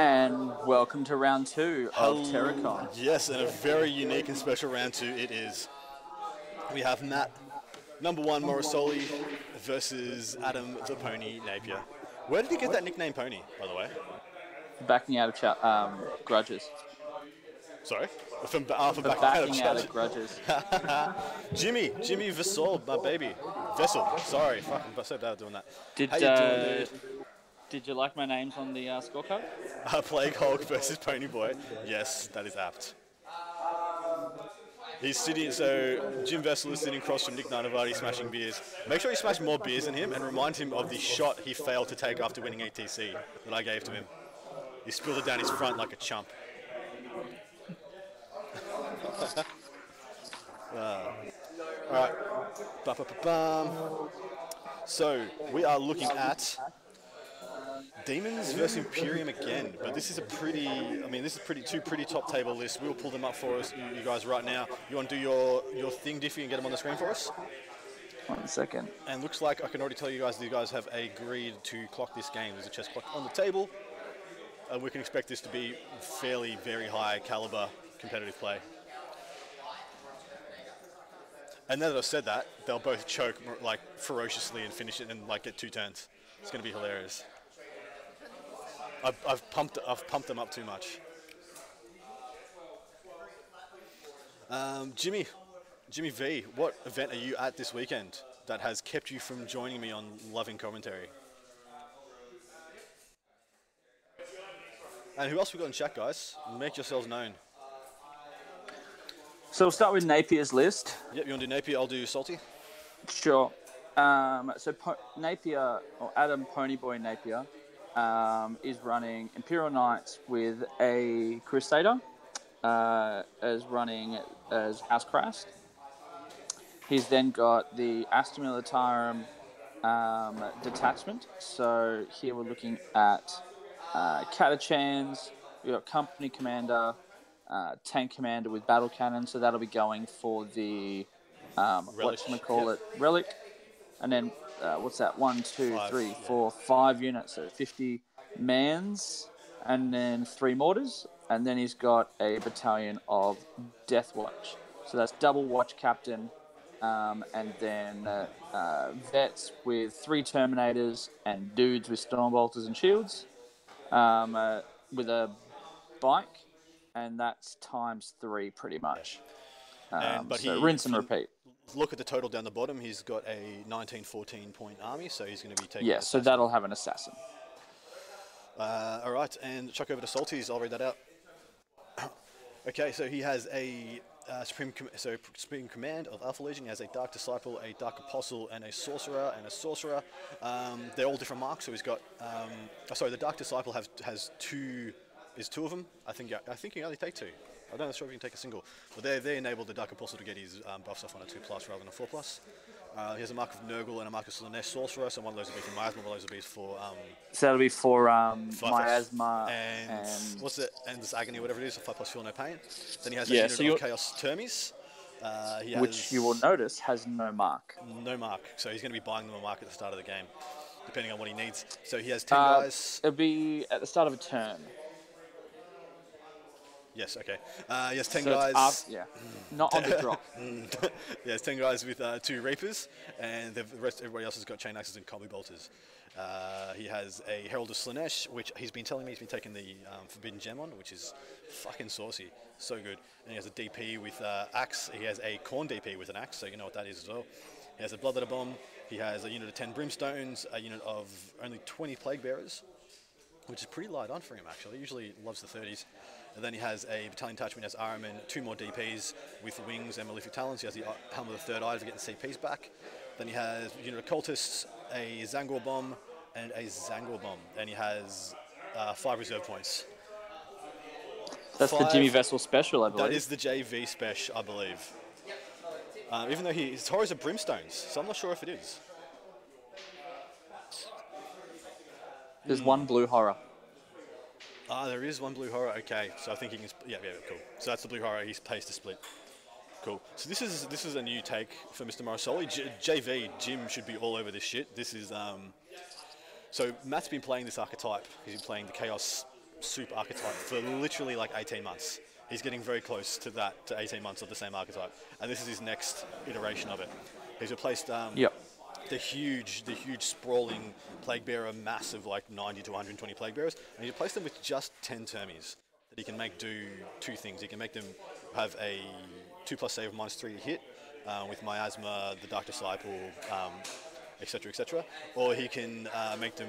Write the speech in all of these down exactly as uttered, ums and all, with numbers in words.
And welcome to round two of um, Terracon. Yes, and a very unique and special round two it is. We have Matt, number one, Morosoli versus Adam the Pony Napier. Where did he get that nickname Pony, by the way? Back me out of chat, um, grudges. Sorry? From, uh, from, from back backing out of, out of grudges. Jimmy, Jimmy Vessel, my baby. Vessel, sorry, fucking so bad at doing that. Did, How you uh, doing, dude? Did you like my names on the uh, scorecard? Uh, Plague Hulk versus Pony Boy. Yes, that is apt. He's sitting, so Jim Vessel is sitting across from Nick Nanavati smashing beers. Make sure you smash more beers than him and remind him of the shot he failed to take after winning A T C that I gave to him. He spilled it down his front like a chump. uh, Alright. So, we are looking at Demons versus Imperium again, but this is a pretty, I mean, this is pretty two pretty top table lists. We'll pull them up for us, you guys, right now. You want to do your, your thing, Diffie, and get them on the screen for us? One second. And looks like I can already tell you guys that you guys have agreed to clock this game. There's a chess clock on the table, and we can expect this to be fairly, very high caliber competitive play. And now that I've said that, they'll both choke, like, ferociously and finish it and, like, get two turns. It's going to be hilarious. I've, I've pumped I've pumped them up too much. Um, Jimmy, Jimmy V, what event are you at this weekend that has kept you from joining me on loving commentary? And who else we got in chat, guys? Make yourselves known. So we'll start with Napier's list. Yep, you want to do Napier? I'll do Salty. Sure. Um, so po Napier, or Adam Ponyboy Napier, Um, is running Imperial Knights with a Crusader, uh, is running as Housecrest. He's then got the Aston Militarum um, detachment. So here we're looking at uh, Catachans, we've got Company Commander, uh, Tank Commander with Battle Cannon. So that'll be going for the, um, whatchamacallit, yeah. Relic. And then Uh, what's that? One, two, five, three, four, yeah. five units. So fifty mans, and then three mortars, and then he's got a battalion of Death Watch. So that's double watch captain, um, and then uh, uh, vets with three Terminators and dudes with Stormbolters and shields, um, uh, with a bike, and that's times three pretty much. Um, and, but so he, rinse and repeat. Look at the total down the bottom. He's got a nineteen fourteen point army, so he's going to be taking... Yeah, so that'll have an assassin. Uh, all right, and chuck over to Salties. I'll read that out. Okay, so he has a uh, Supreme, Com so Supreme Command of Alpha Legion. He has a Dark Disciple, a Dark Apostle, and a Sorcerer, and a Sorcerer. Um, they're all different marks, so he's got... Um, oh, sorry, the Dark Disciple have, has two... Is two of them? I think, I think you can only take two. I don't know if you can take a single, but they, they enabled the Dark Apostle to get his um, buffs off on a two plus rather than a four plus. Uh, he has a Mark of Nurgle and a Mark of Slanesh Sorcerer, so one of those will be for Miasma, one of those will be for... Um, so that'll be for um, Miasma and, and... What's it? And this Agony, whatever it is, a five plus Feel No Pain. Then he has a yeah, unit so of Chaos Termes. Uh, he has, which you will notice has no mark. No mark, so he's going to be buying them a mark at the start of the game, depending on what he needs. So he has ten uh, guys. It'll be at the start of a turn. Yes, okay. Uh, yes, ten so guys. Up, yeah, mm. Not on the drop. mm. Yes, ten guys with uh, two Reapers, and the rest, everybody else has got Chain Axes and Combi Bolters. Uh, he has a Herald of Slanesh, which he's been telling me he's been taking the um, Forbidden Gem on, which is fucking saucy. So good. And he has a D P with uh, Axe. He has a Corn D P with an Axe, so you know what that is as well. He has a Bloodletter Bomb. He has a unit of ten Brimstones, a unit of only twenty Plague Bearers, which is pretty light on for him, actually. He usually loves the thirties. And then he has a battalion attachment, has Aram and two more D Ps with wings and Malefic Talons. He has the Helm of the Third Eye for getting C Ps back. Then he has a unit of Cultists, a Zangor Bomb, and a Zangor Bomb. And he has uh, five reserve points. That's five, the Jimmy Vessel special, I believe. That is the J V special, I believe. Um, even though he, his Horrors are Brimstones, so I'm not sure if it is. There's mm. one blue horror. Ah, there is one blue horror. Okay, so I think he can. Yeah, yeah, cool. So that's the blue horror. He's pays to split. Cool. So this is this is a new take for Mister Morosoli. J V Jim should be all over this shit. This is um. So Matt's been playing this archetype. He's been playing the Chaos soup archetype for literally like eighteen months. He's getting very close to that, to eighteen months of the same archetype. And this is his next iteration of it. He's replaced um, yep. the huge, the huge sprawling Plaguebearer, massive like ninety to one hundred twenty Plaguebearers, and he replaced them with just ten Termies. That he can make do two things. He can make them have a two plus save, minus three hit uh, with Miasma, the Dark Disciple, um, et cetera, et cetera. Or he can uh, make them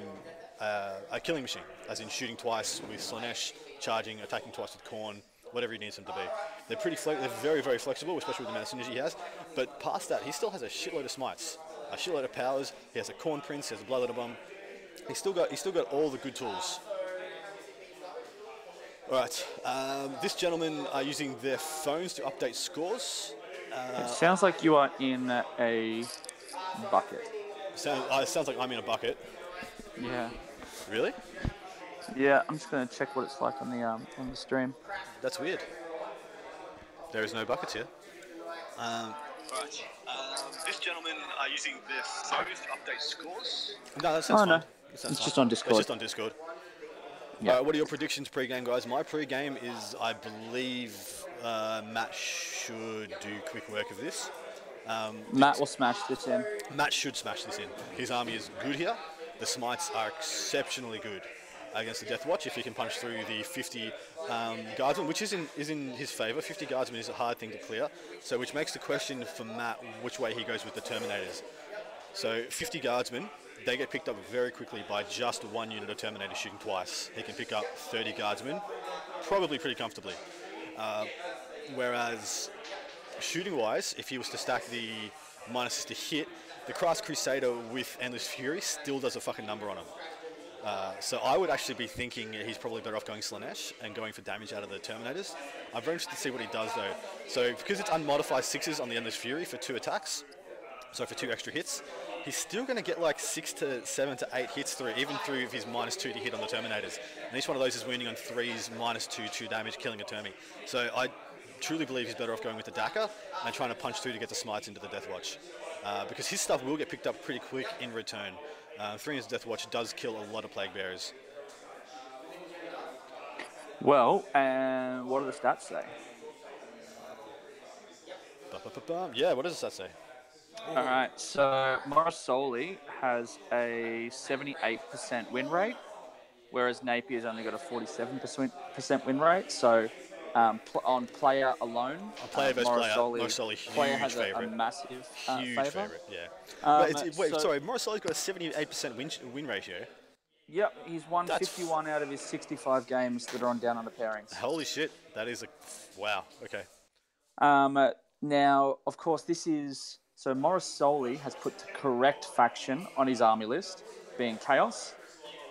uh, a killing machine, as in shooting twice with Slanesh, charging, attacking twice with Khorne, whatever he needs them to be. They're pretty fle they're very, very flexible, especially with the amount of synergy he has. But past that, he still has a shitload of smites, a shitload of powers. He has a Khorne Prince, he has a Bloodletter Bomb. He's still got, he's still got all the good tools. All right, um, this gentleman are using their phones to update scores. Uh, it sounds like you are in a bucket. Sound, uh, it sounds like I'm in a bucket. Yeah. Really? Yeah, I'm just going to check what it's like on the um, on the stream. That's weird. There is no buckets here. Um, All right. Um, this gentleman are using their phones to update scores. No, that sounds oh, fine. No. That sounds it's fine. Just on Discord. It's just on Discord. Yep. All right, what are your predictions pre-game, guys? My pre-game is, I believe, uh, Matt should do quick work of this. Um, Matt will smash this in. Matt should smash this in. His army is good here. The smites are exceptionally good against the Death Watch if he can punch through the fifty um, guardsmen, which is in, is in his favour. fifty guardsmen is a hard thing to clear, so which makes the question for Matt which way he goes with the Terminators. So fifty guardsmen, they get picked up very quickly by just one unit of Terminator shooting twice. He can pick up thirty guardsmen, probably pretty comfortably. Uh, whereas shooting-wise, if he was to stack the minuses to hit, the Crass Crusader with Endless Fury still does a fucking number on him. Uh, so I would actually be thinking he's probably better off going Slanesh and going for damage out of the Terminators. I'm very interested to see what he does though. So because it's unmodified sixes on the Endless Fury for two attacks, so for two extra hits, he's still going to get like six to seven to eight hits through, even through his minus two to hit on the Terminators. And each one of those is wounding on threes, minus two, two damage, killing a Termi. So I truly believe he's better off going with the Daka and trying to punch through to get the smites into the Death Watch. Uh, because his stuff will get picked up pretty quick in return. Uh, three in his Death Watch does kill a lot of Plaguebearers. Well, and uh, what do the stats say? Ba -ba -ba -ba. Yeah, what does the stats say? Ooh. All right, so Morosoli has a seventy-eight percent win rate, whereas Napier's only got a forty-seven percent win rate. So um, pl on player alone, on player uh, Morosoli, player. Morosoli huge player has a, a massive uh, huge favour. Favourite, yeah. Um, wait, it's, wait so sorry, Morosoli's got a seventy-eight percent win, win ratio. Yep, he's won That's fifty-one out of his sixty-five games that are on Down Under Pairings. Holy shit, that is a... wow, okay. Um, uh, now, of course, this is... So Morosoli has put the correct faction on his army list, being Chaos,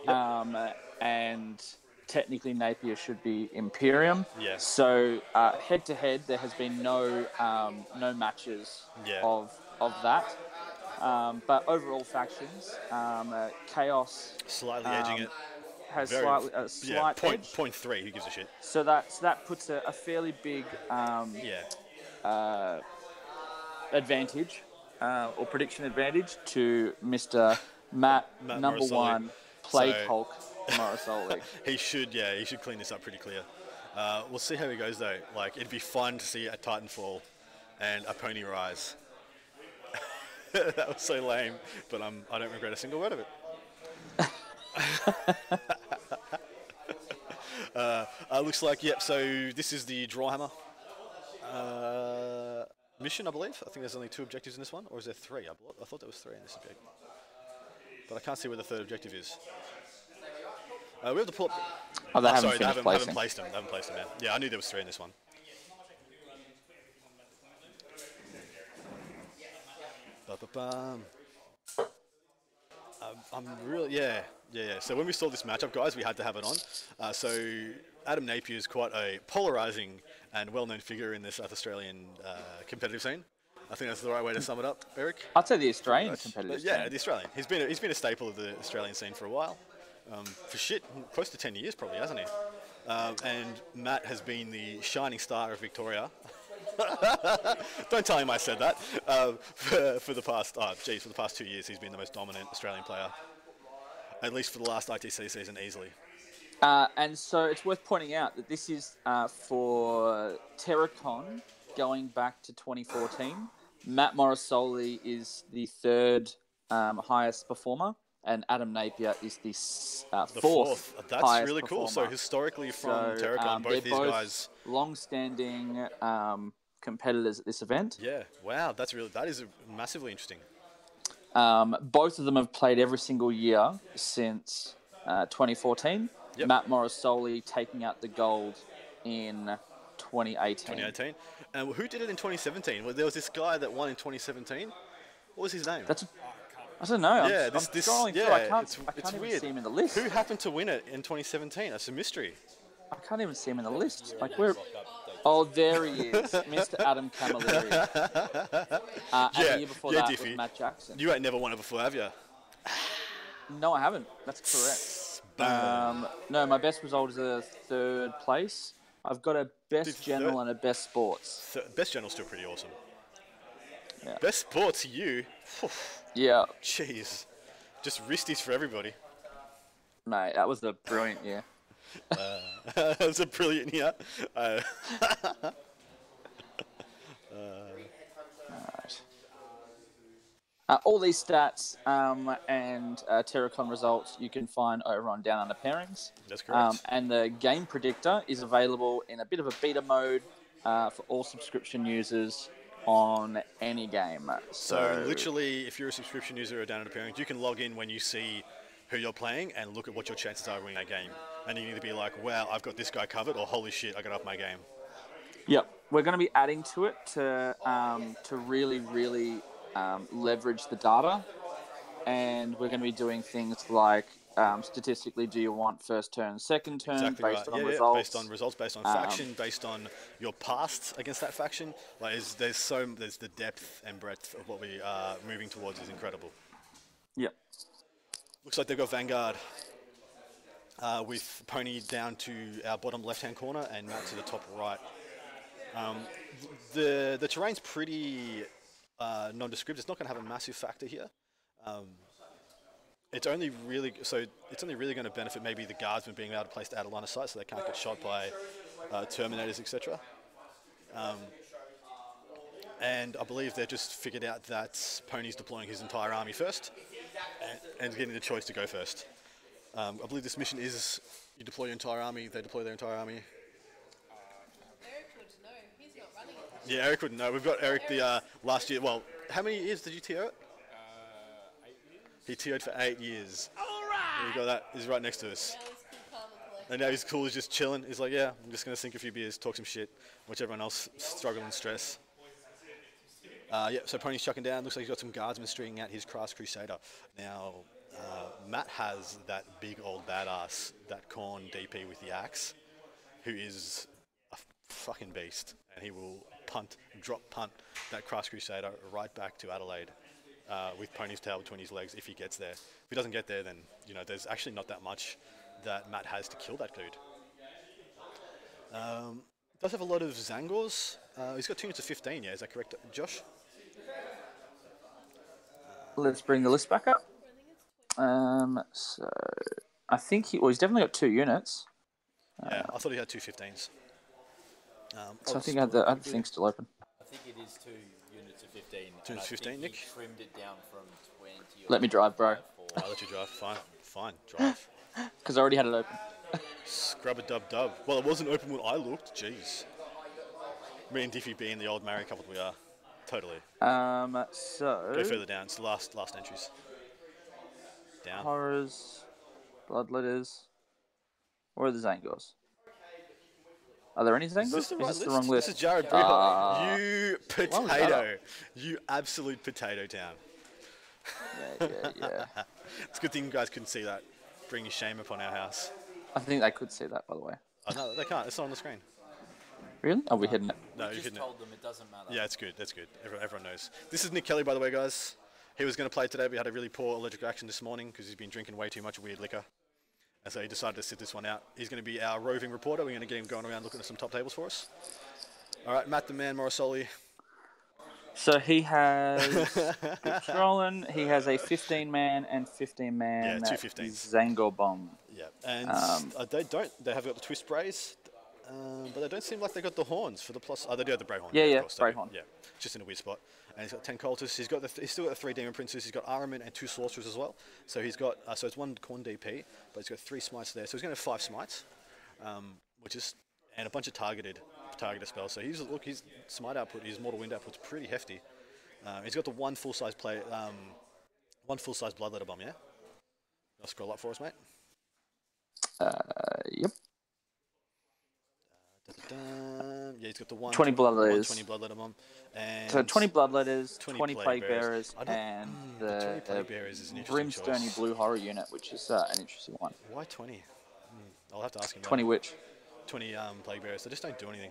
yep. um, and technically Napier should be Imperium. Yeah. So uh, head to head, there has been no um, no matches yeah. of of that. Um, but overall factions, um, uh, Chaos slightly um, edging it. Has Very, slightly a slight yeah, point, edge. point three. Who gives a shit? So that so that puts a, a fairly big um, yeah. Uh, advantage uh, or prediction advantage to Mister Matt, Matt number Morosoli. one Plague so, Hulk Morosoli. He should, yeah, he should clean this up pretty clear. Uh, we'll see how he goes though. Like, it'd be fun to see a Titan fall and a pony rise. That was so lame, but um, I don't regret a single word of it. uh, uh, looks like, yep, so this is the Drawhammer. Uh, Mission, I believe. I think there's only two objectives in this one, or is there three? I, I thought there was three in this objective, but I can't see where the third objective is. Uh, we have to pull up. Oh, they oh, haven't sorry, they haven't, placing. haven't placed them. They haven't placed them. Yeah. yeah, I knew there was three in this one. Ba -ba -bam. Um, I'm really, yeah, yeah, yeah. So when we saw this matchup, guys, we had to have it on. Uh, so Adam Napier is quite a polarizing and well-known figure in this South Australian uh, competitive scene. I think that's the right way to sum it up, Eric. I'd say the Australian that's, competitive yeah, scene. Yeah, the Australian. He's been, a, he's been a staple of the Australian scene for a while. Um, for shit, close to ten years probably, hasn't he? Um, and Matt has been the shining star of Victoria. Don't tell him I said that. Um, for, for the past, oh, geez, for the past two years, he's been the most dominant Australian player. At least for the last I T C season, easily. Uh, and so it's worth pointing out that this is uh, for Terracon going back to twenty fourteen. Matt Morosoli is the third um, highest performer, and Adam Napier is the, uh, the fourth. fourth. That's really cool. Performer. So historically from so, Terracon, um, both these both guys, long-standing um, competitors at this event. Yeah. Wow. That's really that is massively interesting. Um, both of them have played every single year since uh, twenty fourteen. Yep. Matt Morosoli taking out the gold in twenty eighteen. twenty eighteen. And who did it in twenty seventeen? Well, there was this guy that won in twenty seventeen. What was his name? That's a, I don't know. Yeah, I'm, this, I'm this, scrolling yeah, through. I can't, it's, I can't it's even weird. see him in the list. Who happened to win it in twenty seventeen? That's a mystery. I can't even see him in the list. Like we're. Oh, there he is, Mister Adam Camilleri. Uh, and yeah, the year before yeah, that Diffie. was Matt Jackson. You ain't never won it before, have you? No, I haven't. That's correct. Um, no, my best result is a third place. I've got a best general third? and a best sports. Th best general's still pretty awesome. Yeah. Best sports, you? Yeah. Jeez. Just wristies for everybody. Mate, that was a brilliant year. uh, that was a brilliant year. Uh, uh, all right. Uh, all these stats um, and uh, Terracon results you can find over on Down Under Pairings. That's correct. Um, and the game predictor is available in a bit of a beta mode uh, for all subscription users on any game. So, so literally, if you're a subscription user of Down Under Pairings, you can log in when you see who you're playing and look at what your chances are winning that game. And you need to be like, wow, I've got this guy covered, or holy shit, I got off my game. Yep. We're going to be adding to it to, um, to really, really... Um, leverage the data, and we're going to be doing things like um, statistically, do you want first turn, second turn, exactly based right. on yeah, results, yeah. based on results, based on um, faction, based on your past against that faction. Like, there's, there's so there's the depth and breadth of what we are moving towards is incredible. Yep. Looks like they've got Vanguard uh, with Pony down to our bottom left-hand corner and Matt to the top right. Um, the the terrain's pretty. Uh, nondescript. It's not going to have a massive factor here. Um, it's only really so it's only really going to benefit maybe the guardsmen being able to place out of line of sight, so they can't get shot by uh, terminators, et cetera. Um, and I believe they've just figured out that Pony's deploying his entire army first, and, and getting the choice to go first. Um, I believe this mission is you deploy your entire army, they deploy their entire army. Yeah, Eric wouldn't know. We've got Eric the uh, last year. Well, how many years did you T O it? Uh, eight years. He T O'd for eight years. All right. We've got that. He's right next to us. And now he's cool. He's just chilling. He's like, yeah, I'm just going to sink a few beers, talk some shit, watch everyone else struggle and stress. Uh, yeah, so Pony's chucking down. Looks like he's got some guardsmen stringing out his Crass Crusader. Now, uh, Matt has that big old badass, that Khorne D P with the axe, who is a fucking beast. And he will punt, drop punt that Crass Crusader right back to Adelaide uh, with Pony's tail between his legs if he gets there. If he doesn't get there, then, you know, there's actually not that much that Matt has to kill that dude. Um, does have a lot of Zangors. Uh, he's got two units of fifteen, yeah, is that correct, Josh? Let's bring the list back up. Um, so, I think he, well, he's definitely got two units. Yeah, uh, I thought he had two fifteens. Um, so I think I had the other thing still open. I think it is two units of fifteen. Two units of fifteen, Nick? Trimmed it down from twenty. Let me drive, bro. I'll let you drive. Fine, fine, drive. Because I already had it open. Scrub-a-dub-dub. Well, it wasn't open when I looked. Jeez. Me and Diffie being the old married couple we are. Totally. Um. So. Go further down. It's the last last entries. Down. Horrors, bloodletters. Where are the Zangors? Are there any Zangors? Is this the, right is this list? the wrong list? This is Jared Brewhol. Uh, you potato. You absolute potato town. Yeah, yeah, yeah. It's a good thing you guys couldn't see that. Bringing shame upon our house. I think they could see that, by the way. Oh, no, they can't. It's not on the screen. Really? Are we no. hidden it? No, you you're hidden it. Told them it doesn't matter. Yeah, it's good. That's good. Everyone, everyone knows. This is Nick Kelly, by the way, guys. He was going to play today, but he had a really poor allergic reaction this morning because he's been drinking way too much weird liquor. And so he decided to sit this one out. He's going to be our roving reporter. We're going to get him going around looking at some top tables for us. All right, Matt the Man Morosoli. So he has Trollen, he has a fifteen man and fifteen man yeah, Zango bomb. Yeah, and um, they don't, they have got the twist brays, um, but they don't seem like they got the horns for the plus. Oh, they do have the Bray Horn. Yeah, yeah, course, Bray Horn. Yeah, just in a weird spot. And he's got ten cultists, he's got the, he's still got the three Demon Princes, he's got Armin and two Sorcerers as well. So he's got, uh, so it's one Corn D P, but he's got three Smites there. So he's going to have five Smites, um, which is, and a bunch of targeted. Target a spell, so he's look. His smite output, his mortal wind output's pretty hefty. Um, he's got the one full size play, um, one full size bloodletter bomb. Yeah, you want to scroll up for us, mate? Uh, yep. Da, da, da, da. Yeah, he's got the one twenty bloodletters, twenty bloodletter bomb, and so twenty bloodletters, twenty, twenty plague bearers, bearers and mm, the, the twenty plague bearers is an interesting Brimstone choice. Blue horror unit, which is uh, an interesting one. Why twenty? Mm, I'll have to ask him. Twenty witch. twenty um, plague bearers. They just don't do anything.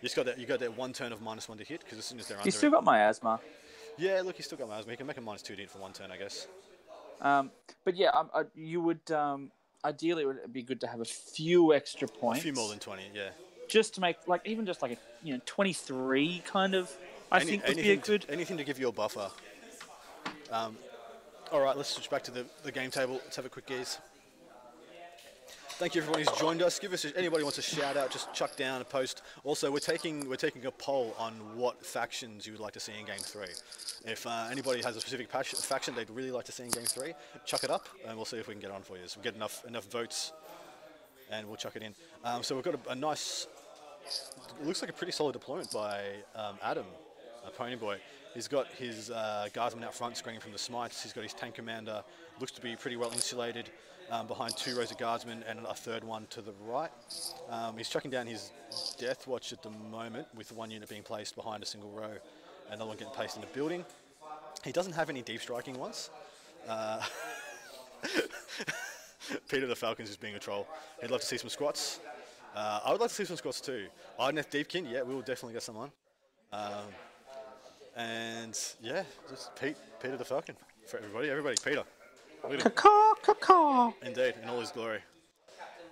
You just got that. You got that one turn of minus one to hit because as soon as they're under, he's still got miasma. Yeah, look, he's still got miasma. He can make a minus two to hit for one turn, I guess. Um, but yeah, I, I, you would um, ideally it would be good to have a few extra points. A few more than twenty, yeah. Just to make like even just like a you know twenty-three kind of. I Any, think would be a good to, anything to give you a buffer. Um, all right, let's switch back to the the game table. Let's have a quick gaze. Thank you, everyone who's joined us. Give us a, anybody wants a shout out. Just chuck down a post. Also, we're taking we're taking a poll on what factions you would like to see in Game Three. If uh, anybody has a specific passion, faction they'd really like to see in Game Three, chuck it up, and we'll see if we can get on for you. So we get enough enough votes, and we'll chuck it in. Um, so we've got a, a nice, it looks like a pretty solid deployment by um, Adam, a Pony Boy. He's got his uh, guardsman out front screening from the smites. He's got his tank commander. Looks to be pretty well insulated. Um, behind two rows of guardsmen and a third one to the right. Um, he's chucking down his death watch at the moment with one unit being placed behind a single row and another one getting placed in the building. He doesn't have any deep striking ones. Uh, Peter the Falcon's is being a troll. He'd love to see some squats. Uh, I would like to see some squats too. Ideneth Deepkin, yeah, we will definitely get someone. Um, and yeah, just Pete, Peter the Falcon for everybody. Everybody, Peter. Caw, caw, caw. Indeed, in all his glory.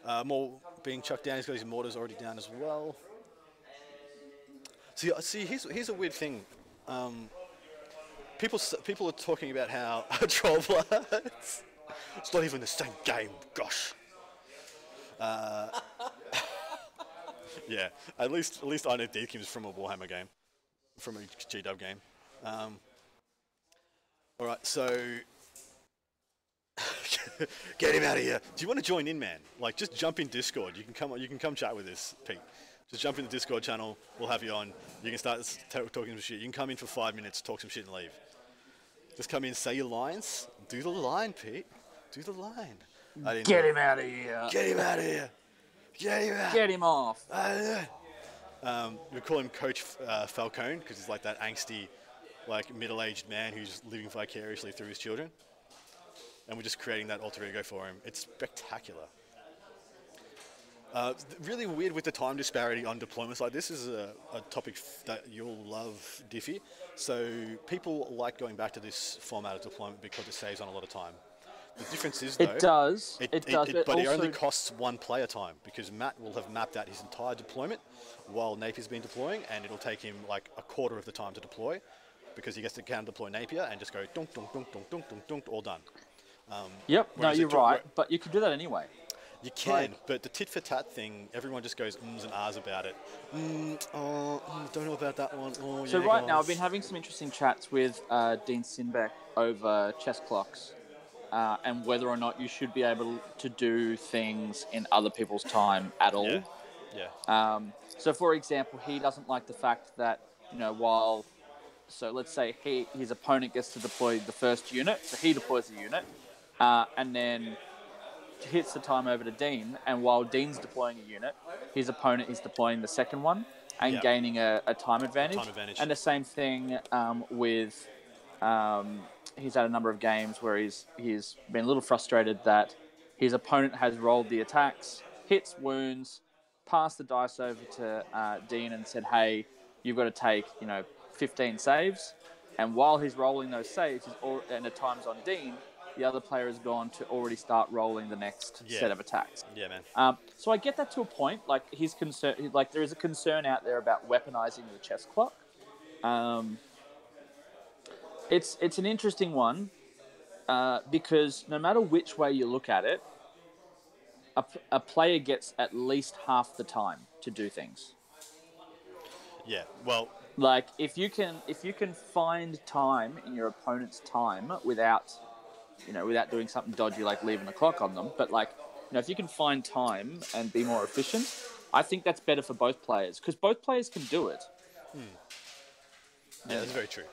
Uh, more being chucked down. He's got his mortars already down as well. See, see, here's here's a weird thing. Um, people people are talking about how Trollbloods. It's not even the same game. Gosh. Uh, yeah. At least at least I know Deacon's from a Warhammer game, from a G W game. Um, all right, so. Get him out of here. Do you want to join in, man? Like, just jump in Discord. You can come. You can come chat with us, Pete. Just jump in the Discord channel. We'll have you on. You can start talking some shit. You can come in for five minutes, talk some shit, and leave. Just come in, say your lines. Do the line, Pete. Do the line. I didn't Get know. him out of here. Get him out of here. Get him out. Get him off. Um, we call him Coach uh, Falcone because he's like that angsty, like middle-aged man who's living vicariously through his children. And we're just creating that alter ego for him. It's spectacular. Uh, really weird with the time disparity on deployments. Like this is a, a topic f that you'll love, Diffie. So people like going back to this format of deployment because it saves on a lot of time. The difference is though... It does. It, it, it does. It, it, but it only costs one player time because Matt will have mapped out his entire deployment while Napier's been deploying and it'll take him like a quarter of the time to deploy because he gets to counter deploy Napier and just go donk, donk, donk, donk, donk, donk, donk, all done. Um, yep, no, you're right, but you can do that anyway. You can, like, but the tit-for-tat thing, everyone just goes ums and ahs about it. Mm, oh, oh, don't know about that one. Oh, so yeah, right guys. Now I've been having some interesting chats with uh, Dean Sinbeck over chess clocks uh, and whether or not you should be able to do things in other people's time at all. Yeah, yeah. Um, so, for example, he doesn't like the fact that, you know, while... So let's say he his opponent gets to deploy the first unit, so he deploys the unit. Uh, and then hits the time over to Dean, and while Dean's deploying a unit, his opponent is deploying the second one and yep. gaining a, a time advantage. Time advantage. And the same thing um, with um, he's had a number of games where he's he's been a little frustrated that his opponent has rolled the attacks, hits wounds, passed the dice over to uh, Dean, and said, "Hey, you've got to take you know fifteen saves," and while he's rolling those saves, he's all, and the time's on Dean. The other player has gone to already start rolling the next yeah. set of attacks. Yeah, man. Um, so I get that to a point. Like his concern, like there is a concern out there about weaponizing the chess clock. Um, It's it's an interesting one uh, because no matter which way you look at it, a, a player gets at least half the time to do things. Yeah, well, like if you can if you can find time in your opponent's time without, you know, without doing something dodgy like leaving the clock on them, but like, you know, if you can find time and be more efficient, I think that's better for both players because both players can do it. Hmm. Yeah, yeah, that's very true.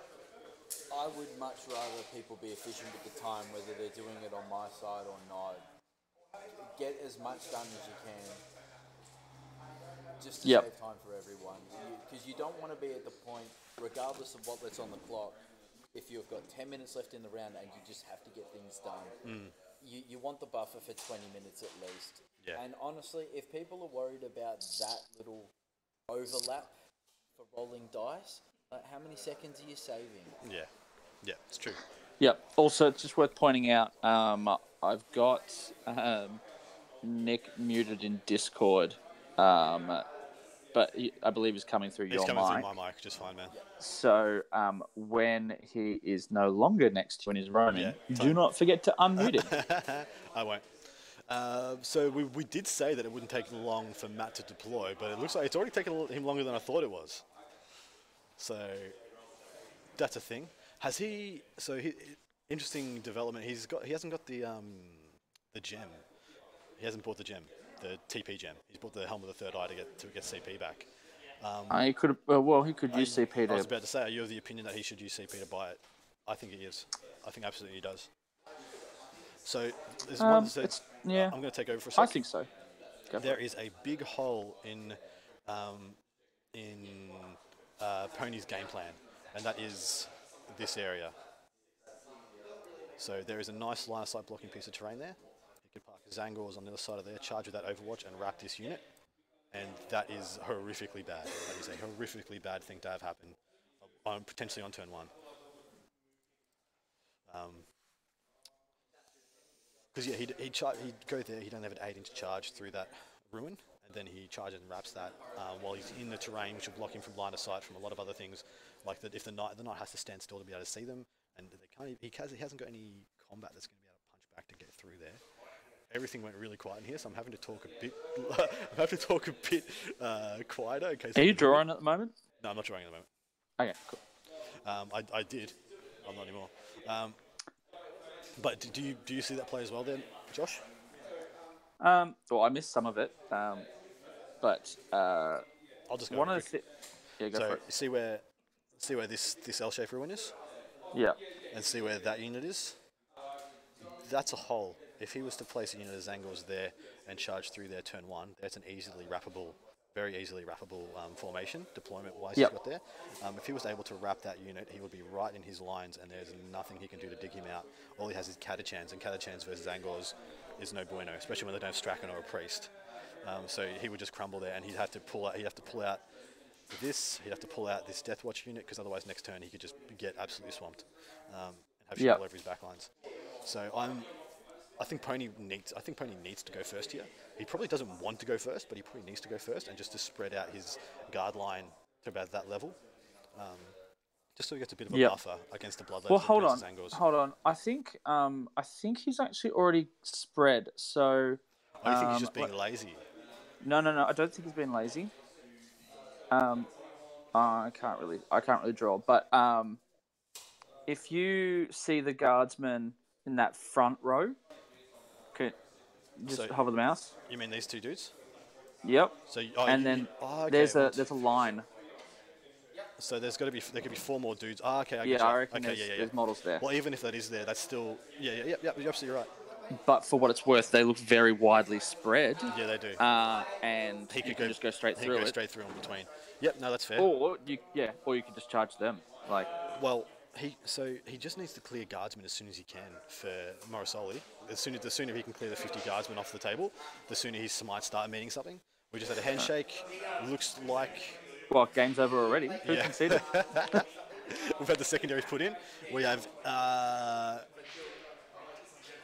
I would much rather people be efficient with the time, whether they're doing it on my side or not. Get as much done as you can, just to yep. save time for everyone. Because you, you don't want to be at the point, regardless of what that's on the clock, if you've got ten minutes left in the round and you just have to get things done. Mm. You, you want the buffer for twenty minutes at least. Yeah. And honestly, if people are worried about that little overlap for rolling dice, like how many seconds are you saving? Yeah, yeah, it's true. Yeah. Also, it's just worth pointing out. Um, I've got um, Nick muted in Discord, um, but he, I believe he's coming through he's your coming mic. He's coming through my mic, just fine, man. Yeah. So um, when he is no longer next to you and he's roaming, yeah, do not forget to unmute him. I won't. Uh, so we, we did say that it wouldn't take long for Matt to deploy, but it looks like it's already taken him longer than I thought it was. So that's a thing. Has he? So he, interesting development. He's got. He hasn't got the um, the gem. He hasn't bought the gem, the T P gem. He's bought the Helm of the Third Eye to get to get C P back. Um, uh, he could. Uh, well, he could use C P. To I was about to say, are you of the opinion that he should use C P to buy it? I think he is. I think absolutely he does. So there's um, one. So it's, yeah. I'm going to take over for a second. I think so. Go there is a big hole in um, in. Uh, Pony's game plan, and that is this area. So there is a nice line of sight blocking piece of terrain there. He could park his Zangors on the other side of there, charge with that Overwatch and wrap this unit, and that is horrifically bad. That is a horrifically bad thing to have happen, on, potentially on turn one. Because um, yeah, he'd, he'd, he'd go there, he'd only have an eight inch charge through that ruin. And then he charges and wraps that um, while he's in the terrain, which will block him from line of sight from a lot of other things. Like that, if the knight the knight has to stand still to be able to see them, and they can't, he, has, he hasn't got any combat that's going to be able to punch back to get through there. Everything went really quiet in here, so I'm having to talk a bit. I'm having to talk a bit uh, quieter. In case Are you drawing at the moment? No, I'm not drawing at the moment. Okay, cool. Um, I, I did. I'm not anymore. Um, but do, do you do you see that play as well, then, Josh? Um, well, I missed some of it. Um, But uh, I'll just go one of the yeah, go so for it. see where see where this this L-shaped ruin is. Yeah, and see where that unit is. That's a hole. If he was to place a unit of Zangors there and charge through their turn one, that's an easily wrappable, very easily wrappable um, formation deployment wise. Yep. He's got there. Um, if he was able to wrap that unit, he would be right in his lines, and there's nothing he can do to dig him out. All he has is Catachans, and Catachans versus Zangors is no bueno, especially when they don't have Strachan or a priest. Um, so he would just crumble there, and he'd have to pull out. He'd have to pull out this. He'd have to pull out this Death Watch unit, because otherwise, next turn he could just get absolutely swamped um, and have shit yep. all over his backlines. So I'm, I think Pony needs. I think Pony needs to go first here. He probably doesn't want to go first, but he probably needs to go first, and just to spread out his guard line to about that level, um, just so he gets a bit of a yep. buffer against the Bloodlines. Well, hold on, Zangors. hold on. I think, um, I think he's actually already spread. So I um, think he's just being like, lazy. No, no, no. I don't think he's been lazy. Um, uh, I can't really, I can't really draw. But um, if you see the guardsmen in that front row, could just so hover the mouse. You mean these two dudes? Yep. So oh, and you, then you, oh, okay. there's a there's a line. So there's got to be there could be four more dudes. Ah, oh, okay. I yeah, I reckon okay, there's, yeah, yeah, yeah. there's models there. Well, even if that is there, that's still yeah, yeah, yeah. yeah you're absolutely right. But for what it's worth, they look very widely spread. Yeah, they do. Uh, and he could you can go, just go straight he through. He could go it. straight through in between. Yep, no, that's fair. Or you, yeah, or you could just charge them. Like, well, he so he just needs to clear guardsmen as soon as he can for Morosoli. As soon as the sooner he can clear the fifty guardsmen off the table, the sooner he might start meaning something. We just had a handshake. Right. Looks like well, game's over already. Who yeah. conceded? We've had the secondaries put in. We have. Uh,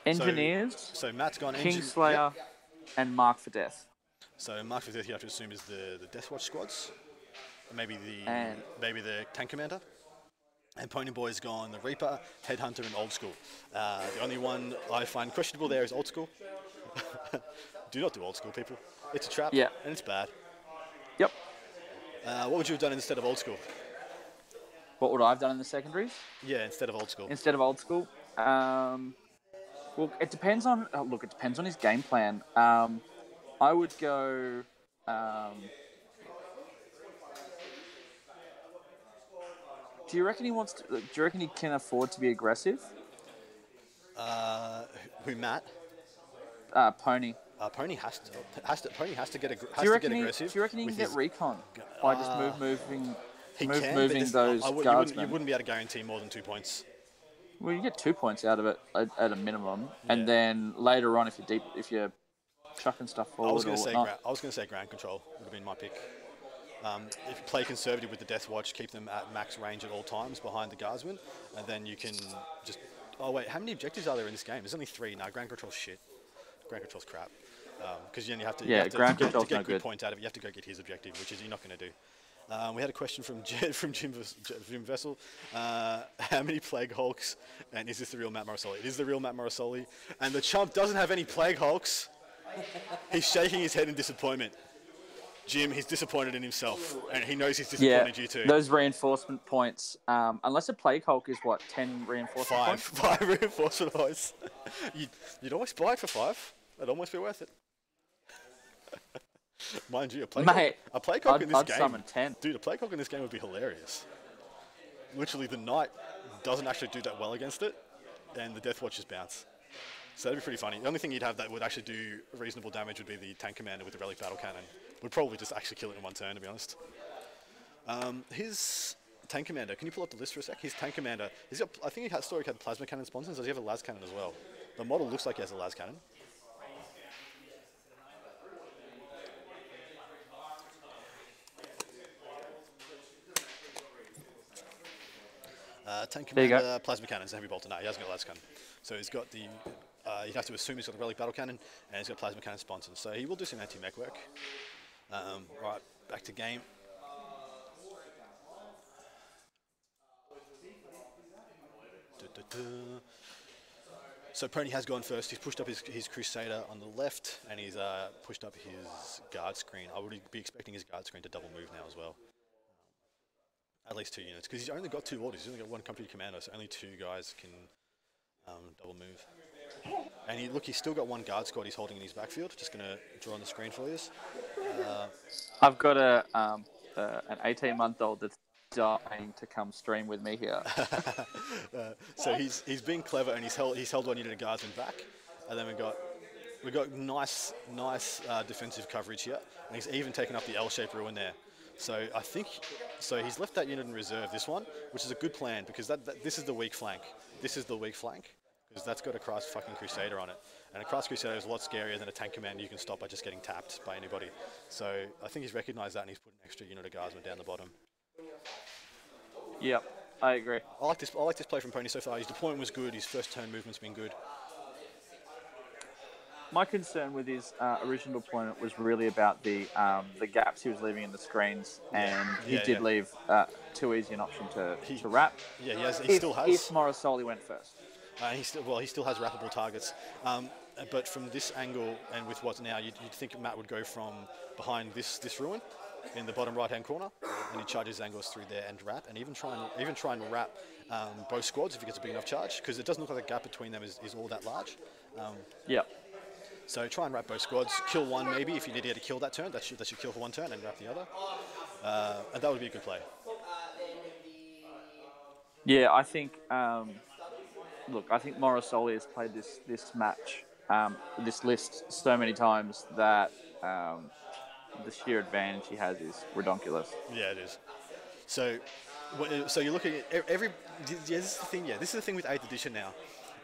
Engineers, so, so Matt's gone Kingslayer, yep. and Mark for Death. So Mark for Death, you have to assume is the the Deathwatch squads, maybe the and maybe the tank commander. And Pony Boy's gone the Reaper, Headhunter, and Old School. Uh, the only one I find questionable there is Old School. Do not do Old School, people. It's a trap, yeah. And it's bad. Yep. Uh, what would you have done instead of Old School? What would I have done in the secondaries? Yeah, instead of Old School. Instead of Old School? Um, well, it depends on... Oh, look, it depends on his game plan. Um, I would go... Um, Do you reckon he wants to, do you reckon he can afford to be aggressive? Uh, who, Matt? Uh, Pony. Uh, Pony has to, has to, Pony has to get, aggr has to get aggressive. He, do you reckon he can get recon by uh, just move, moving, he move, can, moving those I, I would, guardsmen? You wouldn't, you wouldn't be able to guarantee more than two points. Well, you get two points out of it at, at a minimum, yeah. And then later on, if you're deep, if you're chucking stuff forward. I was going to say, gra I was going to say ground control would have been my pick. Um, if you play conservative with the Death Watch, keep them at max range at all times behind the guardsman, and then you can just... Oh, wait, how many objectives are there in this game? There's only three. No, ground control's shit. Ground control's crap. Because um, you only have to, yeah, you have to, ground to, get, to get no good points out of it. You have to go get his objective, which is you're not going to do. Um, we had a question from, Je from Jim, Jim Vessel. Uh, how many Plague Hulks? And is this the real Matt Morosoli? It is the real Matt Morosoli. And the chump doesn't have any Plague Hulks. He's shaking his head in disappointment. Jim, he's disappointed in himself, and he knows he's disappointed yeah, you too. Those reinforcement points, um, unless a Plague Hulk is what, ten reinforcement five, points? Five reinforcement points. You'd, you'd always buy it for five. It'd almost be worth it. Mind you, a Plague Mate, Hulk, a plague hulk I'd, in this I'd game, summon ten. Dude, a Plague Hulk in this game would be hilarious. Literally, the Knight doesn't actually do that well against it, and the Death Watch just bounce. So that'd be pretty funny. The only thing you'd have that would actually do reasonable damage would be the Tank Commander with the Relic Battle Cannon. Would probably just actually kill it in one turn, to be honest. Um, his Tank Commander, can you pull up the list for a sec? His Tank Commander, he's got, I think he had, Stork had Plasma Cannon sponsors. Does he have a Las Cannon as well? The model looks like he has a Las Cannon. Uh, Tank Commander, Plasma Cannons, and Heavy Bolter. No, he hasn't got a Las Cannon. So he's got the... Uh, you'd have to assume he's got the Relic Battle Cannon, and he's got Plasma Cannon sponsors. So he will do some anti-mech work. Um, right, back to game. Du, du, du. So Pony has gone first. He's pushed up his, his Crusader on the left, and he's uh, pushed up his guard screen. I would be expecting his guard screen to double move now as well. At least two units, because he's only got two orders. He's only got one company commander, so only two guys can um, double move. And he, look, he's still got one guard squad he's holding in his backfield. Just going to draw on the screen for you. Uh, I've got a um, uh, an eighteen-month-old that's dying to come stream with me here. uh, so he's he's been clever, and he's held he's held one unit of guardsmen back, and then we got we got nice nice uh, defensive coverage here, and he's even taken up the L-shaped ruin there. So I think so he's left that unit in reserve. This one, which is a good plan, because that, that this is the weak flank. This is the weak flank. Because that's got a Christ fucking Crusader on it. And a Christ Crusader is a lot scarier than a Tank Commander you can stop by just getting tapped by anybody. So I think he's recognised that, and he's put an extra unit of guardsmen down the bottom. Yep, I agree. I like this I like this play from Pony so far. His deployment was good, his first turn movement's been good. My concern with his uh, original deployment was really about the um, the gaps he was leaving in the screens, and yeah. he yeah, did yeah. leave uh, too easy an option to, he, to wrap. Yeah, he, has, he if, still has. If Morosoli went first. Uh, he still, well, he still has wrappable targets, um, but from this angle and with what's now, you'd, you'd think Matt would go from behind this this ruin in the bottom right-hand corner, and he charges angles through there and wrap, and even try and even try and wrap um, both squads if he gets a big enough charge, because it doesn't look like the gap between them is, is all that large. Um, yeah. So try and wrap both squads, kill one maybe if you need to kill that turn. That should that should kill for one turn and wrap the other, uh, and that would be a good play. Yeah, I think. Um Look, I think Morosoli has played this this match, um, this list so many times that um, the sheer advantage he has is redonkulous. Yeah, it is. So, so you're looking at every. Yeah, this is the thing. Yeah, this is the thing with eighth edition now.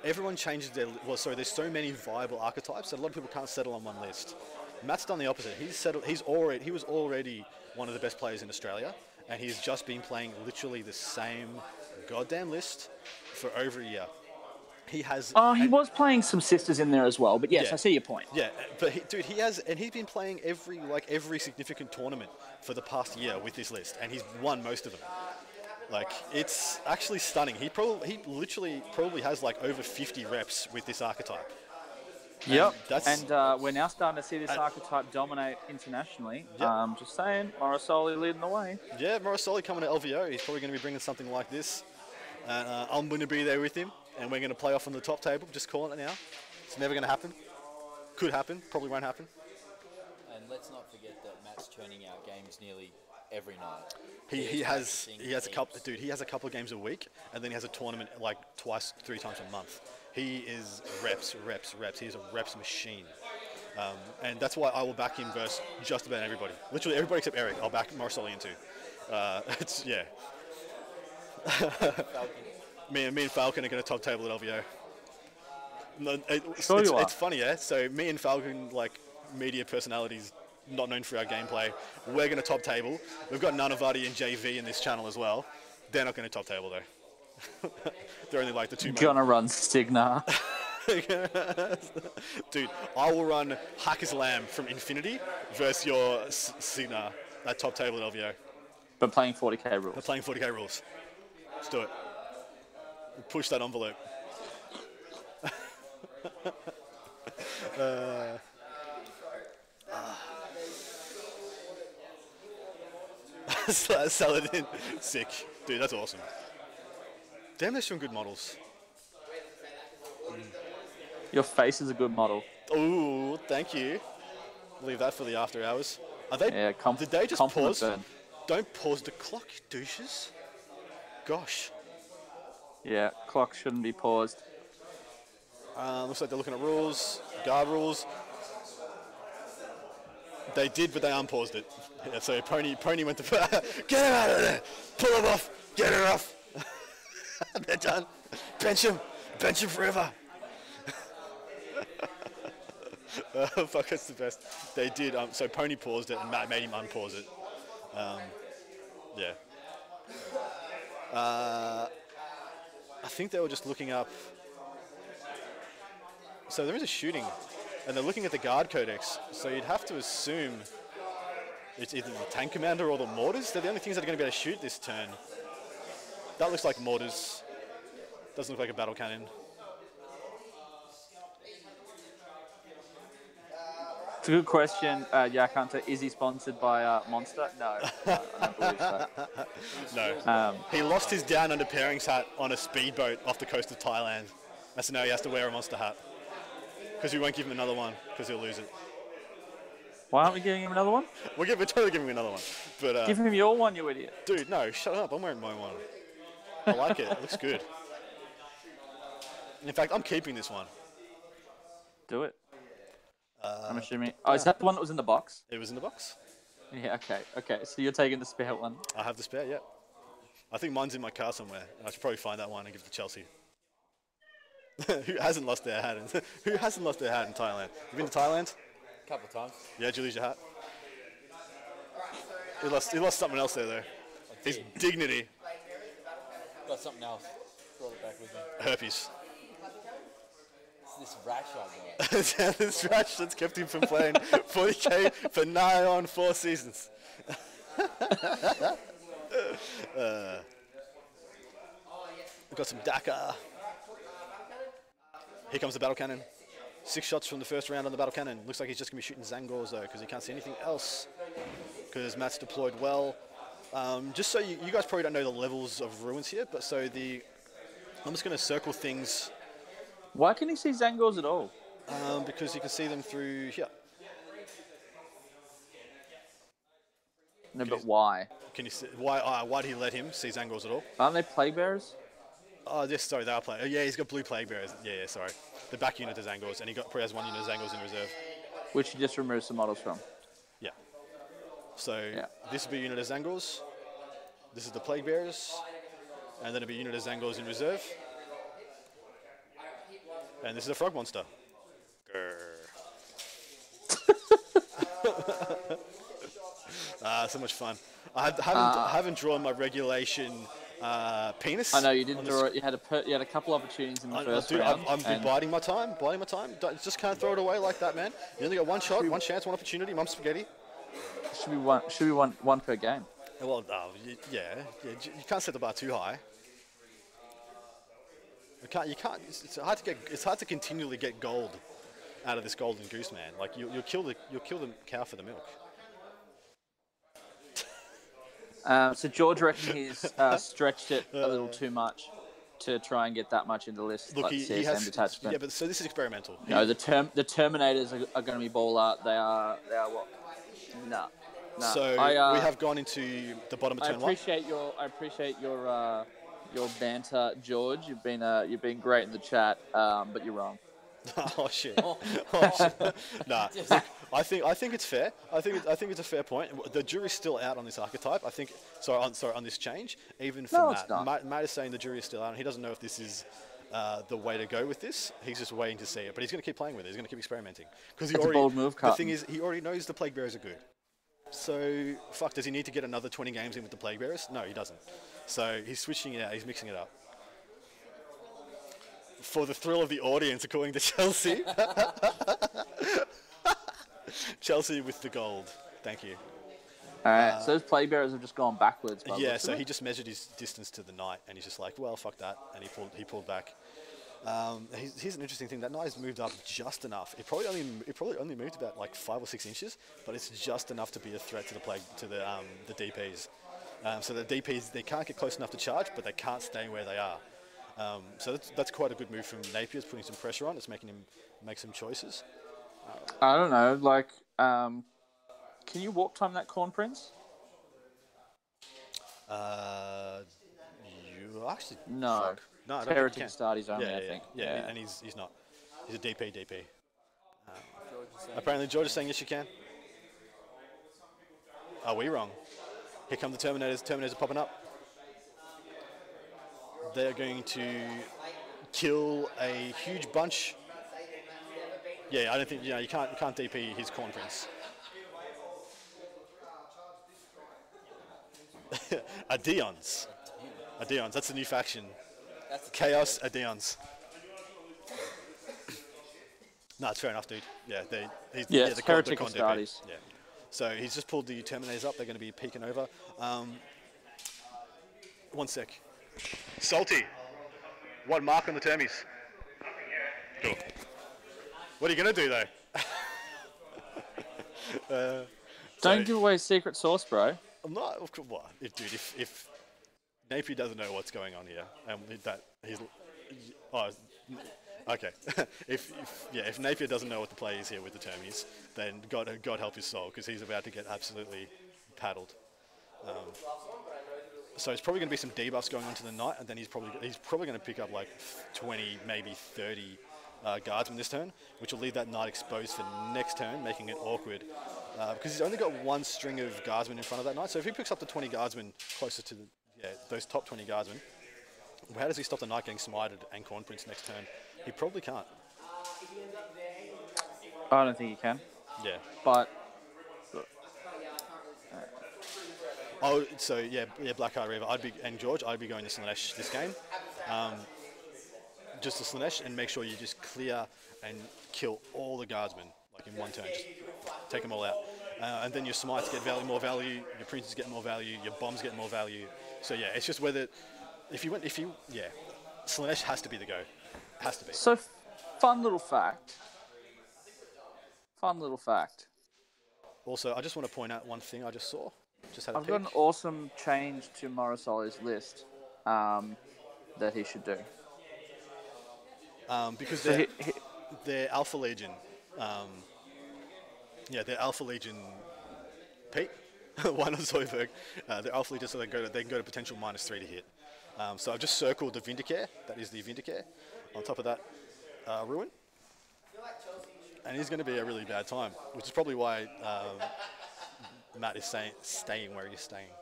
Everyone changes their. Well, sorry, there's so many viable archetypes that a lot of people can't settle on one list. Matt's done the opposite. He's settled. He's already. He was already one of the best players in Australia, and he's just been playing literally the same goddamn list for over a year. He has. Oh, he was playing some sisters in there as well, but yes, yeah, I see your point. Yeah, but he, dude, he has, and he's been playing every like every significant tournament for the past year with this list, and he's won most of them. Like, it's actually stunning. He probably, he literally probably has like over fifty reps with this archetype. And yep, that's and uh, we're now starting to see this archetype dominate internationally. Yep. Um, just saying, Morosoli leading the way. Yeah, Morosoli coming to L V O. He's probably going to be bringing something like this. And uh, I'm going to be there with him, and we're going to play off on the top table. Just calling it now. It's never going to happen. Could happen. Probably won't happen. And let's not forget that Matt's turning out games nearly every night. He, he has he has teams. a couple dude. He has a couple of games a week, and then he has a tournament like twice, three times a month. He is reps, reps, reps. He is a reps machine. Um, and that's why I will back him versus just about everybody. Literally everybody except Eric, I'll back Morosoli into. Uh, it's, yeah. me, and, me and Falcon are going to top table at L V O. No, it, sure it's, you are. It's funny, yeah? So me and Falcon, like media personalities, not known for our gameplay, we're going to top table. We've got Nanavati and J V in this channel as well. They're not going to top table though. They're only like the two. Gonna run Signa. Dude, I will run Hacker's Lamb from Infinity versus your S Signa at top table at L V O. But playing forty K rules. But playing forty K rules. Let's do it. We'll push that envelope. uh, Saladin. Sick. Dude, that's awesome. Damn, there's some good models. Mm. Your face is a good model. Ooh, thank you. Leave that for the after hours. Are they? Yeah, com did they just pause? Burn. Don't pause the clock, you douches. Gosh. Yeah, clock shouldn't be paused. Uh, looks like they're looking at rules, guard rules. They did, but they unpaused it. Yeah, so Pony, Pony went to get him out of there. Pull him off. Get her off. They're done. Bench him. Bench him forever. uh, fuck, that's the best. They did. Um, so Pony paused it and Matt made him unpause it. Um, yeah. Uh, I think they were just looking up. So there is a shooting. And they're looking at the guard codex. So you'd have to assume it's either the tank commander or the mortars. They're the only things that are going to be able to shoot this turn. That looks like mortars. Doesn't look like a battle cannon. It's a good question, uh, Yak Hunter. Is he sponsored by uh, Monster? No, uh, I don't believe so. No. Um, he lost his Down Under Pairings hat on a speedboat off the coast of Thailand. And so now he has to wear a Monster hat. Because we won't give him another one, because he'll lose it. Why aren't we giving him another one? We're, we're totally giving him another one. But, uh, give him your one, you idiot. Dude, no, shut up. I'm wearing my one. I like it. It looks good. In fact, I'm keeping this one. Do it. Uh, I'm assuming. Oh, yeah. Is that the one that was in the box? It was in the box. Yeah, okay. Okay, so you're taking the spare one. I have the spare, yeah. I think mine's in my car somewhere. I should probably find that one and give it to Chelsea. Who hasn't lost their hat? In, who hasn't lost their hat in Thailand? You been to Thailand? A couple of times. Yeah, did you lose your hat? He lost. He lost something else there, though. His dignity. Got something else. Brought it back with me. Herpes. It's this rash I got. It's this rash that's kept him from playing forty K for nigh on four seasons. uh, we've got some Dakar. Here comes the battle cannon. Six shots from the first round on the battle cannon. Looks like he's just going to be shooting Zangors though, because he can't see anything else. Because Matt's deployed well. Um, just so you, you guys probably don't know the levels of ruins here, but so the... I'm just going to circle things. Why can he see Zangors at all? Um, because you can see them through here. No, can but you, why? Can you see, why, uh, why did he let him see Zangors at all? Aren't they plague bearers? Oh, yes, sorry, they are playing. Oh, yeah, he's got blue plague bearers. Yeah, yeah, sorry. The back unit is Zangors, and he got, probably has one unit of Zangors in reserve. Which he just removes some models from. Yeah. So yeah. This would be a unit of Zangors. This is the plague bearers. And then it'll be a unit of Zangors in reserve. And this is a frog monster. Grr. Ah, so much fun. I, have, I, haven't, uh, I haven't drawn my regulation... Uh, penis. I know you didn't draw it. You had a per you had a couple opportunities in the I, first dude, round. I've, I've been biding my time, biding my time. Don't, just can't throw it away like that, man. You only got one shot, one chance, one opportunity. Mum spaghetti. Should be one. Should be one. One per game. Well, uh, you, yeah, yeah, you can't set the bar too high. You can't. You can't. It's, it's hard to get. It's hard to continually get gold out of this golden goose, man. Like you, you'll kill the. You'll kill the cow for the milk. Um, so George reckons he's uh, stretched it a little too much to try and get that much in the list. Look, like he, he has detachment. Yeah, but so this is experimental. No, the term the Terminators are, are going to be ball out. They are. They are what? Nah. nah. So I, uh, we have gone into the bottom of turn one. I appreciate one. your. I appreciate your. Uh, Your banter, George. You've been uh, you've been great in the chat, um, but you're wrong. oh shit! oh, shit. Nah, look, I think I think it's fair. I think it's, I think it's a fair point. The jury's still out on this archetype. I think sorry on sorry on this change. Even for no, Matt. Matt, Matt is saying the jury's still out, and he doesn't know if this is uh, the way to go with this. He's just waiting to see it, but he's going to keep playing with it. He's going to keep experimenting because he That's already. A bold move, Carton. The thing is, he already knows the plague bearers are good. So fuck, does he need to get another twenty games in with the plague bearers? No, he doesn't. So he's switching it out, he's mixing it up. For the thrill of the audience, according to Chelsea. Chelsea with the gold, thank you. All right, uh, so those plague bearers have just gone backwards. Yeah, so he just measured his distance to the knight and he's just like, well, fuck that. And he pulled, he pulled back. Um, here's, here's an interesting thing, that knight has moved up just enough. It probably only it probably only moved about like five or six inches, but it's just enough to be a threat to the plague, to the um, the D Ps. Um, so the D Ps, they can't get close enough to charge, but they can't stay where they are. Um, so that's, that's quite a good move from Napier. It's putting some pressure on. It's making him make some choices. Uh, I don't know. Like, um, can you walk time that Corn Prince? Uh, you actually no. Fuck. No, Territon Stardies only, yeah, yeah, I think. Yeah, yeah, yeah. And he's he's not. He's a D P D P. Um, George apparently, George is saying yes, you can. Are we wrong? Here come the Terminators. Terminators are popping up. They are going to kill a huge bunch. Yeah, I don't think you know. You can't you can't D P his Corn Prince. Adeons. Adeons. That's the new faction. That's Chaos Adeons. No, it's fair enough, dude. Yeah, they, he's, yeah, yeah the Heretic Astartes. Yeah. So he's just pulled the Terminators up. They're going to be peeking over. Um, one sec. Salty. One mark on the Termies. Cool. What are you going to do, though? uh, Don't so give away secret sauce, bro. I'm not. Of course, well, if, dude, if... if Napier doesn't know what's going on here, and um, that he's oh, okay. if, if yeah, if Napier doesn't know what the play is here with the Termies, then God God help his soul, because he's about to get absolutely paddled. Um, so it's probably going to be some debuffs going on to the knight, and then he's probably he's probably going to pick up like twenty, maybe thirty uh, guardsmen this turn, which will leave that knight exposed for next turn, making it awkward. Uh, because he's only got one string of guardsmen in front of that knight, so if he picks up the twenty guardsmen closer to the Yeah, those top twenty guardsmen. How does he stop the knight getting smited and Corn Prince next turn? He probably can't. I don't think he can. Yeah. But. but uh, oh, so yeah, yeah, Blackheart River. I'd be and George. I'd be going to Slanesh this game. Um, just to Slanesh and make sure you just clear and kill all the guardsmen like in one turn. Just take them all out. Uh, and then your smites get value, more value. Your princes get more value. Your bombs get more value. So yeah, it's just whether if you went, if you yeah, Slanesh has to be the go, has to be. So, fun little fact. Fun little fact. Also, I just want to point out one thing I just saw. Just had. A I've peek. got an awesome change to Morosoli's list um, that he should do. Um, because so they're, he, he, they're Alpha Legion. Um, Yeah, they're Alpha Legion Pete, why not Zoidberg? Uh, they're Alpha Legion, so they can, go to, they can go to potential minus three to hit. Um, so I've just circled the Vindicare, that is the Vindicare. On top of that, uh, Ruin. And he's going to be a really bad time, which is probably why um, Matt is saying, staying where he's staying.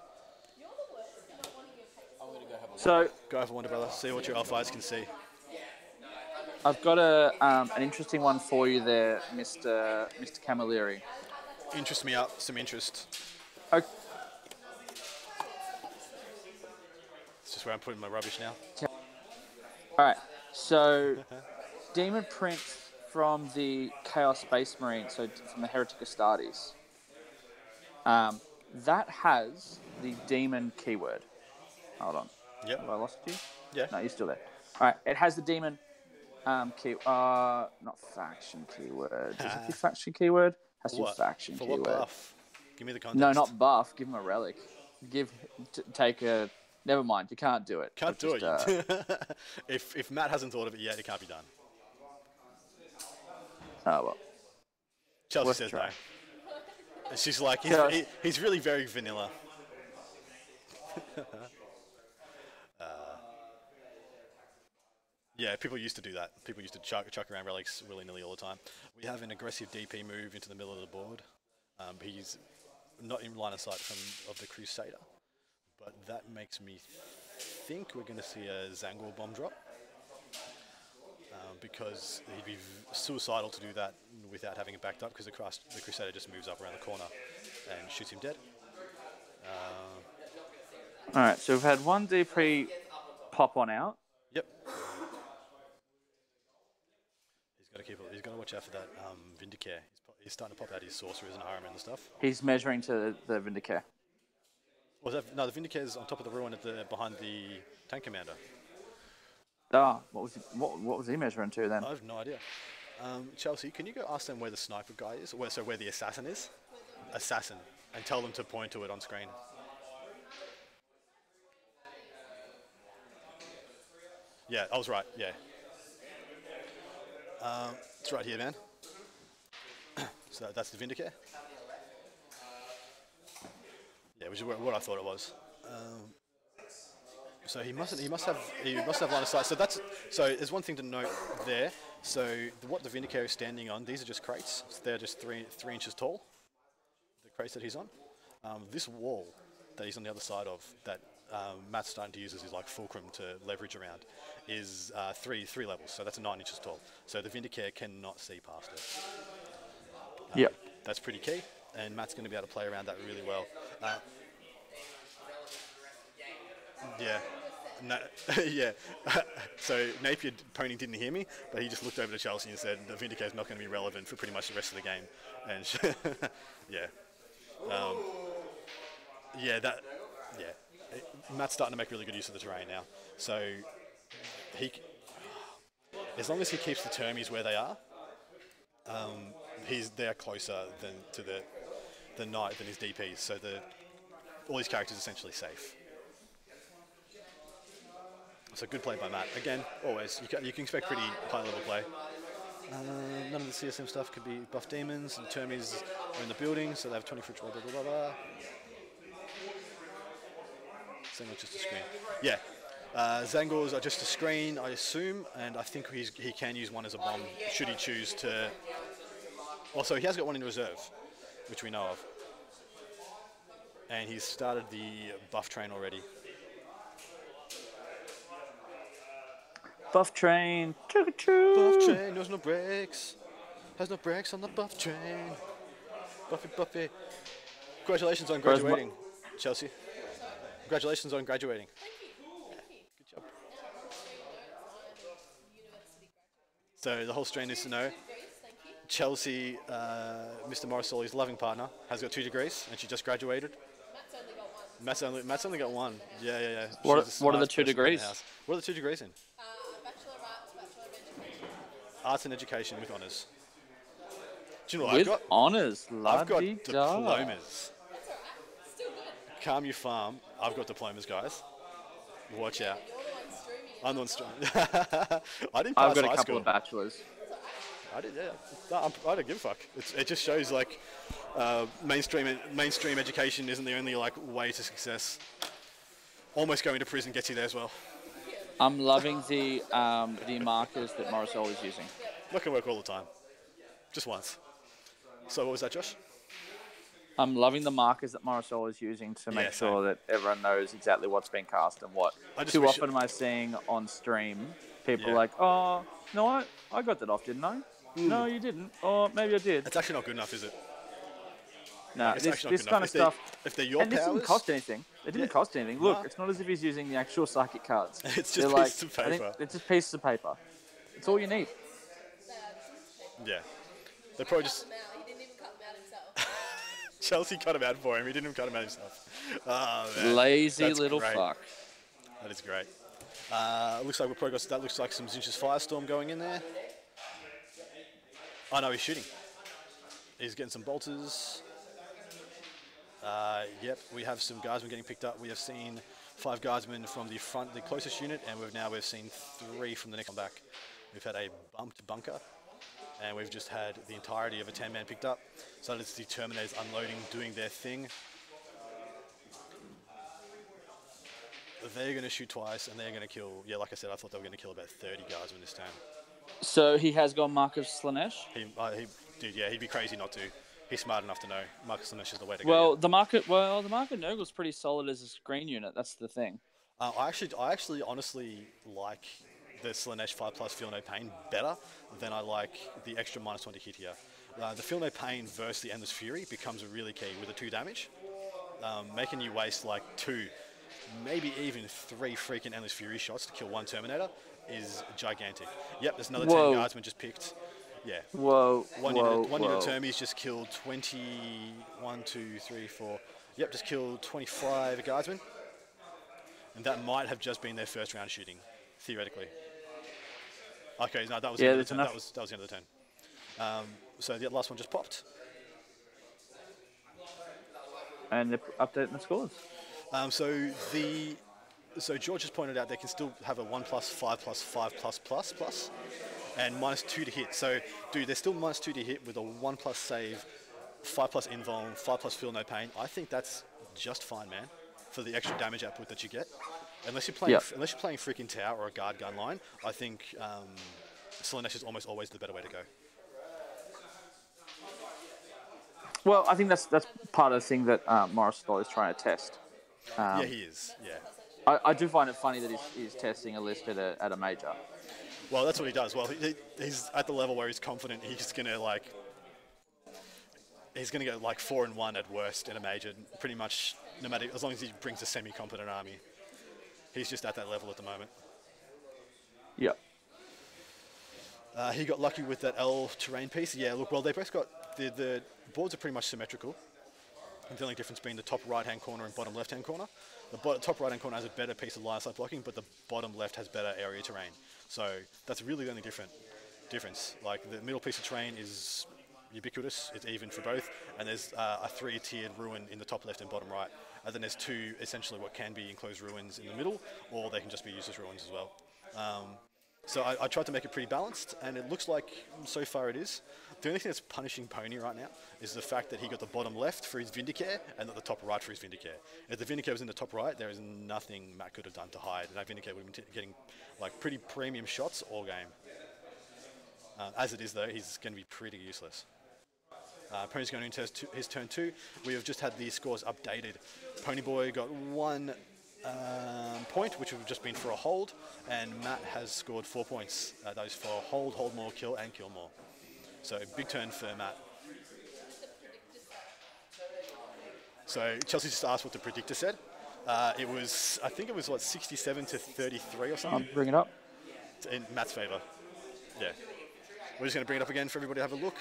So, go have a wander, brother, see what your alpha eyes can see. I've got a um, an interesting one for you there, Mister Mister Camilleri. Interest me up, some interest. Okay. It's just where I'm putting my rubbish now. Okay. All right. So, Demon Prince from the Chaos Space Marine, so from the Heretic Astartes. Um, that has the demon keyword. Hold on. Yep. Have I lost you? Yeah. No, you're still there. All right. It has the demon um, key. Uh, not faction keyword. Is it the faction keyword? Has to be faction For keyword. What buff? Give me the context. No, not buff. Give him a relic. Give. T take a. Never mind. You can't do it. Can't do just, it. Uh, if if Matt hasn't thought of it yet, it can't be done. Oh well. Chelsea Let's says try. no. She's like, he's, he, he's really very vanilla. uh, yeah, people used to do that. People used to chuck, chuck around relics willy-nilly all the time. We have an aggressive D P move into the middle of the board. Um, he's not in line of sight from of the Crusader. But that makes me think we're going to see a Zangor bomb drop. Um, because he'd be suicidal to do that without having it backed up, because the, crus the Crusader just moves up around the corner and shoots him dead. Uh, All right, so we've had one D P pop on out. Yep. He's got to keep. He's got to watch out for that um, Vindicare. He's, he's starting to pop out his sorcerers and Harriman and stuff. He's measuring to the, the Vindicare. Was that, no, the Vindicare is on top of the ruin at the behind the tank commander. Ah, what was he, what, what was he measuring to then? I have no idea. Um, Chelsea, can you go ask them where the sniper guy is? Where, so where the assassin is? Assassin. And tell them to point to it on screen. Yeah, I was right. Yeah. Um, it's right here, man. So that's the Vindicare. Yeah, which is what I thought it was. Um, So he mustn't. He must have. He must have line of sight. So that's. So there's one thing to note there. So the, what the Vindicare is standing on. These are just crates. So they're just three three inches tall. The crates that he's on. Um, this wall that he's on the other side of that um, Matt's starting to use as his like fulcrum to leverage around is uh, three three levels. So that's nine inches tall. So the Vindicare cannot see past it. Um, yeah. That's pretty key. And Matt's going to be able to play around that really well. Uh, yeah. No, yeah. So Napier Pony didn't hear me, but he just looked over to Chelsea and said, the Vindicate's not going to be relevant for pretty much the rest of the game. And sh yeah. Um, yeah, that, yeah. It, Matt's starting to make really good use of the terrain now. So he, as long as he keeps the termies where they are, um, he's, they're closer than to the, the knight than his D Ps. So the, all his characters are essentially safe. So good play by Matt. Again, always. You can, you can expect pretty high-level play. Uh, none of the C S M stuff could be buff demons. And Termies are in the building, so they have twenty foot roll, blah, blah, blah, blah. Same with just a screen. Yeah. Uh, Zangors are just a screen, I assume, and I think he's, he can use one as a bomb, should he choose to... Also, he has got one in reserve, which we know of. And he's started the buff train already. Buff train, choo-choo. Buff train has no brakes. Has no brakes on the buff train. Buffy, Buffy. Congratulations on graduating, Chelsea. Congratulations on graduating. Good job. So the whole strain needs to know. Chelsea, uh, Mister Morosoli's loving partner, has got two degrees, and she just graduated. Matt's only, Matt's only got one. Yeah, yeah, yeah. What, are, what are the two degrees? The what are the two degrees in? Arts and Education with honours. Do you know what with I've got? Honours, I've got diplomas. That's all right. Still good. Calm your farm. I've got diplomas, guys. Watch out. I'm the one streaming. I didn't pass I've got a couple school. of bachelors. I did, yeah. No, I'm, I don't give a fuck. It's, it just shows like uh, mainstream mainstream education isn't the only like way to success. Almost going to prison gets you there as well. I'm loving the um, the markers that Morosoli is using. That can work all the time. Just once. So what was that, Josh? I'm loving the markers that Morosoli is using to make yeah, sure that everyone knows exactly what's been cast and what. Too often am I seeing on stream people yeah. like, oh, no, I, I got that off, didn't I? Mm. No, you didn't. Or maybe I did. It's actually not good enough, is it? No, it's this, this kind of if stuff. They, if they're your and powers, this didn't cost anything. It didn't yeah. cost anything. Look, nah. it's not as if he's using the actual psychic cards. It's just like, pieces of paper. It's just pieces of paper. It's all you need. Yeah, they probably just. He didn't even cut them out himself. Chelsea cut him out for him. He didn't even cut him out himself. Oh, man. Lazy That's little great. fuck. That is great. Uh, looks like we've probably got, that looks like some Zinch's Firestorm going in there. Oh, no, he's shooting. He's getting some bolters. Uh, yep, we have some guardsmen getting picked up. We have seen five guardsmen from the front, the closest unit, and we've now we've seen three from the next one back. We've had a bumped bunker, and we've just had the entirety of a ten-man picked up. So it's the Terminators unloading, doing their thing. They're going to shoot twice, and they're going to kill. Yeah, like I said, I thought they were going to kill about thirty guardsmen this time. So he has gone Marcus Slanesh? He, uh, he, dude, yeah, he'd be crazy not to. He's smart enough to know Marcus Slanesh is the way to well, go. The market, well, the Market Nurgle's pretty solid as a green unit. That's the thing. Uh, I actually, I actually honestly like the Slanesh five plus Feel No Pain better than I like the extra minus one to hit here. Uh, the Feel No Pain versus the Endless Fury becomes really key with the two damage, um, making you waste like two, maybe even three freaking Endless Fury shots to kill one Terminator is gigantic. Yep, there's another Whoa. ten guardsmen just picked. Yeah. Whoa. One whoa, unit, one whoa. unit Termies just killed twenty, one, two, three, four. Yep, just killed twenty-five guardsmen. And that might have just been their first round shooting, theoretically. Okay, no, that was, yeah, the, end of the turn. That, was, that was the end of the turn. Um, so the last one just popped. And they're updating the scores. Um, so the so George has pointed out they can still have a one plus, five plus, five plus, plus, plus. And minus two to hit. So, dude, they're still minus two to hit with a one plus save, five plus invuln, five plus feel no pain. I think that's just fine, man, for the extra damage output that you get. Unless you're playing, yep. unless you're playing freaking tower or a guard gun line, I think um, Slanesh is almost always the better way to go. Well, I think that's that's part of the thing that uh, Morosoli is trying to test. Um, yeah, he is. Yeah. I, I do find it funny that he's, he's testing a list at a at a major. Well, that's what he does. Well, he, he's at the level where he's confident he's gonna like he's gonna go like four and one at worst in a major, pretty much no matter as long as he brings a semi-competent army. He's just at that level at the moment. Yeah. Uh, he got lucky with that L terrain piece. Yeah. Look, well, they both got the the boards are pretty much symmetrical. The only difference being the top right-hand corner and bottom left-hand corner. The bottom, top right-hand corner has a better piece of line side blocking, but the bottom left has better area terrain. So that's really the only different difference. Like the middle piece of terrain is ubiquitous; it's even for both. And there's uh, a three-tiered ruin in the top left and bottom right. And then there's two essentially what can be enclosed ruins in the middle, or they can just be used as ruins as well. Um, so I, I tried to make it pretty balanced, and it looks like so far it is. The only thing that's punishing Pony right now is the fact that he got the bottom left for his Vindicare and not the top right for his Vindicare. If the Vindicare was in the top right, there is nothing Matt could have done to hide, and that Vindicare would have been getting like pretty premium shots all game. Uh, as it is though, he's going to be pretty useless. Uh, Pony's going into his, two, his turn two. We have just had the scores updated. Ponyboy got one um, point, which would have just been for a hold, and Matt has scored four points. Uh, those for hold, hold more, kill, and kill more. So big turn for Matt. So Chelsea just asked what the predictor said. Uh, it was, I think it was what, sixty-seven to thirty-three or something? I'll bring it up. In Matt's favor. Yeah. We're just going to bring it up again for everybody to have a look.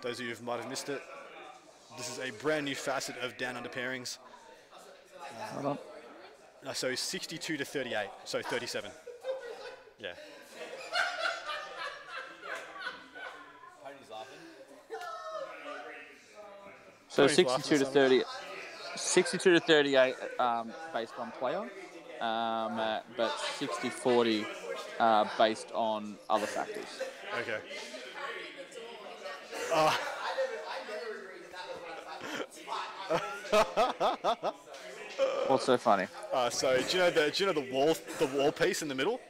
Those of you who might have missed it. This is a brand new facet of Down Under Pairings. Hold on. Uh, so sixty-two to thirty-eight, so thirty-seven. Yeah. So sixty-two to thirty, sixty-two to thirty-eight um, based on player, um, uh, but sixty forty uh, based on other factors. Okay. Uh. What's so funny? Uh, so do you know the do you know the wall the wall piece in the middle?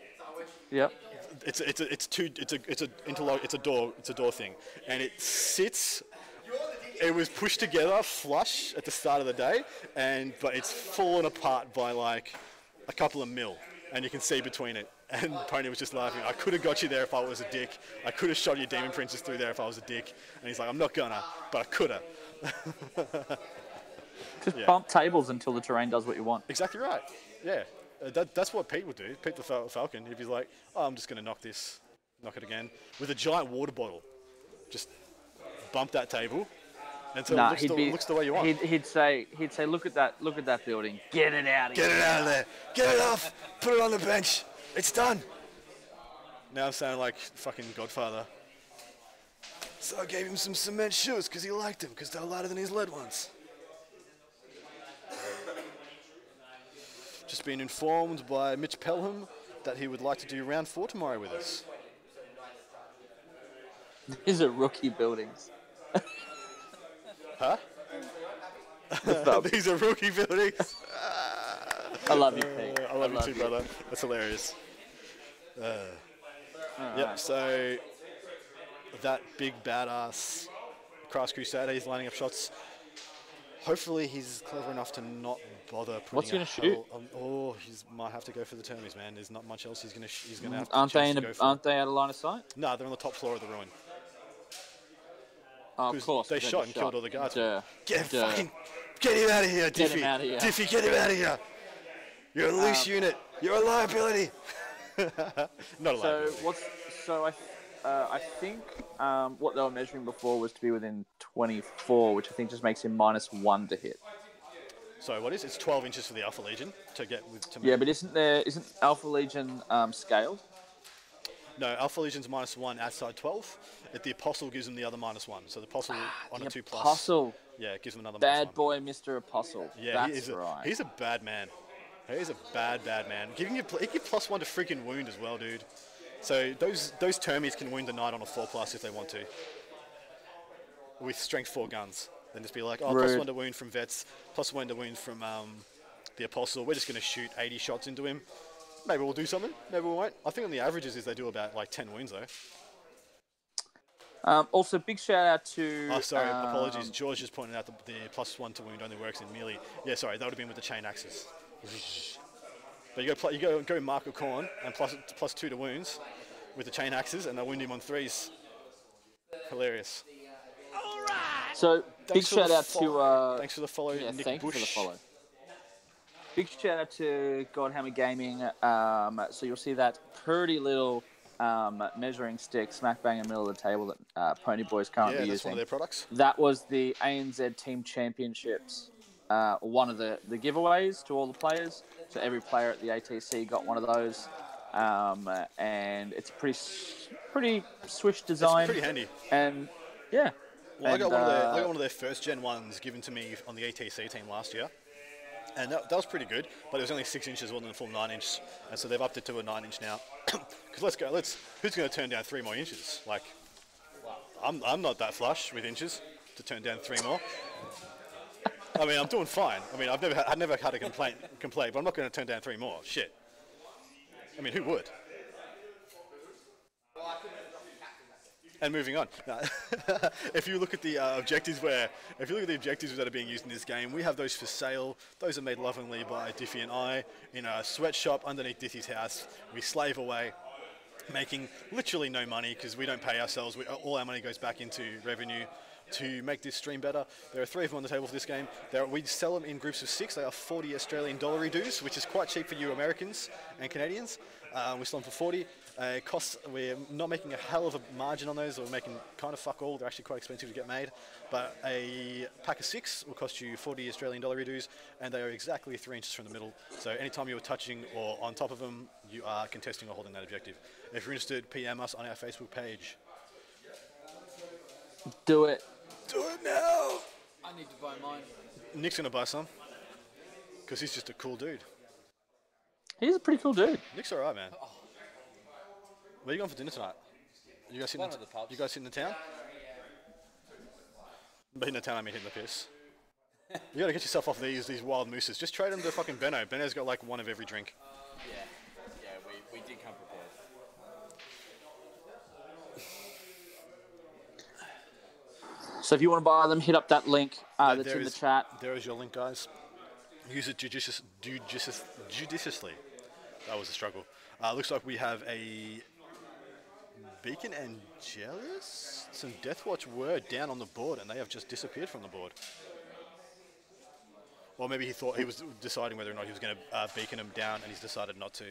Yep. It's it's a, it's two it's a it's a interlock it's a door it's a door thing, and it sits. It was pushed together flush at the start of the day, and but it's fallen apart by like a couple of mil, and you can see between it. And Pony was just laughing. I could have got you there if I was a dick. I could have shot your demon princess through there if I was a dick. And he's like, I'm not gonna, but I could have. Just yeah. Bump tables until the terrain does what you want. Exactly right. Yeah, uh, that, that's what Pete would do. Pete the Fal Falcon. He'd be like, oh, I'm just gonna knock this, knock it again with a giant water bottle. Just bump that table. until nah, it looks, he'd the, be, looks the way you want. He'd, he'd say, he'd say, look at that, look at that building. Get it out of Get here. Get it out of there. Get it off. Put it on the bench. It's done. Now I'm sounding like fucking Godfather. So I gave him some cement shoes because he liked them, because they're lighter than his lead ones. Just been informed by Mitch Pelham that he would like to do round four tomorrow with us. These are rookie buildings. Huh? These are rookie buildings. I love you, Pete. Uh, I love I you love too, you. brother. That's hilarious. Uh, yep, right. So that big badass Christ Crusader, he's lining up shots. Hopefully he's clever enough to not bother. What's he gonna shoot? On, oh, he might have to go for the turnies, man. There's not much else he's gonna. Sh he's gonna have. Aren't they in a, Aren't they out of line of sight? No, they're on the top floor of the ruin. Oh, of course. They shot and shot. killed all the guards. Duh. Get Duh. fucking, get him out of here, Diffie. Get him out of here. Diffie, get him out of here. You're a loose um, unit. You're a liability. Not a so liability. What's, so I. Uh, I think um, what they were measuring before was to be within twenty-four, which I think just makes him minus one to hit. So what is it? It's twelve inches for the Alpha Legion to get with. To yeah, but isn't there isn't Alpha Legion um, scaled? No, Alpha Legion's minus one outside twelve. If the Apostle gives him the other minus one, so the Apostle ah, on the a two plus. Apostle. Yeah, it gives him another. Bad boy, one. Mister Apostle. Yeah, that's he is a, right. He's a bad man. He's a bad, bad man. Giving you he gives plus one to freaking wound as well, dude. So those those termies can wound the knight on a four plus if they want to. With strength four guns, then just be like, oh, Rude. plus one to wound from vets, plus one to wound from um, the Apostle. We're just going to shoot eighty shots into him. Maybe we'll do something. Maybe we won't. I think on the averages is they do about like ten wounds though. Um, also, big shout out to. Oh, sorry, um, apologies. George just pointed out the, the plus one to wound only works in melee. Yeah, sorry, that would have been with the chain axes. But you go, you go, go mark a corn and plus, plus two to wounds with the chain axes, and they'll wound him on threes. Hilarious. All right. So big shout out to uh, thanks for the follow, yeah, Nick thanks Bush. for the follow. Big shout out to Godhammer Gaming. Um, so you'll see that pretty little um, measuring stick smack bang in the middle of the table that uh, Pony Boy's currently yeah, that's using. One of their products. That was the A N Z Team Championships. Uh, one of the, the giveaways to all the players. So every player at the A T C got one of those. Um, and it's a pretty, pretty swish design. It's pretty handy. And, yeah. Well, and, I, got one uh, of their, I got one of their first gen ones given to me on the A T C team last year. And that, that was pretty good, but it was only six inches, wasn't a full nine inch. And so they've upped it to a nine inch now. Because let's go, let's, who's going to turn down three more inches? Like, I'm, I'm not that flush with inches to turn down three more. I mean, I'm doing fine. I mean, I've never, had, I've never had a complaint, complaint, but I'm not going to turn down three more. Shit. I mean, who would? And moving on. Now, if you look at the uh, objectives, where if you look at the objectives that are being used in this game, we have those for sale. Those are made lovingly by Diffie and I in a sweatshop underneath Diffie's house. We slave away, making literally no money because we don't pay ourselves. We, all our money goes back into revenue. To make this stream better, there are three of them on the table for this game. There are, we sell them in groups of six. They are forty Australian dollar dues, which is quite cheap for you Americans and Canadians. Uh, we sell them for forty. Uh, it costs, we're not making a hell of a margin on those. We're making kind of fuck all. They're actually quite expensive to get made. But a pack of six will cost you forty Australian dollar dues, and they are exactly three inches from the middle. So anytime you're touching or on top of them, you are contesting or holding that objective. If you're interested, P M us on our Facebook page. Do it. Do it now! I need to buy mine. Nick's gonna buy some. Because he's just a cool dude. He's a pretty cool dude. Nick's alright, man. Oh. Where are you going for dinner tonight? You guys sitting in the, the pubs. You guys sitting in town? But in the town, I mean hitting the piss. You gotta get yourself off these these wild mooses. Just trade them to fucking Benno. Benno's got like one of every drink. Uh, yeah. Yeah, we, we did come prepared. So if you want to buy them, hit up that link uh, that's in the chat. There is your link, guys. Use it judicious, judicious, judiciously. That was a struggle. Uh, looks like we have a Beacon Angelus? Some Deathwatch were down on the board, and they have just disappeared from the board. Or maybe he thought he was deciding whether or not he was going to uh, beacon them down, and he's decided not to.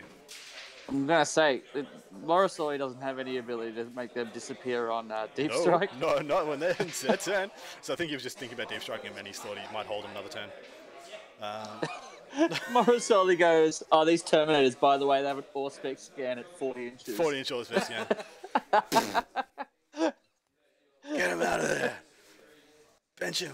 I'm going to say, it, Morosoli doesn't have any ability to make them disappear on uh, Deep no, Strike. No, not when they're in their turn. So I think he was just thinking about Deep Striking him and he thought he might hold him another turn. Um. Morosoli goes, oh, these Terminators, by the way, they have an Orspec scan at forty inches. forty inch Orspec scan. Get him out of there. Bench him.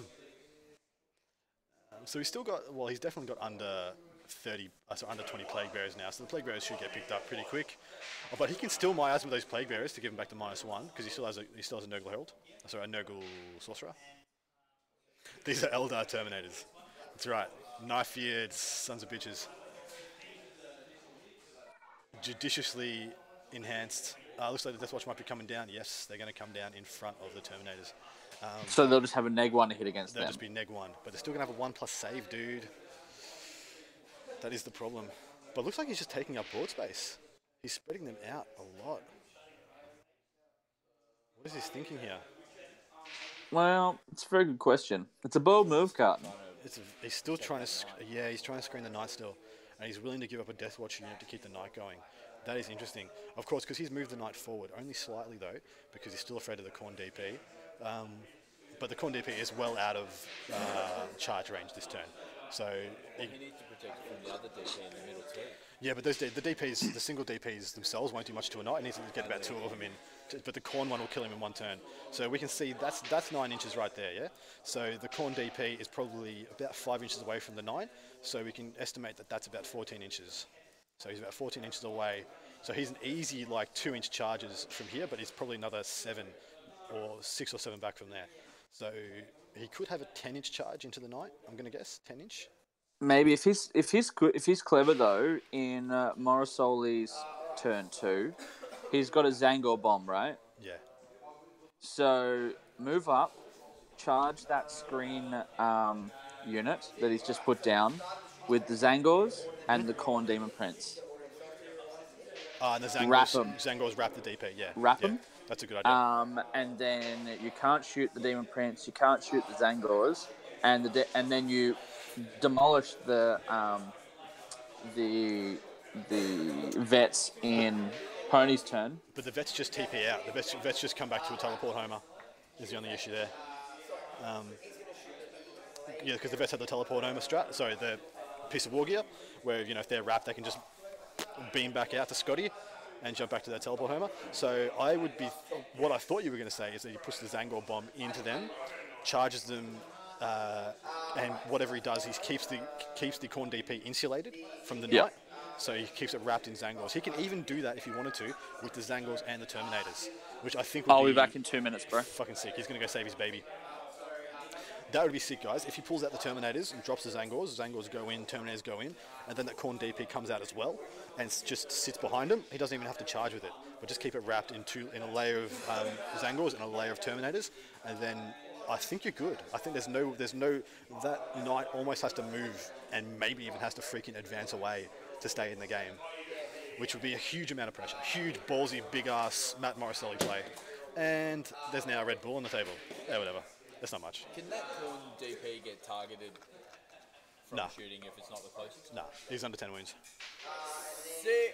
Um, so he's still got, well, he's definitely got under thirty, uh, so under twenty Plague Bearers now, so the Plague Bearers should get picked up pretty quick. Oh, but he can still miasma those Plague Bearers to give him back to minus one, because he still has a he still has a Nurgle Herald. Oh, sorry, a Nurgle Sorcerer. These are Eldar Terminators. That's right. Knife-eared sons of bitches. Judiciously enhanced. Uh, looks like the Deathwatch might be coming down. Yes, they're going to come down in front of the Terminators. Um, so they'll just have a neg one to hit against they'll them. They'll just be neg one, but they're still going to have a one plus save, dude. That is the problem. But it looks like he's just taking up board space. He's spreading them out a lot. What is his thinking here? Well, it's a very good question. It's a bold move, Carton. It's a, he's still trying to, sc yeah, he's trying to screen the Knight still. And he's willing to give up a Deathwatch unit to keep the Knight going. That is interesting. Of course, because he's moved the Knight forward, only slightly though, because he's still afraid of the Khorne D P. Um, but the Khorne D P is well out of uh, charge range this turn. So well, he needs to protect from the other D P in the middle too. Yeah, but those the D Ps, the single D Ps themselves won't do much to a Knight. He needs to get about two of them in. But the Khorne one will kill him in one turn. So we can see that's that's nine inches right there, yeah? So the Khorne D P is probably about five inches away from the nine. So we can estimate that that's about fourteen inches. So he's about fourteen inches away. So he's an easy like two inch charges from here, but he's probably another seven or six or seven back from there. So he could have a ten inch charge into the Knight. I'm going to guess ten inch. Maybe if he's if he's if he's clever though in uh, Morosoli's turn two, he's got a Zangor bomb, right? Yeah. So move up, charge that screen um, unit that he's just put down with the Zangors and the Khorne Demon Prince. Ah, uh, and the Zangors wrap, Zangors wrap the D P. Yeah. Wrap them. Yeah. That's a good idea. Um, and then you can't shoot the Demon Prince, you can't shoot the Zangors, and the de and then you demolish the um, the the vets in Pony's turn. But the vets just T P out. The vets, vets just come back to a teleport homer. Is the only issue there. Um, yeah, because the vets have the teleport homer strat. Sorry, the piece of war gear, where you know if they're wrapped, they can just beam back out to Scotty and jump back to that teleport homer. So I would be, th what I thought you were going to say is that he puts the Zangor bomb into them, charges them, uh, and whatever he does, he keeps the keeps the Khorne D P insulated from the Knight. Yep. So he keeps it wrapped in Zangors. He can even do that if he wanted to with the Zangors and the Terminators, which I think would I'll be, be back in two minutes, bro. Fucking sick. He's going to go save his baby. That would be sick, guys. If he pulls out the Terminators and drops the Zangors, Zangors go in, Terminators go in, and then that Khorne D P comes out as well and just sits behind him. He doesn't even have to charge with it, but just keep it wrapped in, two, in a layer of um, Zangors and a layer of Terminators, and then I think you're good. I think there's no, there's no, that Knight almost has to move and maybe even has to freaking advance away to stay in the game, which would be a huge amount of pressure. Huge, ballsy, big-ass Matt Morosoli play. And there's now a Red Bull on the table. Yeah, whatever. That's not much. Can that Khorne D P get targeted from nah. shooting if it's not the closest? No, nah. He's under ten wounds. Sick.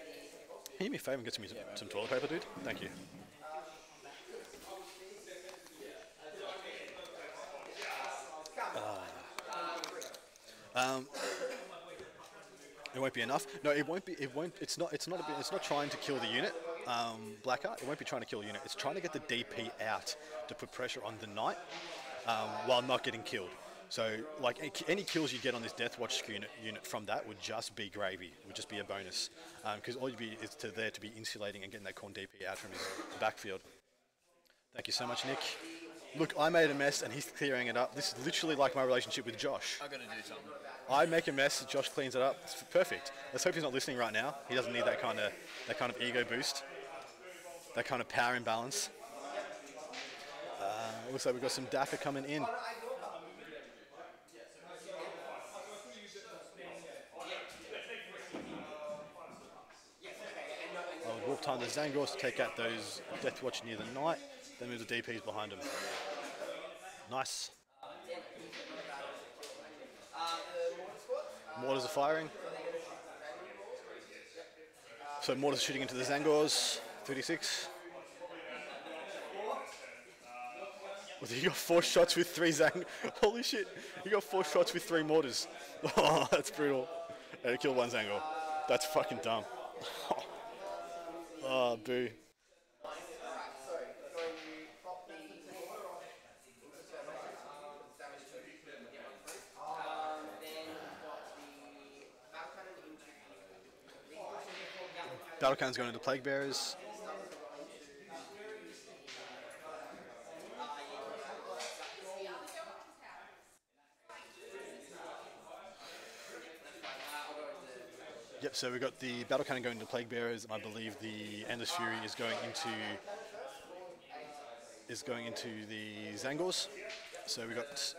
Can you do me a favour and get some, yeah, some toilet paper, dude? Thank you. Uh, um, it won't be enough. No, it won't be. It won't. It's not. It's not. A, it's not trying to kill the unit. Um, Blackheart. It won't be trying to kill a unit. It's trying to get the D P out to put pressure on the Knight um, while not getting killed. So, like, any kills you get on this Deathwatch unit, unit from that would just be gravy. Would just be a bonus because um, all you'd be is to there to be insulating and getting that Khorne D P out from his backfield. Thank you so much, Nick. Look, I made a mess and he's clearing it up. This is literally like my relationship with Josh. I gotta do something. I make a mess, Josh cleans it up. It's perfect. Let's hope he's not listening right now. He doesn't need that kind of that kind of ego boost, that kind of power imbalance. Uh, looks like we've got some D A F A coming in. Well, warp time the Zangors to take out those Deathwatch near the Knight. Then move the D Ps behind him. Nice. Mortars are firing. So Mortis shooting into the Zangors, thirty-six. Well, he got four shots with three Zang. Holy shit, he got four shots with three Mortars. Oh, that's brutal. And he killed one Zangor. That's fucking dumb. Oh, boo. Battle cannons going into Plague Bearers. Yep, so we've got the Battle Cannon going into Plague Bearers, and I believe the Endless Fury is going into is going into the Zangors. So we've got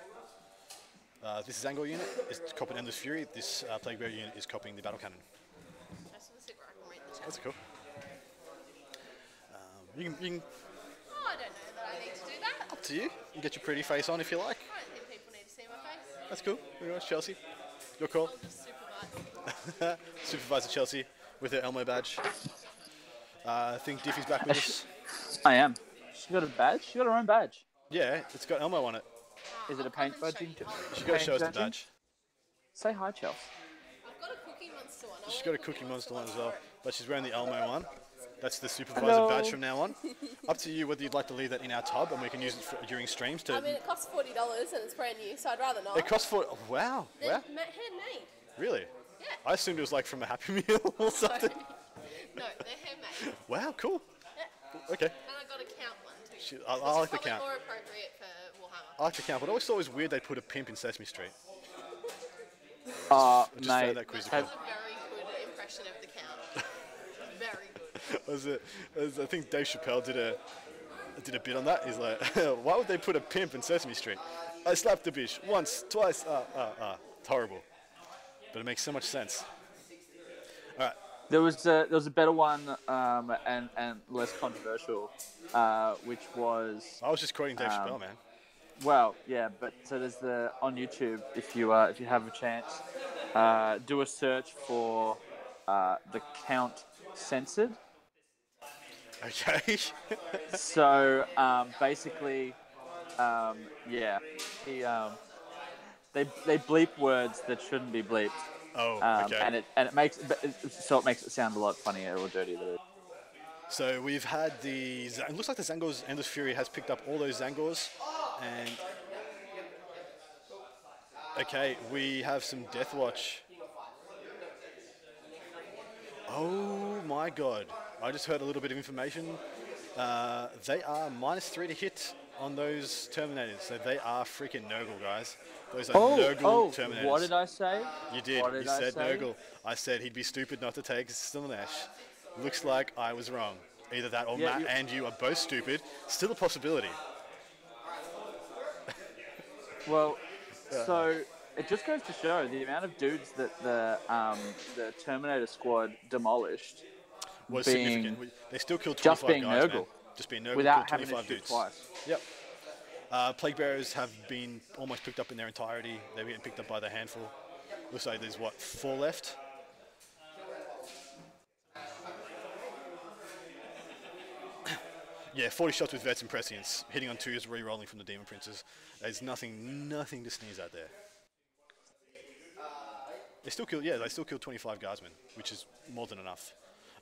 uh, this Zangor unit is copying Endless Fury, this uh, Plague Bearer unit is copying the Battle Cannon. That's cool. Um, you can, you can oh, I don't know that I need to do that. Up to you. You can get your pretty face on if you like. I don't think people need to see my face. That's cool. There you go, Chelsea. Your call. I'll just supervise. Supervisor Chelsea with her Elmo badge. Uh, I think Diffie's back with us. I am. She got a badge? She got her own badge. Yeah, it's got Elmo on it. Is it a paint badge? She's got to show us the badge. Say hi, Chelsea. She's got a Cookie Monster one as well, but she's wearing the Elmo one. That's the supervisor Hello. badge from now on. Up to you whether you'd like to leave that in our tub and we can use it for, during streams to... I mean, it costs forty dollars and it's brand new, so I'd rather not. It costs forty dollars? Oh, wow. They're wow. handmade. Really? Yeah. I assumed it was like from a Happy Meal or something. No, they're handmade. Wow, cool. Yeah. Okay. And I got a count one too. She, I, I like the count. More appropriate for Warhammer. I like the count, but I always thought it was weird they put a pimp in Sesame Street. Uh, just mate, that was a very good impression of the count. Very good. was it, was, I think Dave Chappelle did a did a bit on that. He's like, why would they put a pimp in Sesame Street? I slapped the bitch once, twice. Ah, ah, ah. It's horrible, but it makes so much sense. All right. There was a, there was a better one um, and and less controversial, uh, which was. I was just quoting Dave um, Chappelle, man. Well, yeah, but so there's the on YouTube. If you uh, if you have a chance, uh, do a search for uh, the count censored. Okay. So um, basically, um, yeah, he, um, they they bleep words that shouldn't be bleeped. Oh, um, okay. And it and it makes so it makes it sound a lot funnier or dirtier than it is. So we've had the. It looks like the Zangors Endless Fury has picked up all those Zangors. And okay, we have some Death Watch. Oh my god. I just heard a little bit of information. Uh, they are minus three to hit on those Terminators. So they are freaking Nurgle, guys. Those are oh, Nurgle oh, Terminators. What did I say? You did. What did you I said say? Nurgle. I said he'd be stupid not to take Stilnash. Looks like I was wrong. Either that or yeah, Matt and you are both stupid. Still a possibility. Well, yeah. So it just goes to show the amount of dudes that the um, the Terminator squad demolished was significant. We, they still killed twenty-five just being guys, Nurgle. Man. Just being Nurgle. Without having to shoot twice. Yep. Uh, Plague Bearers have been almost picked up in their entirety. They're getting picked up by the handful. Looks like there's, what, four left? Yeah, forty shots with Vets and Prescience. Hitting on twos, re-rolling from the Demon Princes. There's nothing, nothing to sneeze at there. They still kill, yeah, they still kill twenty-five Guardsmen, which is more than enough.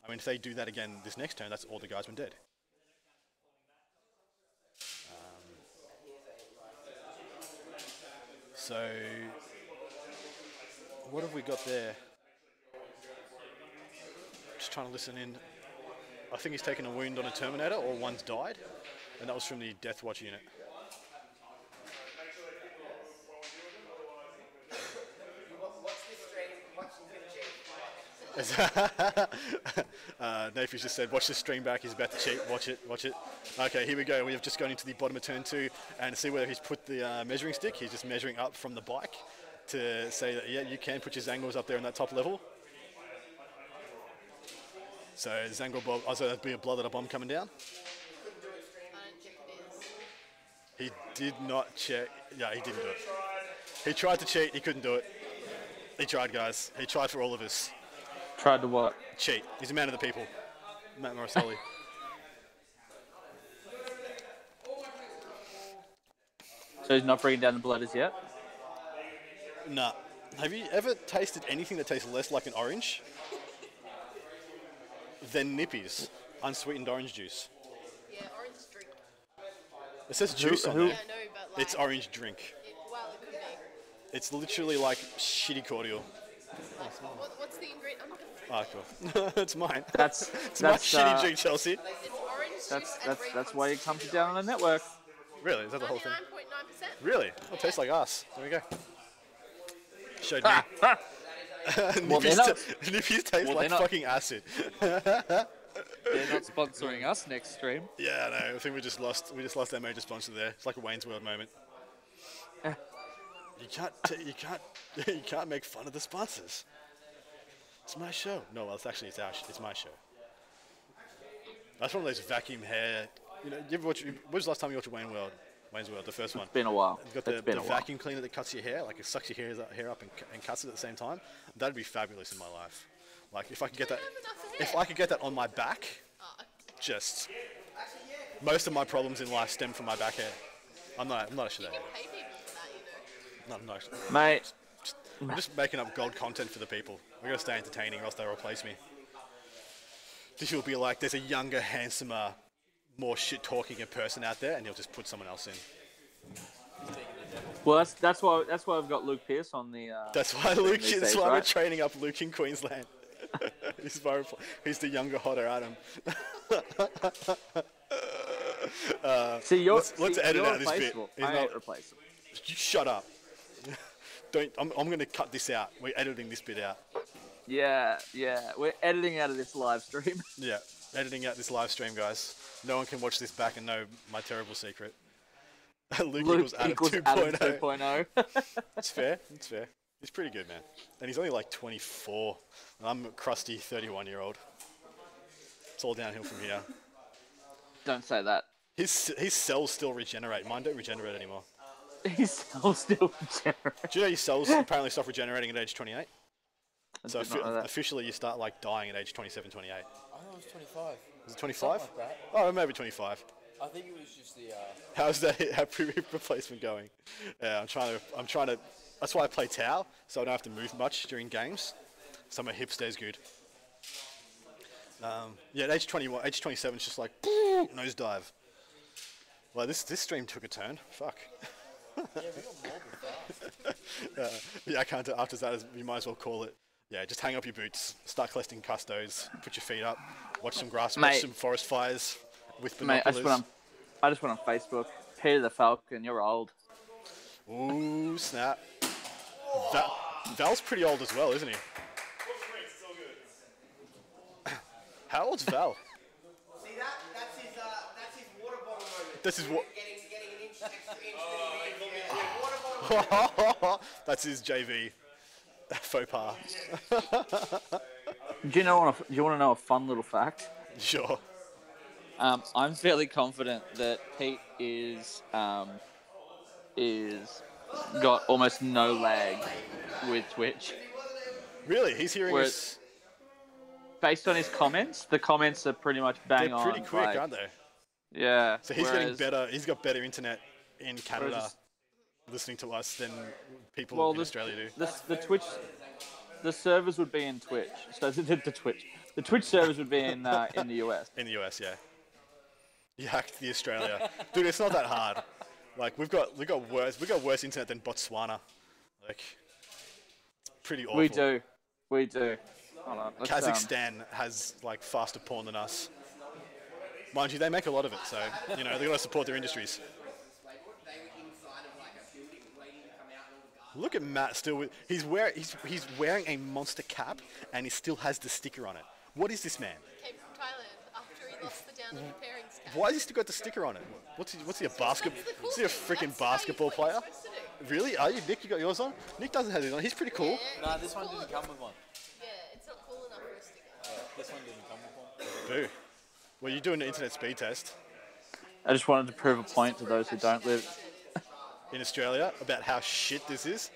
I mean, if they do that again this next turn, that's all the Guardsmen dead. Um, so, what have we got there? Just trying to listen in. I think he's taken a wound on a Terminator, or one's died, and that was from the Death Watch unit. uh, Napier just said, watch this stream back, he's about to cheat, watch it, watch it. Okay, here we go, we have just gone into the bottom of turn two, and see whether he's put the uh, measuring stick, he's just measuring up from the bike to say that, yeah, you can put your Zangors up there on that top level. So Zangor Bob, I oh, so that'd be a blood at a bomb coming down. He did not check. Yeah, he didn't do it. He tried to cheat. He couldn't do it. He tried, guys. He tried for all of us. Tried to what? Cheat. He's a man of the people. Matt Morosoli. So he's not bringing down the bladders yet? Nah. Have you ever tasted anything that tastes less like an orange than Nippies? Unsweetened orange juice. Yeah, orange drink. It says juice who, on who? It. Yeah, no, but like, it's orange drink. It, well, it could be. It's literally like shitty cordial. Like, what, what's the ingredient? I'm not going to drink it. Ah, cool. It's mine. That's, it's that's, my uh, shitty drink, Chelsea. It's orange juice that's, and that's, that's why you come to Down Under Network. Really? Is that the whole thing? ninety-nine point nine percent. Really? It yeah. tastes like us. There we go. Showed me. Well, Nippies, not, Nippies taste well, like fucking acid. They're not sponsoring us next stream. Yeah, no, I think we just lost. We just lost our major sponsor there. It's like a Wayne's World moment. you can't. T you can't. You can't make fun of the sponsors. It's my show. No, well, it's actually it's our. Sh it's my show. That's one of those vacuum hair. You know, you ever watch? When was the last time you watched Wayne World? Wayne's World, the first one. It's been a while. You've got the, the vacuum cleaner that cuts your hair, like it sucks your hair, hair up and, and cuts it at the same time. That'd be fabulous in my life. Like if I could get that, if I could get that on my back, oh, okay. just most of my problems in life stem from my back hair. I'm not, I'm not actually that. You can pay people for that, you know. No, I'm not. Mate, just, I'm just making up gold content for the people. We gotta stay entertaining, or else they'll replace me. This will be like, there's a younger, handsomer, more shit-talking a person out there, and he'll just put someone else in. Well, that's that's why that's why we've got Luke Pierce on the. Uh, that's why Luke. That's days, why right? we're training up Luke in Queensland. he's, he's the younger, hotter Adam. uh, see, you're, let's, see, let's edit you're out this bit. He's I not replaceable. Shut up! Don't. I'm I'm going to cut this out. We're editing this bit out. Yeah, yeah. We're editing out of this live stream. yeah. Editing out this live stream, guys. No one can watch this back and know my terrible secret. Luke, Luke equals Adam two point oh. It's fair. It's fair. He's pretty good, man. And he's only like twenty-four. And I'm a crusty thirty-one-year-old. It's all downhill from here. Don't say that. His, his cells still regenerate. Mine don't regenerate anymore. His cells still regenerate. Do you know your cells apparently stop regenerating at age twenty-eight? I so officially you start like dying at age twenty-seven, twenty-eight. I thought it was twenty-five. Was it twenty-five? Like that. Oh, maybe twenty-five. I think it was just the. Uh... How's that? How pre replacement going? Yeah, I'm trying to. I'm trying to. That's why I play Tau, so I don't have to move much during games. So my hip stays good. Um, yeah, at age twenty-one, age twenty-seven, it's just like nose dive. Well, this this stream took a turn. Fuck. Yeah, we got more uh, yeah, I can't. After that, you might as well call it. Yeah, just hang up your boots, start collecting custos, put your feet up, watch some grass, mate, watch some forest fires with binoculars. Mate, I just, went on, I just went on Facebook. Peter the Falcon, you're old. Ooh, snap. Val, Val's pretty old as well, isn't he? How old's Val? See that? That's his, uh, that's his water bottle moment. This is what... Getting, getting an inch, extra inch. Oh, yeah, water bottle. That's his J V. Faux pas. do you know? Do you want to know a fun little fact? Sure. Um, I'm fairly confident that Pete is um, is got almost no lag with Twitch. Really? He's hearing us. Based on his comments, the comments are pretty much bang They're on. They're pretty quick, like, aren't they? Yeah. So he's whereas, getting better. He's got better internet in Canada. Listening to us than people well, in the, Australia do. The, the Twitch, the servers would be in Twitch. So the, the, the Twitch, the Twitch servers would be in uh, in the U S. In the U S, yeah. You hacked the Australia, dude. It's not that hard. Like we've got we got worse we got worse internet than Botswana. Like it's pretty awful. We do, we do. Hold on, Kazakhstan um... has like faster porn than us. Mind you, they make a lot of it, so you know they got to support their industries. Look at Matt still with, he's, wear, he's, he's wearing a monster cap and he still has the sticker on it. What is this man? He came from Thailand after he lost the Down Under Pairings cap. Why has he still got the sticker on it? What's he, what's he a basketball, cool is he a freaking basketball player? Really? Are you, Nick, you got yours on? Nick doesn't have his on, he's pretty cool. Yeah, nah, this one cool didn't come with one. Yeah, it's not cool enough for a sticker. Uh, this one didn't come with one. Boo. Well, you're doing an internet speed test. I just wanted to prove a point to those who don't live in Australia about how shit this is.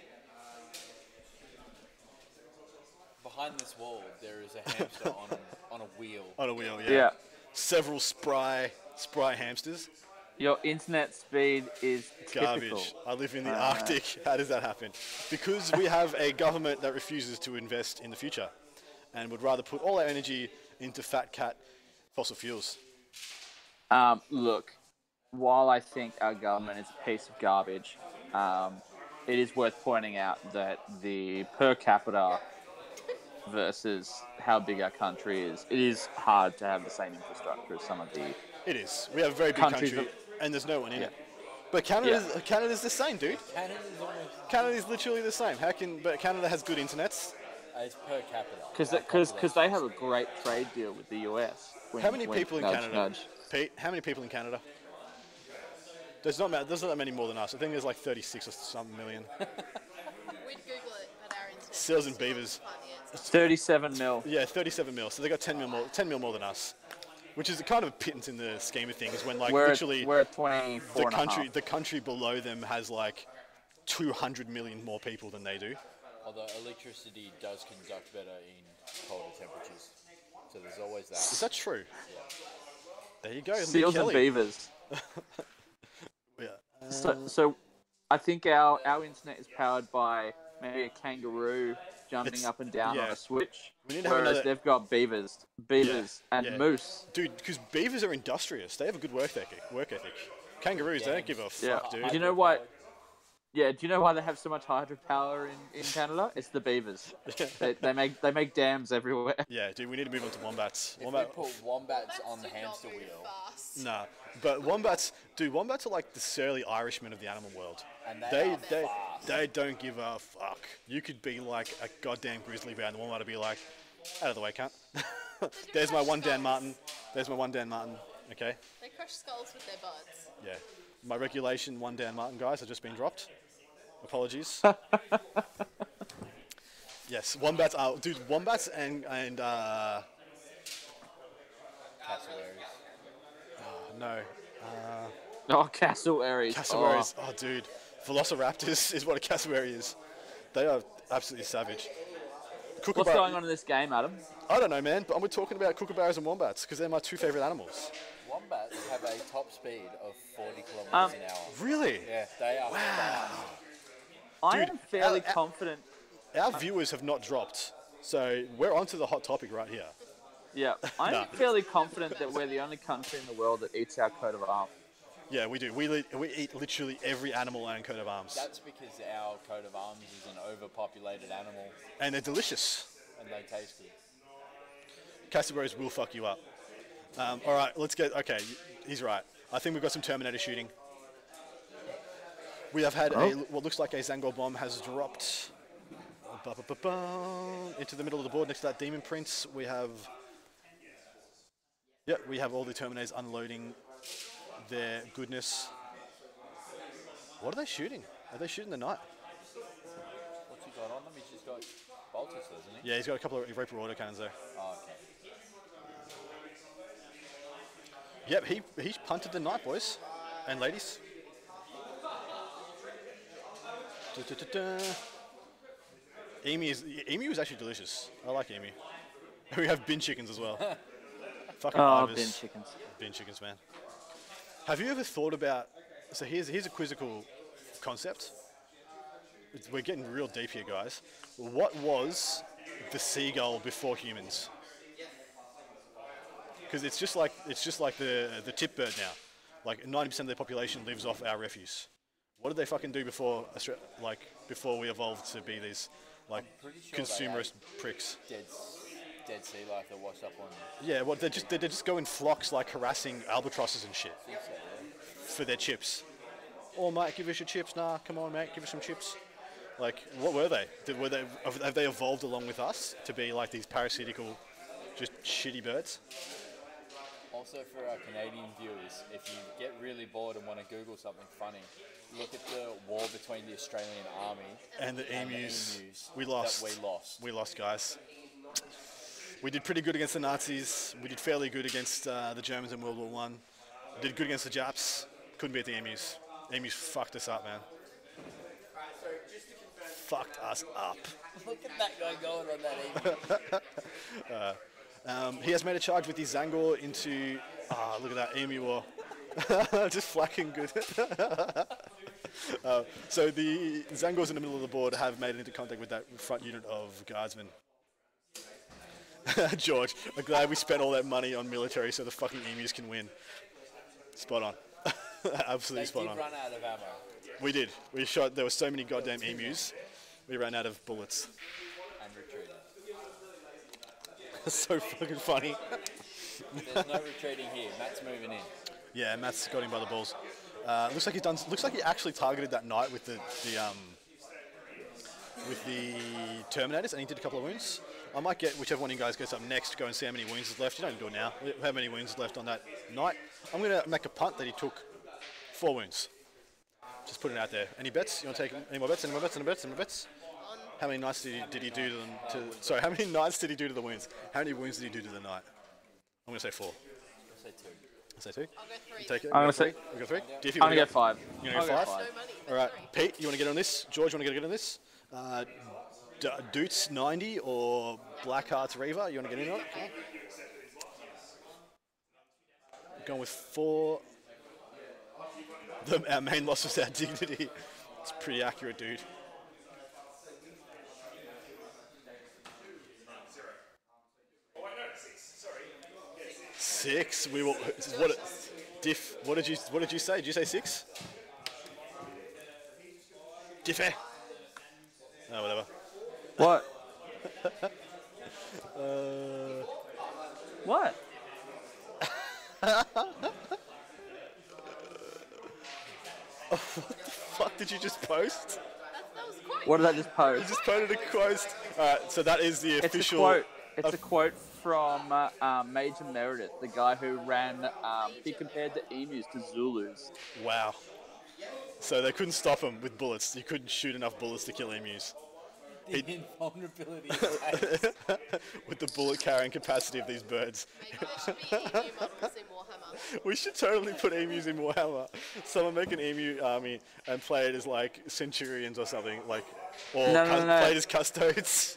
behind this wall, there is a hamster on, on a wheel. On a wheel, yeah. yeah. Several spry, spry hamsters. Your internet speed is garbage. Typical. I live in the uh, Arctic. How does that happen? Because we have a government that refuses to invest in the future and would rather put all our energy into fat cat fossil fuels. Um, look, while I think our government is a piece of garbage, um, it is worth pointing out that the per capita versus how big our country is, it is hard to have the same infrastructure as some of the... It is. We have a very big Countries country, and there's no one in yeah. it. But Canada's, yeah. Canada's the same, dude. Canada's, almost Canada's literally the same. How can? But Canada has good internets. Uh, it's per capita. Because because they have a great trade deal with the U S. When, how many people in nudge, Canada? Nudge. Pete, how many people in Canada? There's not there's not that many more than us. I think there's like thirty-six or some million. We'd Google it at our internet. Seals and Beavers. Thirty-seven mil. Yeah, thirty-seven mil. So they got ten mil more, ten mil more than us. Which is a kind of a pittance in the scheme of things when, like, we're literally at, we're at the country the country below them has like two hundred million more people than they do. Although electricity does conduct better in colder temperatures, so there's always that. Is that true? Yeah. There you go. Seals and Beavers. yeah. um, so, so, I think our our internet is powered by maybe a kangaroo jumping it's, up and down yeah. on a switch, we need to whereas have they've got beavers, beavers yeah, and yeah. moose. Dude, because beavers are industrious. They have a good work ethic. Work ethic. Kangaroos, yeah. they don't give a yeah. fuck, dude. Do you know why? Yeah, do you know why they have so much hydropower in, in Canada? It's the beavers. they, they make they make dams everywhere. Yeah, dude, we need to move on to wombats. Wombat, if we put wombats, wombats on the hamster wheel. Nah, but wombats, dude, wombats are like the surly Irishmen of the animal world. And they they they, they don't give a fuck. You could be like a goddamn grizzly bear, and the wombats would be like, out of the way, cunt. There's my one skulls. Dan Martin. There's my one Dan Martin. Okay. They crush skulls with their butts. Yeah, my regulation one Dan Martin guys have just been dropped. Apologies. yes, wombats are... Dude, wombats and... and uh, cassowaries. Oh, no. Uh, oh, cassowaries. Cassowaries. Oh. oh, dude. Velociraptors is what a cassowary is. They are absolutely savage. Kookaburra. What's going on in this game, Adam? I don't know, man, but we're talking about kookaburras and wombats because they're my two favourite animals. Wombats have a top speed of forty kilometres um, an hour. Really? Yeah, they are... Wow. Fast. Dude, I am fairly our, confident. Our um, viewers have not dropped, so we're onto the hot topic right here. Yeah, I'm nah. fairly confident that we're the only country in the world that eats our coat of arms. Yeah, we do. We, we eat literally every animal and coat of arms. That's because our coat of arms is an overpopulated animal. And they're delicious. And they taste good. Cassowaries will fuck you up. Um, all right, let's get... Okay, he's right. I think we've got some Terminator shooting. We have had oh. a, what looks like a Zangor bomb has dropped ba, ba, ba, ba, into the middle of the board next to that Demon Prince. We have, yeah, we have all the Terminators unloading their goodness. What are they shooting? Are they shooting the Knight? What's he got on them? He's just got bolters, doesn't he? Yeah, he's got a couple of Reaper autocannons there. Oh, okay. Yep, he, he punted the Knight, boys and ladies. Da, da, da, da. Emu is emu is actually delicious. I like emu. We have bin chickens as well. Fucking oh, bin chickens. Bin chickens, man. Have you ever thought about? So here's here's a quizzical concept. It's, we're getting real deep here, guys. What was the seagull before humans? Because it's just like it's just like the the tip bird now. Like ninety percent of their population lives off our refuse. What did they fucking do before, like, before we evolved to be these, like, sure consumerist pricks? Dead, dead sea life that washed up on them. Yeah, well, they just they just go in flocks, like, harassing albatrosses and shit so, yeah. for their chips. Oh, mate, give us your chips. Nah, come on, mate, give us some chips. Like, what were they? Did, were they have they evolved along with us to be like these parasitical, just shitty birds? Also, for our Canadian viewers, if you get really bored and want to Google something funny, look at the war between the Australian army and the and emus. The emus we lost. That we lost. We lost, guys. We did pretty good against the Nazis. We did fairly good against uh, the Germans in World War One. Did good against the Japs. Couldn't beat the emus. Emus fucked us up, man. fucked us up. Look at that guy going on that emu. uh, um, he has made a charge with his Zangor into... Ah, oh, look at that emu war. Just flacking good. uh, so the Zangors in the middle of the board have made it into contact with that front unit of guardsmen. George, I'm glad we spent all that money on military so the fucking emus can win. Spot on. Absolutely spot on. We ran out of ammo. We did. We shot, there were so many goddamn emus, we ran out of bullets. And retreated. That's so fucking funny. There's no retreating here. Matt's moving in. Yeah, Matt's got him by the balls. Uh, looks like he done. Looks like he actually targeted that knight with the, the um with the Terminators, and he did a couple of wounds. I might get whichever one of you guys goes up next to go and see how many wounds is left. You don't need to do it now. How many wounds is left on that knight? I'm gonna make a punt that he took four wounds. Just put it out there. Any bets? You want to take any more bets? Any more bets? Any more bets? Any more bets? How many knights did he, did he do to them? To, sorry, how many knights did he do to the wounds? How many wounds did he do to the knight? I'm gonna say four. I'll say two. Say two. I'll go three. Take it. I'm gonna say. We got three. Diffie, I'm gonna get five. You gonna go five? All right. Pete, you wanna get on this? George, you wanna get on this? Uh, Doots ninety or Blackheart's Reaver? You wanna get in on it? Okay. Going with four. The, our main loss was our dignity. It's pretty accurate, dude. Six. We were. What? Diff. What did you? What did you say? Did you say six? Diffie. Oh, whatever. What? uh. What? Oh, what the fuck did you just post? That, that was quote. What did I just post? You just posted a quote. Alright, so that is the official. It's a quote. It's a quote from uh, um, Major Meredith, the guy who ran, um, he compared the emus to Zulus. Wow. So they couldn't stop him with bullets. You couldn't shoot enough bullets to kill emus. The he invulnerability with the bullet carrying capacity of these birds. Maybe there should be emu models in Warhammer. We should totally put emus in Warhammer. Someone make an emu army and play it as like centurions or something, like, or no, no, no. play it as custodes.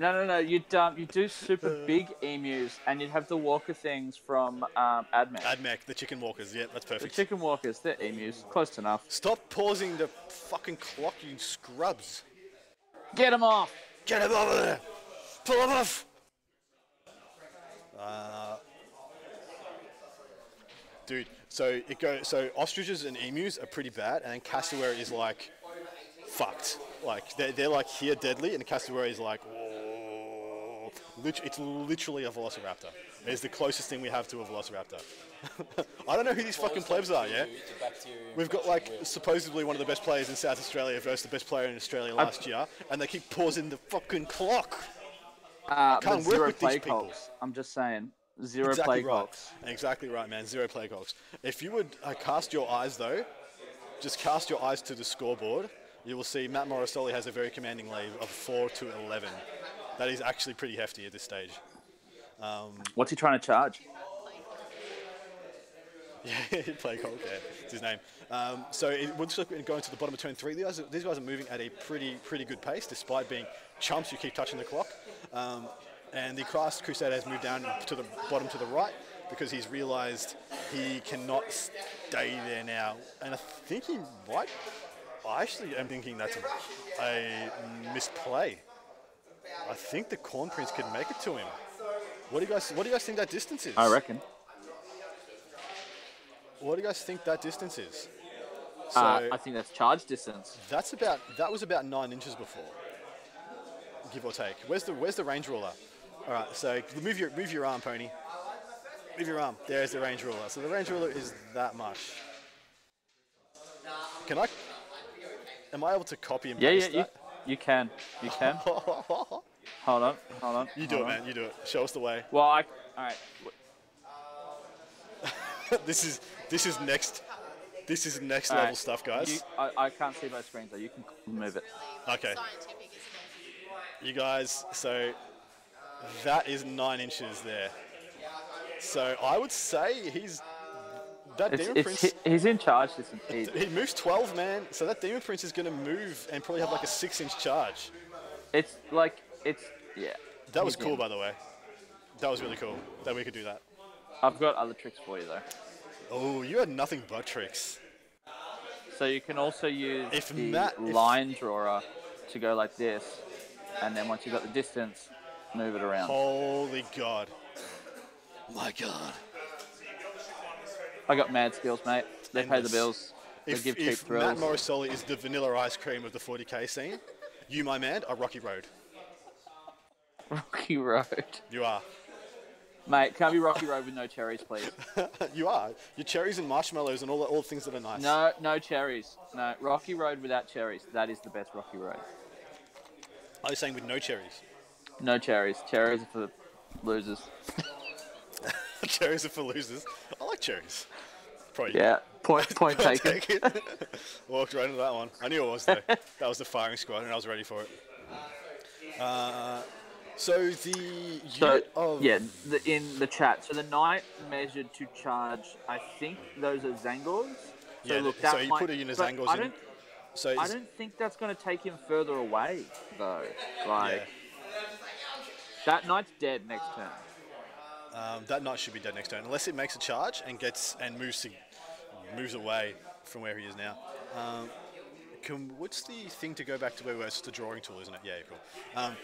No, no, no. You'd um, you do super uh, big emus, and you'd have the walker things from um, Admech. Admech, the chicken walkers. Yeah, that's perfect. The chicken walkers, they're emus. Close enough. Stop pausing the fucking clock, you scrubs. Get him off. Get him over there. Pull him off. Uh, dude, so it goes. So ostriches and emus are pretty bad, and cassowary is like fucked. Like they're they're like here deadly, and cassowary is like. It's literally a velociraptor. It's the closest thing we have to a velociraptor. I don't know who these fucking plebs are, yeah? We've got, like, supposedly one of the best players in South Australia versus the best player in Australia last year, and they keep pausing the fucking clock. Uh, I can't work with these people. I'm just saying. Zero play clocks. Exactly right, man. Zero play clocks. If you would uh, cast your eyes, though, just cast your eyes to the scoreboard, you will see Matt Morosoli has a very commanding lead of four to eleven. That is actually pretty hefty at this stage. Um, What's he trying to charge? Yeah, play cold. Yeah, it's his name. Um, so it looks like going to the bottom of turn three. These guys, these guys are moving at a pretty, pretty good pace, despite being chumps. You keep touching the clock, um, and the Christ Crusader has moved down to the bottom to the right because he's realised he cannot stay there now. And I think he might. I actually am thinking that's a, a misplay. I think the Corn Prince could make it to him. What do you guys? What do you guys think that distance is? I reckon. What do you guys think that distance is? So uh, I think that's charge distance. That's about. That was about nine inches before, give or take. Where's the Where's the range ruler? All right. So move your move your arm, pony. Move your arm. There's the range ruler. So the range ruler is that much. Can I? Am I able to copy and paste yeah, yeah, that? You You can, you can. hold on, hold on. You do hold it, on. man. You do it. Show us the way. Well, I. All right. this is this is next. This is next all level right. stuff, guys. You, I, I can't see my screen though. You can move it. Okay. You guys, so that is nine inches there. So I would say he's that it's, Demon it's, Prince... He's in charge this he? he moves twelve, man. So that Demon Prince is going to move and probably have like a six inch charge. It's like... It's... Yeah. That was cool, in. by the way. That was really cool that we could do that. I've got other tricks for you, though. Oh, you had nothing but tricks. So you can also use if the Matt, line if drawer to go like this. And then once you've got the distance, move it around. Holy God. My God. I got mad skills, mate. They and pay the bills. They if, give cheap if thrills. Matt Morosoli is the vanilla ice cream of the forty K scene, you, my man, are Rocky Road. Rocky Road. You are. Mate, can't be Rocky Road with no cherries, please. You are. Your cherries and marshmallows and all the, all the things that are nice. No, no cherries. No, Rocky Road without cherries. That is the best Rocky Road. Are you saying with no cherries? No cherries. Cherries are for losers. Cherries are for losers. I like cherries. Probably. Yeah. Point, point taken. Take Walked right into that one. I knew it was, though. That was the firing squad, and I was ready for it. Uh... So the so, of yeah the, in the chat. So the knight measured to charge. I think those are Zangors. So yeah, look, that so you might, put a unit of Zangors I in. So I don't think that's going to take him further away though. Like yeah. that knight's dead next turn. Um, that knight should be dead next turn unless it makes a charge and gets and moves to, moves away from where he is now. Um, can what's the thing to go back to where we're? It's the drawing tool, isn't it? Yeah, cool. Um,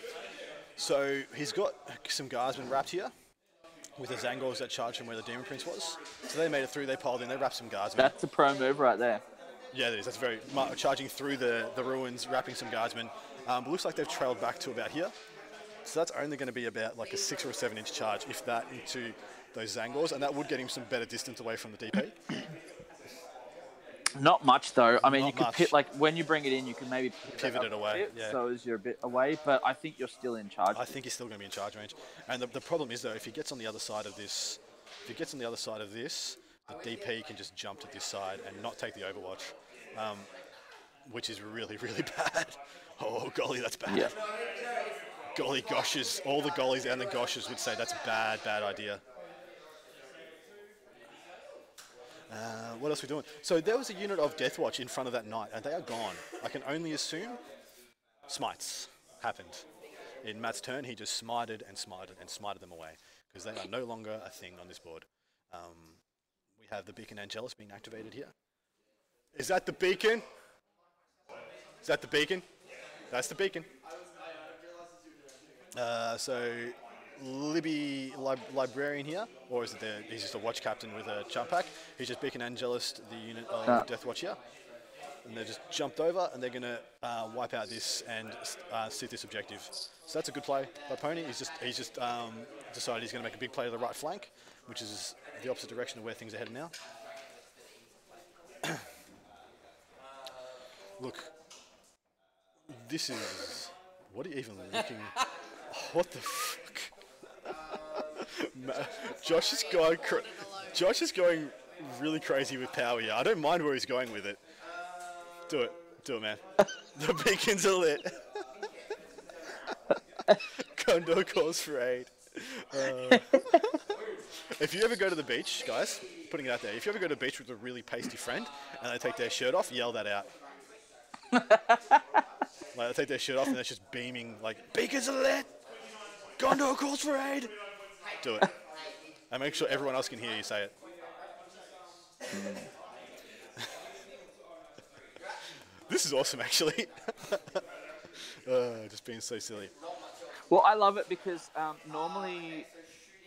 So he's got some guardsmen wrapped here with the Zangors that charged him where the Demon Prince was. So they made it through, they piled in, they wrapped some guardsmen. That's a pro move right there. Yeah, it is. That's very... Charging through the, the ruins, wrapping some guardsmen. Um, but looks like they've trailed back to about here. So that's only going to be about like a six or a seven inch charge, if that, into those Zangors. And that would get him some better distance away from the D P. Not much though. I mean, Not you could much. pit like when you bring it in, you can maybe pivot it away. Bit, yeah. So as you're a bit away, but I think you're still in charge. I think he's still going to be in charge range. And the, the problem is though, if he gets on the other side of this, if he gets on the other side of this, the D P can just jump to this side and not take the Overwatch, um, which is really, really bad. Oh golly, that's bad. Yeah. Golly goshes, all the gollies and the goshes would say that's a bad, bad idea. Uh, what else are we doing? So there was a unit of Deathwatch in front of that knight, and they are gone. I can only assume smites happened. In Matt's turn, he just smited and smited and smited them away, because they are no longer a thing on this board. Um, we have the Beacon Angelus being activated here. Is that the Beacon? Is that the Beacon? That's the Beacon. Uh, so... Libby lib librarian here, or is it the, he's just a watch captain with a chump pack? He's just Beacon Angelus, the unit of ah. Deathwatch here, and they just jumped over, and they're going to uh, wipe out this and uh, sit this objective. So that's a good play by Pony. He's just he's just um, decided he's going to make a big play to the right flank, which is the opposite direction of where things are headed now. Look, this is what are you even looking? What the. F Josh is going. Cra Josh is going really crazy with power here. I don't mind where he's going with it. Do it, do it, man. The beacons are lit. Condor calls for aid. Uh, if you ever go to the beach, guys, putting it out there. If you ever go to the beach with a really pasty friend and they take their shirt off, yell that out. Like they take their shirt off and they're just beaming. Like beacons are lit. Condor calls for aid. Do it. And make sure everyone else can hear you say it. This is awesome, actually. uh, just being so silly. Well, I love it because um, normally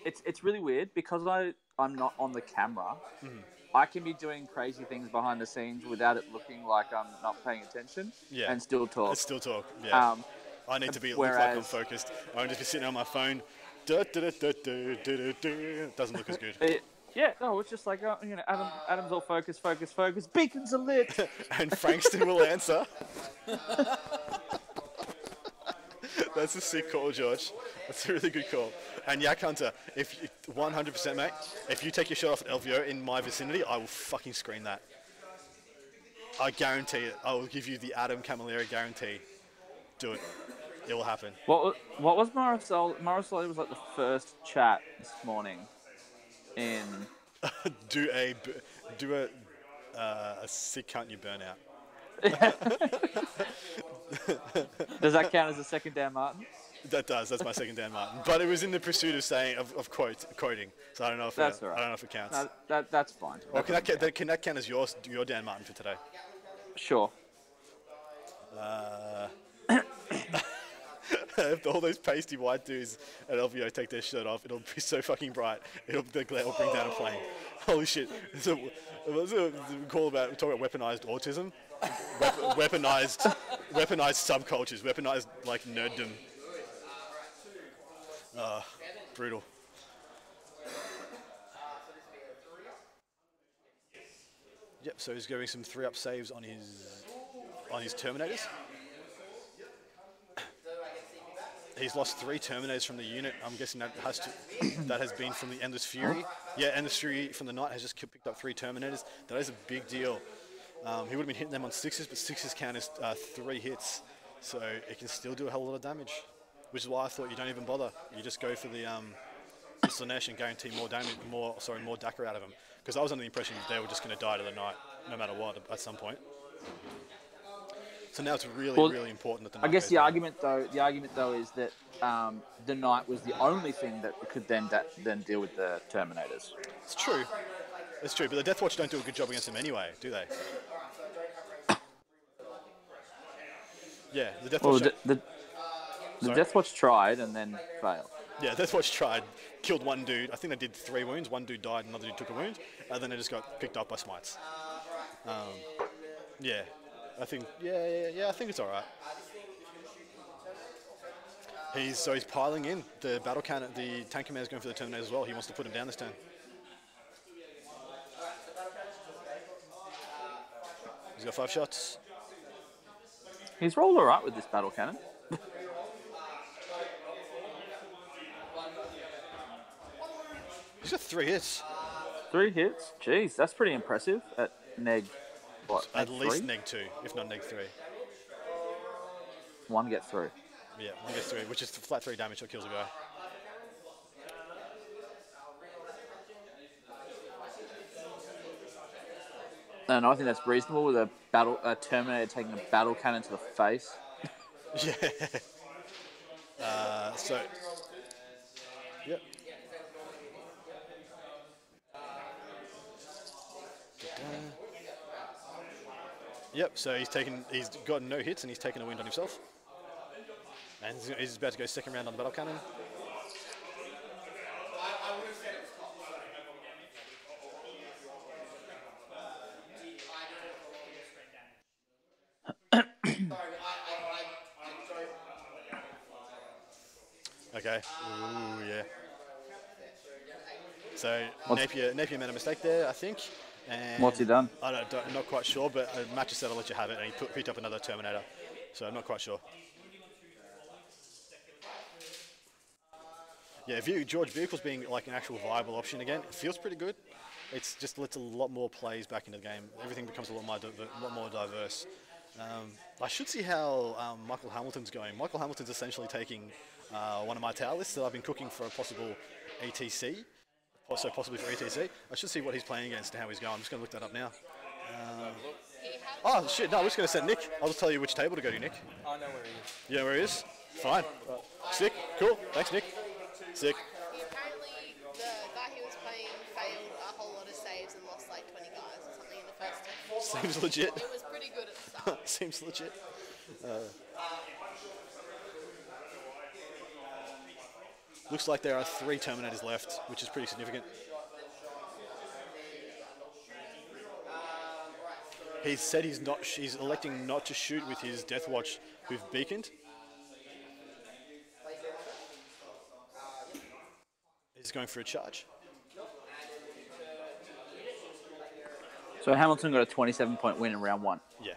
it's it's really weird because I, I'm not on the camera. Mm-hmm. I can be doing crazy things behind the scenes without it looking like I'm not paying attention yeah. and still talk. It's still talk, yeah. Um, I need to be whereas, look like I'm focused. I won't just be sitting on my phone. Do, do, do, do, do, do. Doesn't look as good. It, yeah, no, it's just like, oh, you know, Adam, Adam's all focus, focus, focus. Beacons are lit. And Frankston will answer. That's a sick call, George. That's a really good call. And Yak Hunter, if you, one hundred percent, mate, if you take your shot off at L V O in my vicinity, I will fucking screen that. I guarantee it. I will give you the Adam Camilleri guarantee. Do it. It will happen. What what was Morosoli? Morosoli was like the first chat this morning. In do a do a, uh, a sick hunt and you burn out. Does that count as a second Dan Martin? That does. That's my second Dan Martin. But it was in the pursuit of saying of, of quote quoting. So I don't know if that's uh, right. I don't know if it counts. No, that that's fine. Or that can that count. That, can that count as your your Dan Martin for today? Sure. Uh, if all those pasty white dudes at L V O take their shirt off, it'll be so fucking bright. It'll the glare will bring down a plane. Holy shit! So, what's the call about? We're talking about weaponized autism. Weaponized, weaponized subcultures, weaponized like nerddom. Uh, brutal. Yep. So he's going some three-up saves on his on his Terminators. He's lost three Terminators from the unit. I'm guessing that has to that has been from the Endless Fury. Yeah, Endless Fury from the Knight has just picked up three Terminators. That is a big deal. Um, he would have been hitting them on sixes, but sixes count as uh, three hits, so it can still do a hell lot of damage, which is why I thought you don't even bother. You just go for the um, Slanesh and guarantee more damage, more sorry, more Dakar out of them, because I was under the impression they were just going to die to the Knight, no matter what, at some point. So now it's really, well, really important that the Knight I guess the down. argument though, the argument though, is that um, the Knight was the only thing that could then da then deal with the Terminators. It's true. It's true, but the Death Watch don't do a good job against them anyway, do they? Yeah, the Death Watch. Well, the, the, the Death Watch tried and then failed. Yeah, Death Watch tried, killed one dude. I think they did three wounds. One dude died, another dude took a wound, and then they just got picked up by smites. Um, yeah, I think. Yeah, yeah, yeah. I think it's all right. He's so he's piling in. The battle cannon, the tank commander's going for the Terminator as well. He wants to put him down this turn. He's got five shots. He's rolled all right with this battle cannon. He's got three hits. Three hits? Jeez, that's pretty impressive at neg, what, neg At three? least neg two, if not neg three. One gets through. Yeah, one gets through, which is flat three damage that kills a guy. And I think that's reasonable with a battle a Terminator taking a battle cannon to the face. Yeah. Uh, so. Yep. Yep. So he's taken. He's got no hits, and he's taken a wound on himself. And he's about to go second round on the battle cannon. Okay. Ooh, yeah. So Napier, Napier made a mistake there, I think. And what's he done? I don't, don't, I'm not quite sure, but Matt just said I'll let you have it, and he put, picked up another Terminator. So I'm not quite sure. Yeah, view George vehicles being like an actual viable option again. It feels pretty good. It's just lets a lot more plays back into the game. Everything becomes a lot more, a lot more diverse. Um, I should see how um, Michael Hamilton's going. Michael Hamilton's essentially taking uh, one of my tower lists that I've been cooking for a possible A T C, also possibly for A T C. I should see what he's playing against and how he's going. I'm just going to look that up now. Uh, oh, shit, no, I'm just going to send Nick. I'll just tell you which table to go to, Nick. I know where he is. You know where he is? Fine. Sick. Cool. Thanks, Nick. Sick. Apparently, the guy he was playing failed a whole lot of saves and lost like twenty guys or something in the first time. Seems legit. It was pretty good at the start. Seems legit. Uh, looks like there are three Terminators left, which is pretty significant. He said he's not. He's electing not to shoot with his Death Watch, who've beaconed. He's going for a charge. So Hamilton got a twenty-seven point win in round one. Yeah.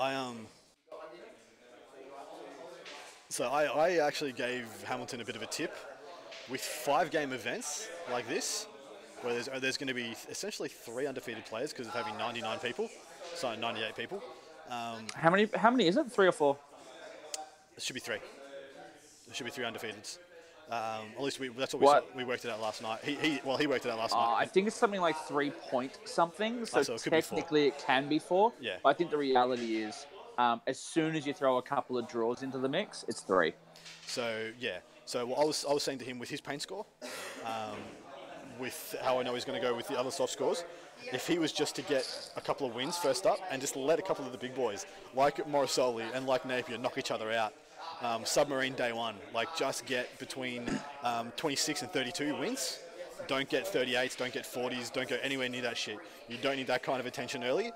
I um. So I, I actually gave Hamilton a bit of a tip. With five game events like this, where there's there's going to be essentially three undefeated players because of having ninety-nine people, so ninety-eight people. Um, how many? How many is it? Three or four? It should be three. There should be three undefeateds. Um, at least we, that's what, what? We, we worked it out last night. He, he well, he worked it out last uh, night. I think it's something like three point something. So, oh, so it technically it can be four. Yeah. But I think the reality is, um, as soon as you throw a couple of draws into the mix, it's three. So yeah. So what I was I was saying to him with his paint score, um, with how I know he's going to go with the other soft scores. If he was just to get a couple of wins first up and just let a couple of the big boys, like Morosoli and like Napier, knock each other out, um, submarine day one, like just get between um, twenty-six and thirty-two wins. Don't get thirty-eights, don't get forties, don't go anywhere near that shit. You don't need that kind of attention early.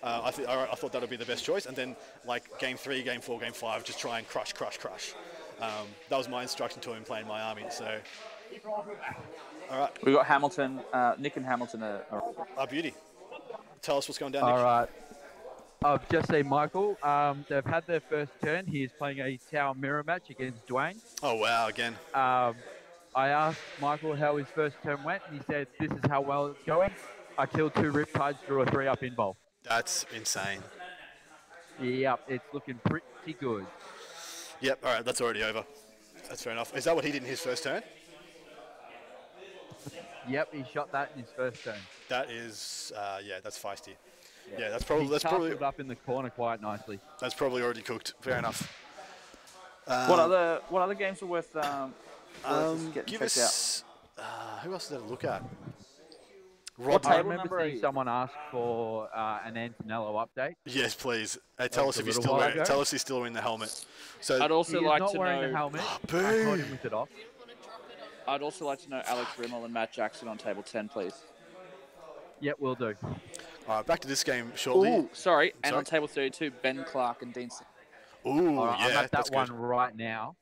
Uh, I, th I thought that would be the best choice. And then like game three, game four, game five, just try and crush, crush, crush. Um, that was my instruction to him playing my army, so... All right. We've got Hamilton, uh, Nick and Hamilton are... are... Oh, beauty. Tell us what's going down, Nick. All right. I've just seen Michael. Um, they've had their first turn. He is playing a tower mirror match against Dwayne. Oh, wow, again. Um, I asked Michael how his first turn went, and he said, this is how well it's going. I killed two Riptides, drew a three-up involved. That's insane. Yep, it's looking pretty good. Yep, all right, that's already over. That's fair enough. Is that what he did in his first turn? Yep, he shot that in his first turn. That is, uh, yeah, that's feisty. Yeah, yeah that's probably... He that's probably it up in the corner quite nicely. That's probably already cooked. Fair enough. Um, what other What other games are worth um, um, getting give checked us, out? Uh, who else did I look at? Rob, I remember seeing someone asked for uh, an Antonello update. Yes, please. Hey, tell us if he's still wearing, tell us he's still wearing the helmet. So I'd also like to know. The helmet. Oh, boo. I caught him with it off. I'd also like to know Alex Rimmel and Matt Jackson on table ten, please. Yep, will do. All right, back to this game shortly. Ooh, sorry, and sorry. On table thirty-two, Ben Clark and Dean Sidney. Ooh, right, yeah, I'm at that that's one good. Right now.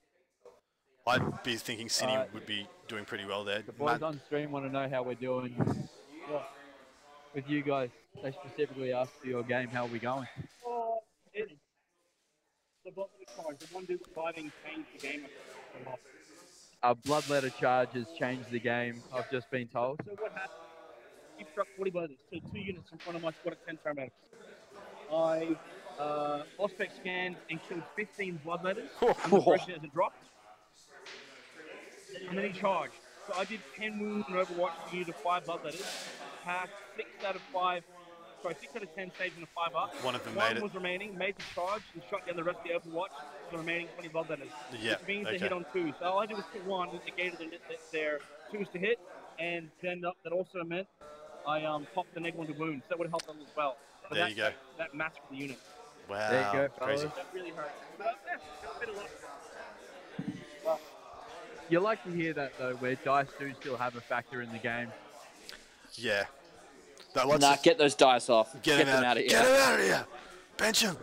I'd be thinking Sidney uh, would be doing pretty well there. The boys Matt. On stream want to know how we're doing with you guys. They specifically asked for your game. How are we going? Oh, it's the bottom of the the one dude fighting changed the game. Our bloodletter charge has changed the game, I've just been told. So what happened? You struck forty blows, so two units in front of my squad at ten paramedics. I uh, ospec scanned and killed fifteen bloodletters, and the pressure as it dropped. And then he charged. So I did ten wounds in Overwatch to use five bloodletters. Passed six out of five, sorry, six out of ten saves in a five up. One of them One made was it. was remaining, made the charge, and shot down the rest of the Overwatch. The remaining twenty bloodletters. Yeah. Which means okay. they hit on two. So all I did was hit one, and negated their twos to hit, and then that also meant I um, popped the negative one to wounds. So that would have helped them as well. So there you go. That matched the unit. Wow. There you go, crazy. That really hurt. But, yeah, a bit of luck. Wow. You like to hear that though, where dice do still have a factor in the game. Yeah. That, nah, just... get those dice off. Get, get them out, out of here. Get them out of here. Bench them.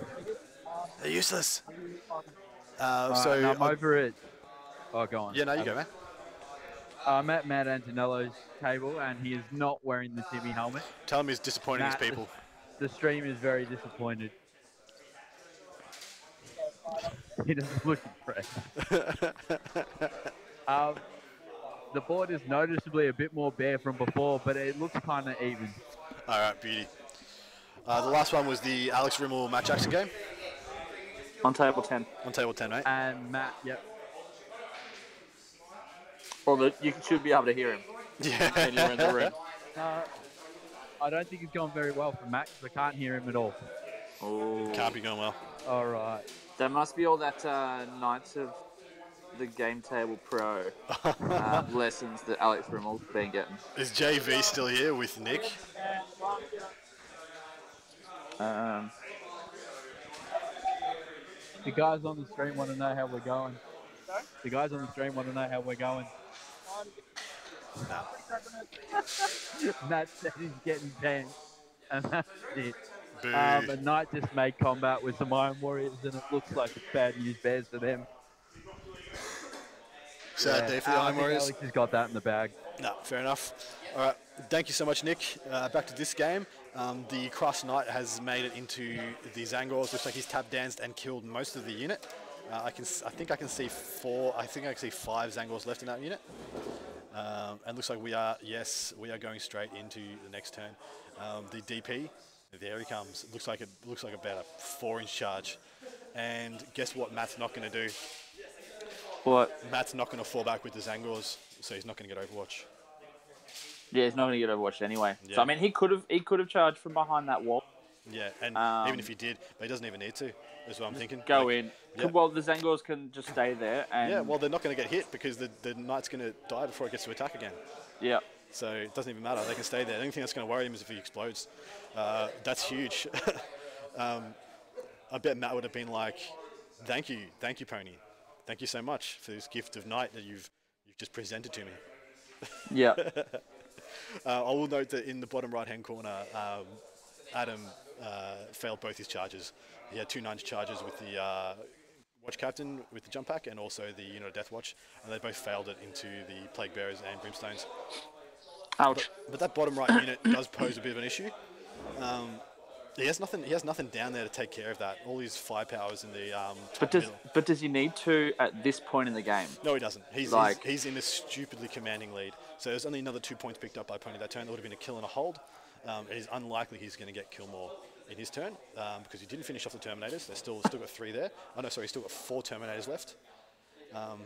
They're useless. Uh, right, so I'm I'll... over it. Oh, go on. Yeah, no, you I'm... go, man. I'm at Matt Antonello's table, and he is not wearing the Timmy helmet. Tell him he's disappointing Matt, his people. The, the stream is very disappointed. He doesn't look impressed. um, the board is noticeably a bit more bare from before, but it looks kind of even. All right, beauty. Uh, the last one was the Alex Rimmel Matt Jackson game. On table ten. On table ten, mate. And Matt, yep. Well, you should be able to hear him. Yeah. You're in the room. Uh, I don't think it's gone very well for Matt, because I can't hear him at all. Oh. Can't be going well. All right. That must be all that uh, Knights of the Game Table Pro uh, lessons that Alex Rimmel's been getting. Is J V still here with Nick? Um... The guys on the stream want to know how we're going. Sorry? The guys on the stream want to know how we're going. Matt said he's getting banned, and that's it. Um, and Knight just made combat with some Iron Warriors, and it looks like it's bad news bears for them. Sad yeah. day for the um, Iron Warriors. Alex has got that in the bag. No, fair enough. All right, thank you so much, Nick. Uh, back to this game. Um, the Cross Knight has made it into the Zangors. Looks like he's tap danced and killed most of the unit. Uh, I can, I think I can see four. I think I can see five Zangors left in that unit. Um, and looks like we are, yes, we are going straight into the next turn. Um, the D P, there he comes. It looks like it looks like about a four-inch charge. And guess what? Matt's not going to do. What? Matt's not going to fall back with his angles, so he's not going to get Overwatch. Yeah, he's not going to get Overwatched anyway. Yeah. So, I mean, he could have he could have charged from behind that wall. Yeah, and um, even if he did, but he doesn't even need to, is what I'm thinking. Go like, in. Yeah. Well, the Zangors can just stay there. And yeah, well, they're not going to get hit because the, the Knight's going to die before it gets to attack again. Yeah. So it doesn't even matter. They can stay there. The only thing that's going to worry him is if he explodes. Uh, that's huge. um, I bet Matt would have been like, thank you. Thank you, Pony. Thank you so much for this gift of Knight that you've, you've just presented to me. Yeah. uh, I will note that in the bottom right-hand corner, um, Adam... Uh, failed both his charges. He had two nines charges with the uh, Watch Captain with the jump pack and also the Unit of Death Watch, and they both failed it into the Plague Bearers and Brimstones. Ouch. But, but that bottom right unit does pose a bit of an issue. Um, he has nothing. He has nothing down there to take care of that. All his firepower is in the. Um, but does middle. But does he need to at this point in the game? No, he doesn't. He's like he's, he's in a stupidly commanding lead. So there's only another two points picked up by Pony that turn. That would have been a kill and a hold. Um, it is unlikely he's going to get Kilmore in his turn um, because he didn't finish off the Terminators. They've still, still got three there. Oh, no, sorry, he's still got four Terminators left. Um,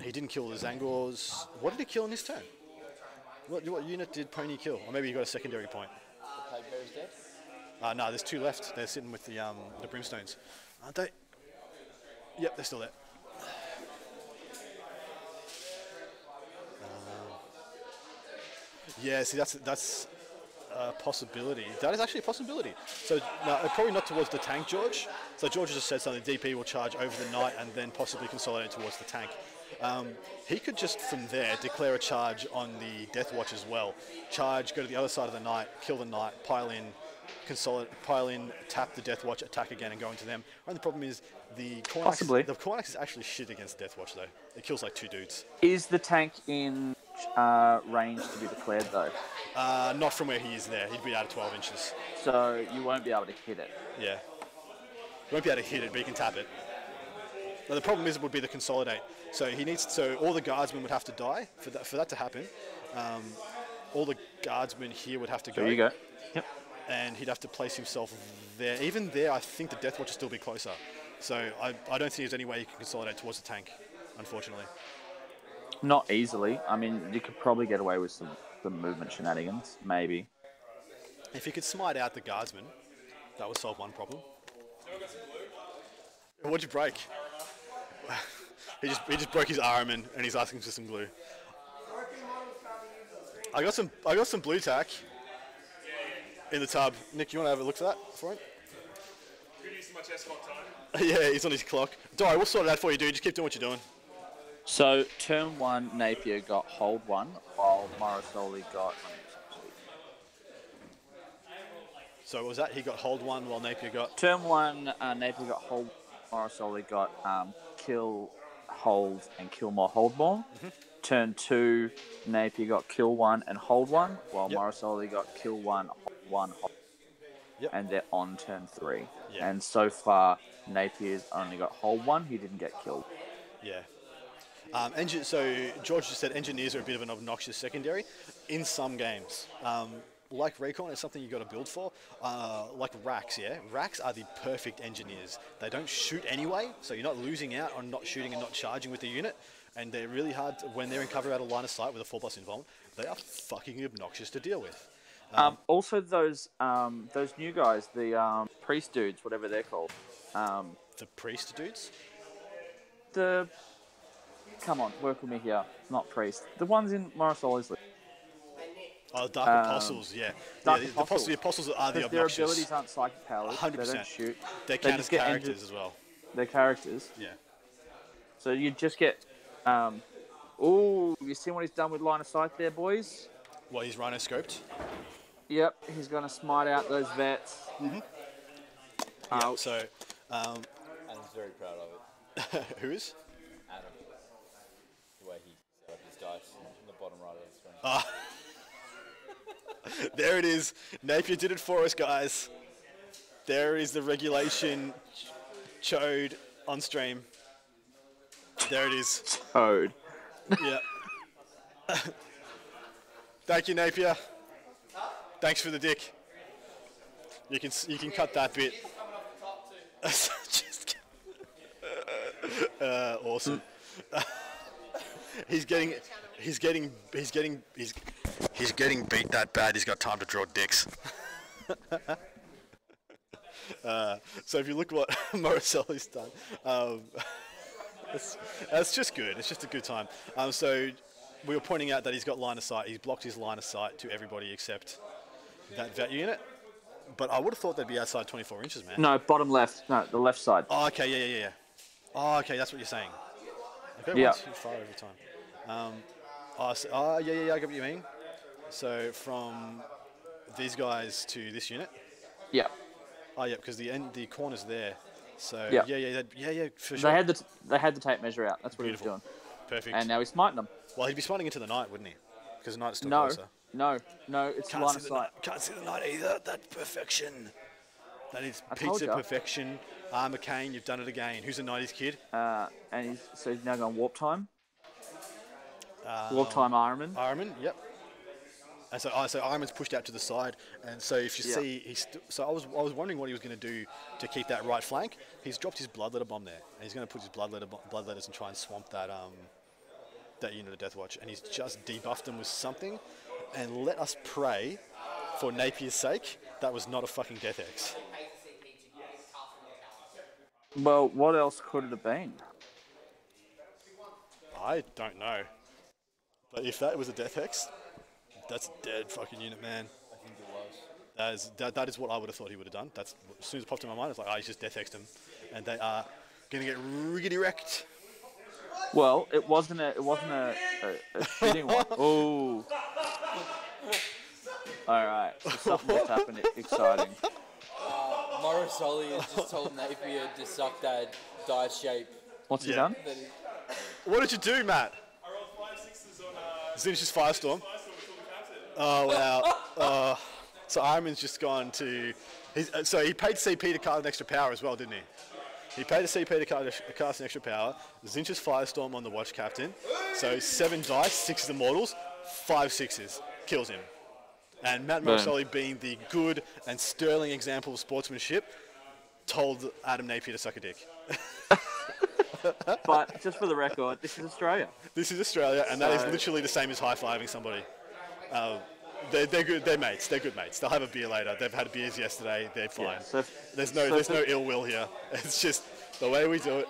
he didn't kill the Zangors. What did he kill in his turn? What, what unit did Pony kill? Or maybe he got a secondary point. The Plague Bearers dead? Uh, no, there's two left. They're sitting with the, um, the Brimstones. Aren't they? Yep, they're still there. Yeah, see, that's that's a possibility. That is actually a possibility. So, no, probably not towards the tank, George. So, George just said something. D P will charge over the Knight and then possibly consolidate towards the tank. Um, he could just, from there, declare a charge on the Death Watch as well. Charge, go to the other side of the Knight, kill the Knight, pile in, consolidate, pile in, tap the Death Watch, attack again, and go into them. And the problem is the Cornax, possibly. The Cornax is actually shit against Death Watch, though. It kills, like, two dudes. Is the tank in... Uh, range to be declared though? Uh, not from where he is there. He'd be out of twelve inches. So you won't be able to hit it? Yeah. You won't be able to hit it, but you can tap it. Now the problem is it would be the consolidate. So he needs, so all the guardsmen would have to die for that, for that to happen. Um, all the guardsmen here would have to go. There you go. Yep. And he'd have to place himself there. Even there, I think the Death Watch would still be closer. So I, I don't think there's any way you can consolidate towards the tank, unfortunately. Not easily. I mean, you could probably get away with some, some movement shenanigans, maybe. If you could smite out the guardsman, that would solve one problem. What'd you break? he just he just broke his arm and, and he's asking for some glue. I got some I got some blue tack in the tub. Nick, you want to have a look at that for him? Yeah, he's on his clock. Don't worry, we'll sort it out for you, dude. Just keep doing what you're doing. So, turn one, Napier got hold one, while Morosoli got... So, what was that? He got hold one, while Napier got... Turn one, uh, Napier got hold, Morosoli got um, kill, hold, and kill more, hold more. Mm-hmm. Turn two, Napier got kill one and hold one, while yep. Morosoli got kill one, hold one, hold yep. And they're on turn three. Yep. And so far, Napier's only got hold one, he didn't get killed. Yeah. Um, engine, so George just said engineers are a bit of an obnoxious secondary in some games. Um, like Recon, it's something you've got to build for. Uh, like Racks, yeah? Racks are the perfect engineers. They don't shoot anyway, so you're not losing out on not shooting and not charging with the unit. And they're really hard, to, when they're in cover out of line of sight with a four plus involved, they are fucking obnoxious to deal with. Um, um, also, those um, those new guys, the um, priest dudes, whatever they're called. Um, the priest dudes? The... Come on, work with me here. Not priest. The ones in Morosoli's list. Oh, Dark um, Apostles, yeah. Dark yeah the, Apostles. The Apostles are the obnoxious. Their abilities aren't psychic powers. one hundred percent. They don't shoot. They count as characters injured. As well. They're characters. Yeah. So you just get... Um, oh, you see what he's done with line of sight there, boys? Well, he's rhinoscoped. Yep, he's going to smite out those vets. Mm-hmm. Yeah, so... Um, Adam's very proud of it. Who is? Adam. Ah, there it is. Napier did it for us, guys. There is the regulation chode on stream. There it is. Chode. Yeah. Thank you, Napier. Thanks for the dick. You can you can cut that bit. Uh, awesome. he's getting, he's getting, he's getting, he's, he's getting beat that bad. He's got time to draw dicks. uh, so if you look what Morosoli's done, um, it's, it's just good. It's just a good time. Um, so we were pointing out that he's got line of sight. He's blocked his line of sight to everybody except that value unit. But I would have thought they'd be outside twenty-four inches, man. No, bottom left. No, the left side. Oh, okay. Yeah, yeah, yeah. Oh, okay. That's what you're saying. Okay, yeah. Too far over time. Um, oh, so, oh, yeah, yeah, yeah. I get what you mean. So from these guys to this unit. Yeah. Oh, yeah, because the end, the corner's there. So yeah, yeah, yeah, that, yeah, yeah. For sure. They had the t they had the tape measure out. That's what Beautiful. he was doing. Perfect. And now he's smiting them. Well, he'd be smiting into the night, wouldn't he? Because night's still no, closer. No, no, it's can't line of sight. Can't see the night either. That's perfection. That is I pizza perfection. Ah, McCain, you've done it again. Who's a nineties kid? Uh, and he's, so he's now going warp time. Um, warp time Ironman. Ironman, yep. And so, oh, so Ironman's pushed out to the side. And so if you yep. see, he's so I was I was wondering what he was going to do to keep that right flank. He's dropped his bloodletter bomb there, and he's going to put his bloodletter bloodletters and try and swamp that um that unit of Deathwatch. And he's just debuffed them with something. And let us pray, for Napier's sake, that was not a fucking Death X. Well, what else could it have been? I don't know. But if that was a Death Hex, that's a dead fucking unit, man. I think it was. That is, that, that is what I would have thought he would have done. That's, as soon as it popped in my mind, it's like, oh, he's just Death Hexed him. And they are going to get riggedy wrecked. Well, it wasn't a, it wasn't a, a, a fitting one. Oh. All right. So something's happening exciting. Morosoli has just told Napier to suck that die shape. What's yeah. he done? What did you do, Matt? I rolled five sixes on uh, Zinish's Firestorm. Oh, wow. uh, so Ironman's just gone to... His, uh, so he paid C P to cast an extra power as well, didn't he? He paid a C P to cast, cast an extra power. Zinish's Firestorm on the Watch Captain. So seven dice, six of the mortals, five sixes. Kills him. And Matt Morosoli, being the good and sterling example of sportsmanship, told Adam Napier to suck a dick. But just for the record, this is Australia. This is Australia, and so. That is literally the same as high-fiving somebody. Uh, they're, they're good. They're mates. They're good mates. They'll have a beer later. They've had beers yesterday. They're fine. Yeah, so if, there's no, so there's no ill will here. It's just the way we do it.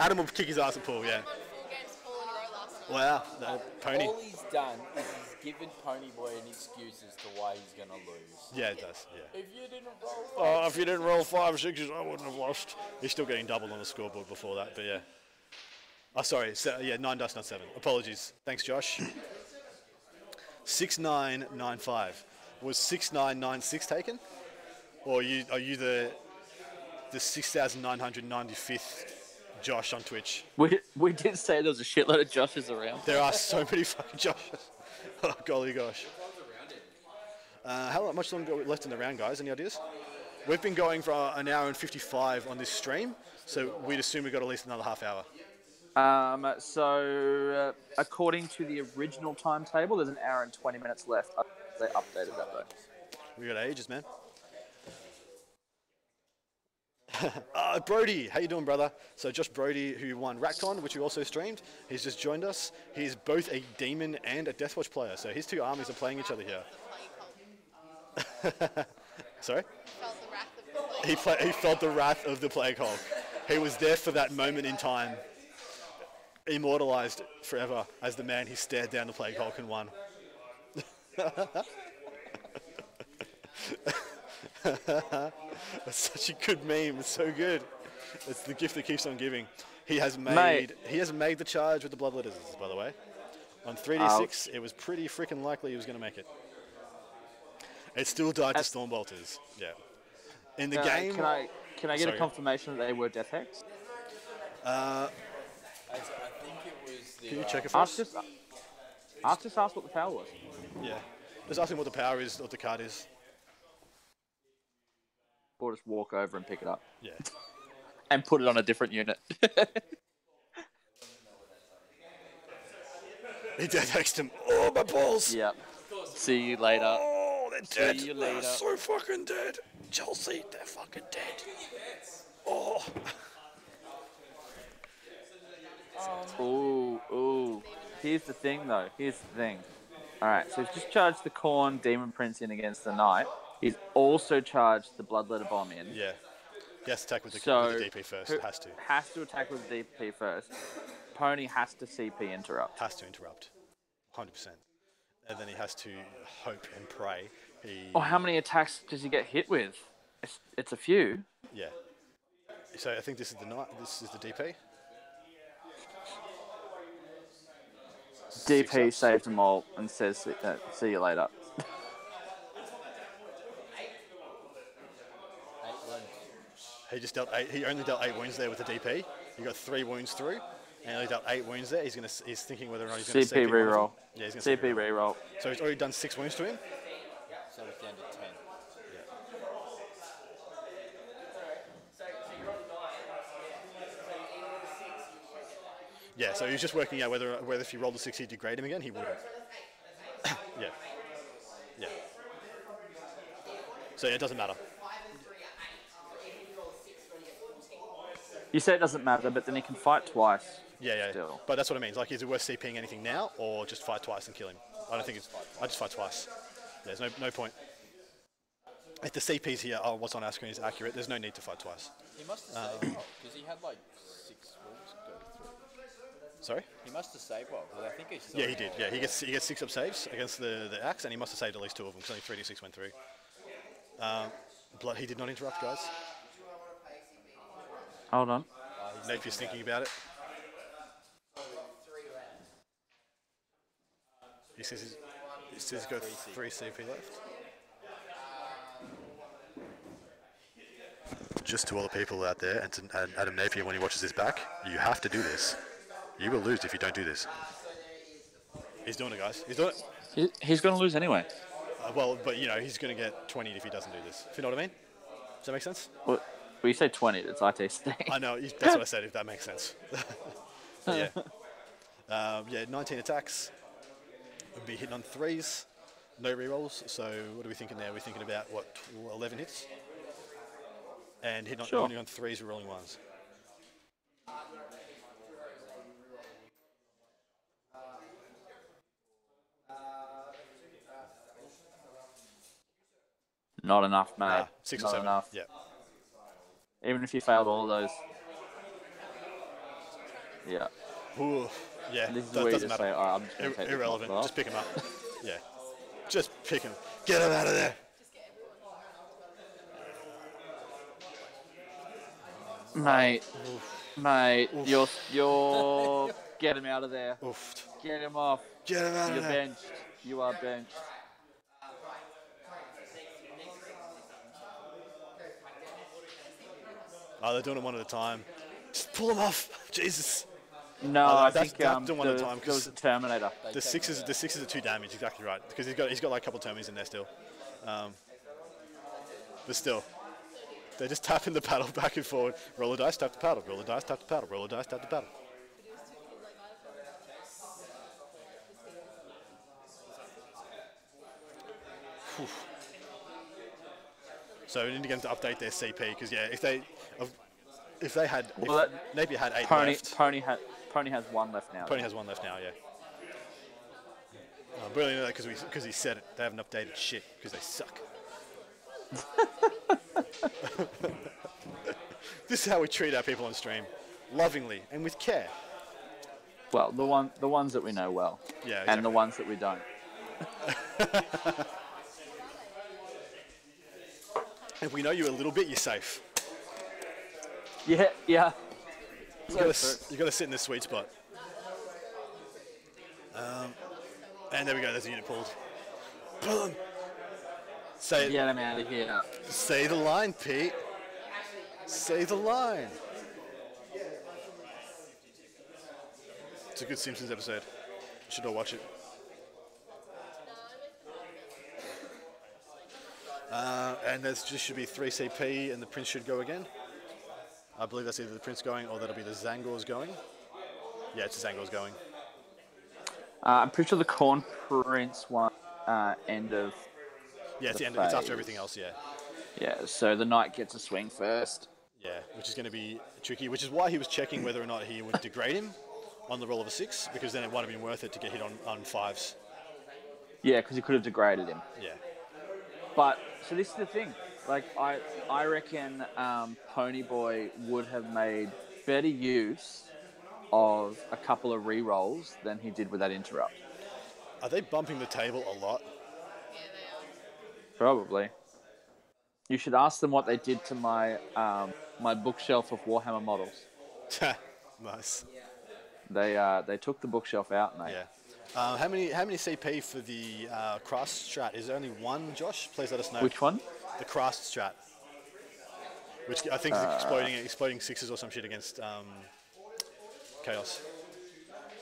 Adam will kick his ass and pull. Yeah. Wow, that pony. All he's done is he's given Ponyboy an excuse as to why he's going to lose. Yeah, it does, yeah. If you didn't roll five, oh, if you didn't roll five sixes, I wouldn't have lost. He's still getting doubled on the scoreboard before that, but yeah. Oh, sorry, so, yeah, nine dice, not seven. Apologies. Thanks, Josh. six nine nine five. Was six nine nine six taken? Or are you, are you the, the six thousand nine hundred ninety-fifth Josh on Twitch? We, we did say there was a shitload of Joshes around. There are so many fucking Joshes. Oh, golly gosh. Uh, how much longer left in the round, guys? Any ideas? We've been going for uh, an hour and fifty-five on this stream, so we'd assume we've got at least another half hour. Um, so, uh, according to the original timetable, there's an hour and twenty minutes left. They updated that, though. We got ages, man. uh, Brody, how you doing, brother? So Josh Brody, who won Ratcon, which you also streamed, he's just joined us. He's both a demon and a Deathwatch player, so his two armies are playing each other here. Sorry? He felt the wrath of the plague. He, he felt the wrath of the Plague Hulk. He was there for that moment in time, immortalized forever as the man who stared down the Plague Hulk and won. That's such a good meme. It's so good. It's the gift that keeps on giving. He has made Mate. he has made the charge with the bloodletters, by the way. On three D six, it was pretty freaking likely he was going to make it. It still died That's to Stormbolters. Yeah. In the uh, game. Can I can I get sorry. a confirmation that they were Death Hex? Uh. I think it was the, can you check it for us? Just, I'll just ask what the power was. Yeah. Just ask him what the power is, what the card is. Or just walk over and pick it up. Yeah. And put it on a different unit. He death hexed him. Oh, my balls. Yep. See you later. Oh, they're dead. See you later. They're so fucking dead. Chelsea, they're fucking dead. Oh. Ooh, ooh. Here's the thing, though. Here's the thing. All right, so he's just charged the Khorne Demon Prince in against the Knight. He's also charged the Bloodletter Bomb in. Yeah. He has to attack with the, so with the D P first. Has to. Has to attack with the D P first. Pony has to C P interrupt. Has to interrupt. one hundred percent. And then he has to hope and pray. He... Oh, how many attacks does he get hit with? It's, it's a few. Yeah. So I think this is the Knight. This is the D P. D P saves them all and says, uh, see you later. He just dealt eight, he only dealt eight wounds there with the D P. He got three wounds through, and he dealt eight wounds there. He's gonna, he's thinking whether or not he's gonna C P reroll. Yeah, he's gonna C P reroll. So he's already done six wounds to him. Yeah, so he's down to ten. Yeah. Yeah, so he was just working out whether whether if he rolled a six, he'd degrade him again. He wouldn't. Yeah. Yeah. So yeah, it doesn't matter. You say it doesn't matter, but then he can fight twice. Yeah, yeah. Still. But that's what I mean. Like, is it worth CPing anything now, or just fight twice and kill him? I don't think it's. I just fight twice. Yeah, there's no no point. If the C Ps here are what's on our screen is accurate, there's no need to fight twice. He must have saved well, because he had like six wolves go through. Sorry. He must have saved well, because I think he's. Yeah, he did. Yeah, he gets he gets six up saves against the the axe, and he must have saved at least two of them. So only three d six went through. Um, blood. He did not interrupt, guys. Hold on. Uh, Napier's thinking about it. He says he's, he says he's got three C P left. Just to all the people out there, and to and Adam Napier when he watches this back, you have to do this. You will lose if you don't do this. He's doing it, guys. He's doing it. He, he's going to lose anyway. Uh, well, but you know, he's going to get twenty if he doesn't do this. If you know what I mean? Does that make sense? What? Well, you say twenty, it's I T C. I know, that's what I said, if that makes sense. Yeah. Um, yeah, nineteen attacks. We'll be hitting on threes. No rerolls. So what are we thinking there? We're thinking about, what, eleven hits? And hitting on, sure. only on threes, we're rolling ones. Not enough, mate. Nah, six Not or seven. Enough. Yeah. Even if you failed all of those. Yeah. Ooh, yeah. This is where you just matter. say, all right, I'm just Ir Irrelevant. Just pick him up. Yeah. Just pick him. Get him out of there. Mate. Oof. Mate. Oof. You're, you're... Get him out of there. Oof. Get him off. Get him out you're of there. You're benched. You are benched. Oh, they're doing it one at a time. Just pull them off, Jesus. No, oh, I think um, doing one the, at a time because the Terminator. The sixes, the sixes are two damage, exactly right. Because he's got he's got like a couple of Termies in there still, um, but still, they're just tapping the paddle back and forward. Roll the dice, tap the paddle. Roll the dice, tap the paddle. Roll the dice, tap the paddle. Whew. So we need to get them to update their C P because yeah, if they If they had, well, if that, Napier had eight Pony, left. Pony, ha Pony has one left now. Pony though. has one left now, yeah. Oh, brilliant, because we because he said it. They haven't updated shit because they suck. This is how we treat our people on stream, lovingly and with care. Well, the one the ones that we know well, yeah, exactly. and the ones that we don't. If we know you a little bit, you're safe. Yeah, yeah. You've got to sit in this sweet spot. Um, and there we go, there's a unit pulled. Boom! Say, Get him out of here. Say the line, Pete. Say the line. It's a good Simpsons episode. You should all watch it. Uh, and there just should be three C P and the Prince should go again. I believe that's either the Prince going or that'll be the Zangors going. Yeah, it's the Zangors going. Uh, I'm pretty sure the Khorne Prince one uh, end of. Yeah, it's the, the end. Of, it's after everything else. Yeah. Yeah. So the Knight gets a swing first. Yeah, which is going to be tricky. Which is why he was checking whether or not he would degrade him on the roll of a six, because then it would have been worth it to get hit on, on fives. Yeah, because he could have degraded him. Yeah. But, so this is the thing. Like, I, I reckon um, Ponyboy would have made better use of a couple of re-rolls than he did with that interrupt. Are they bumping the table a lot? Probably. You should ask them what they did to my um, my bookshelf of Warhammer models. Nice. They uh, they took the bookshelf out, mate. Yeah. Uh, how many how many C P for the uh, Crast strat? Is there only one, Josh? Please let us know. Which one? The Crast strat, which I think uh, is exploding exploding sixes or some shit against um, Chaos.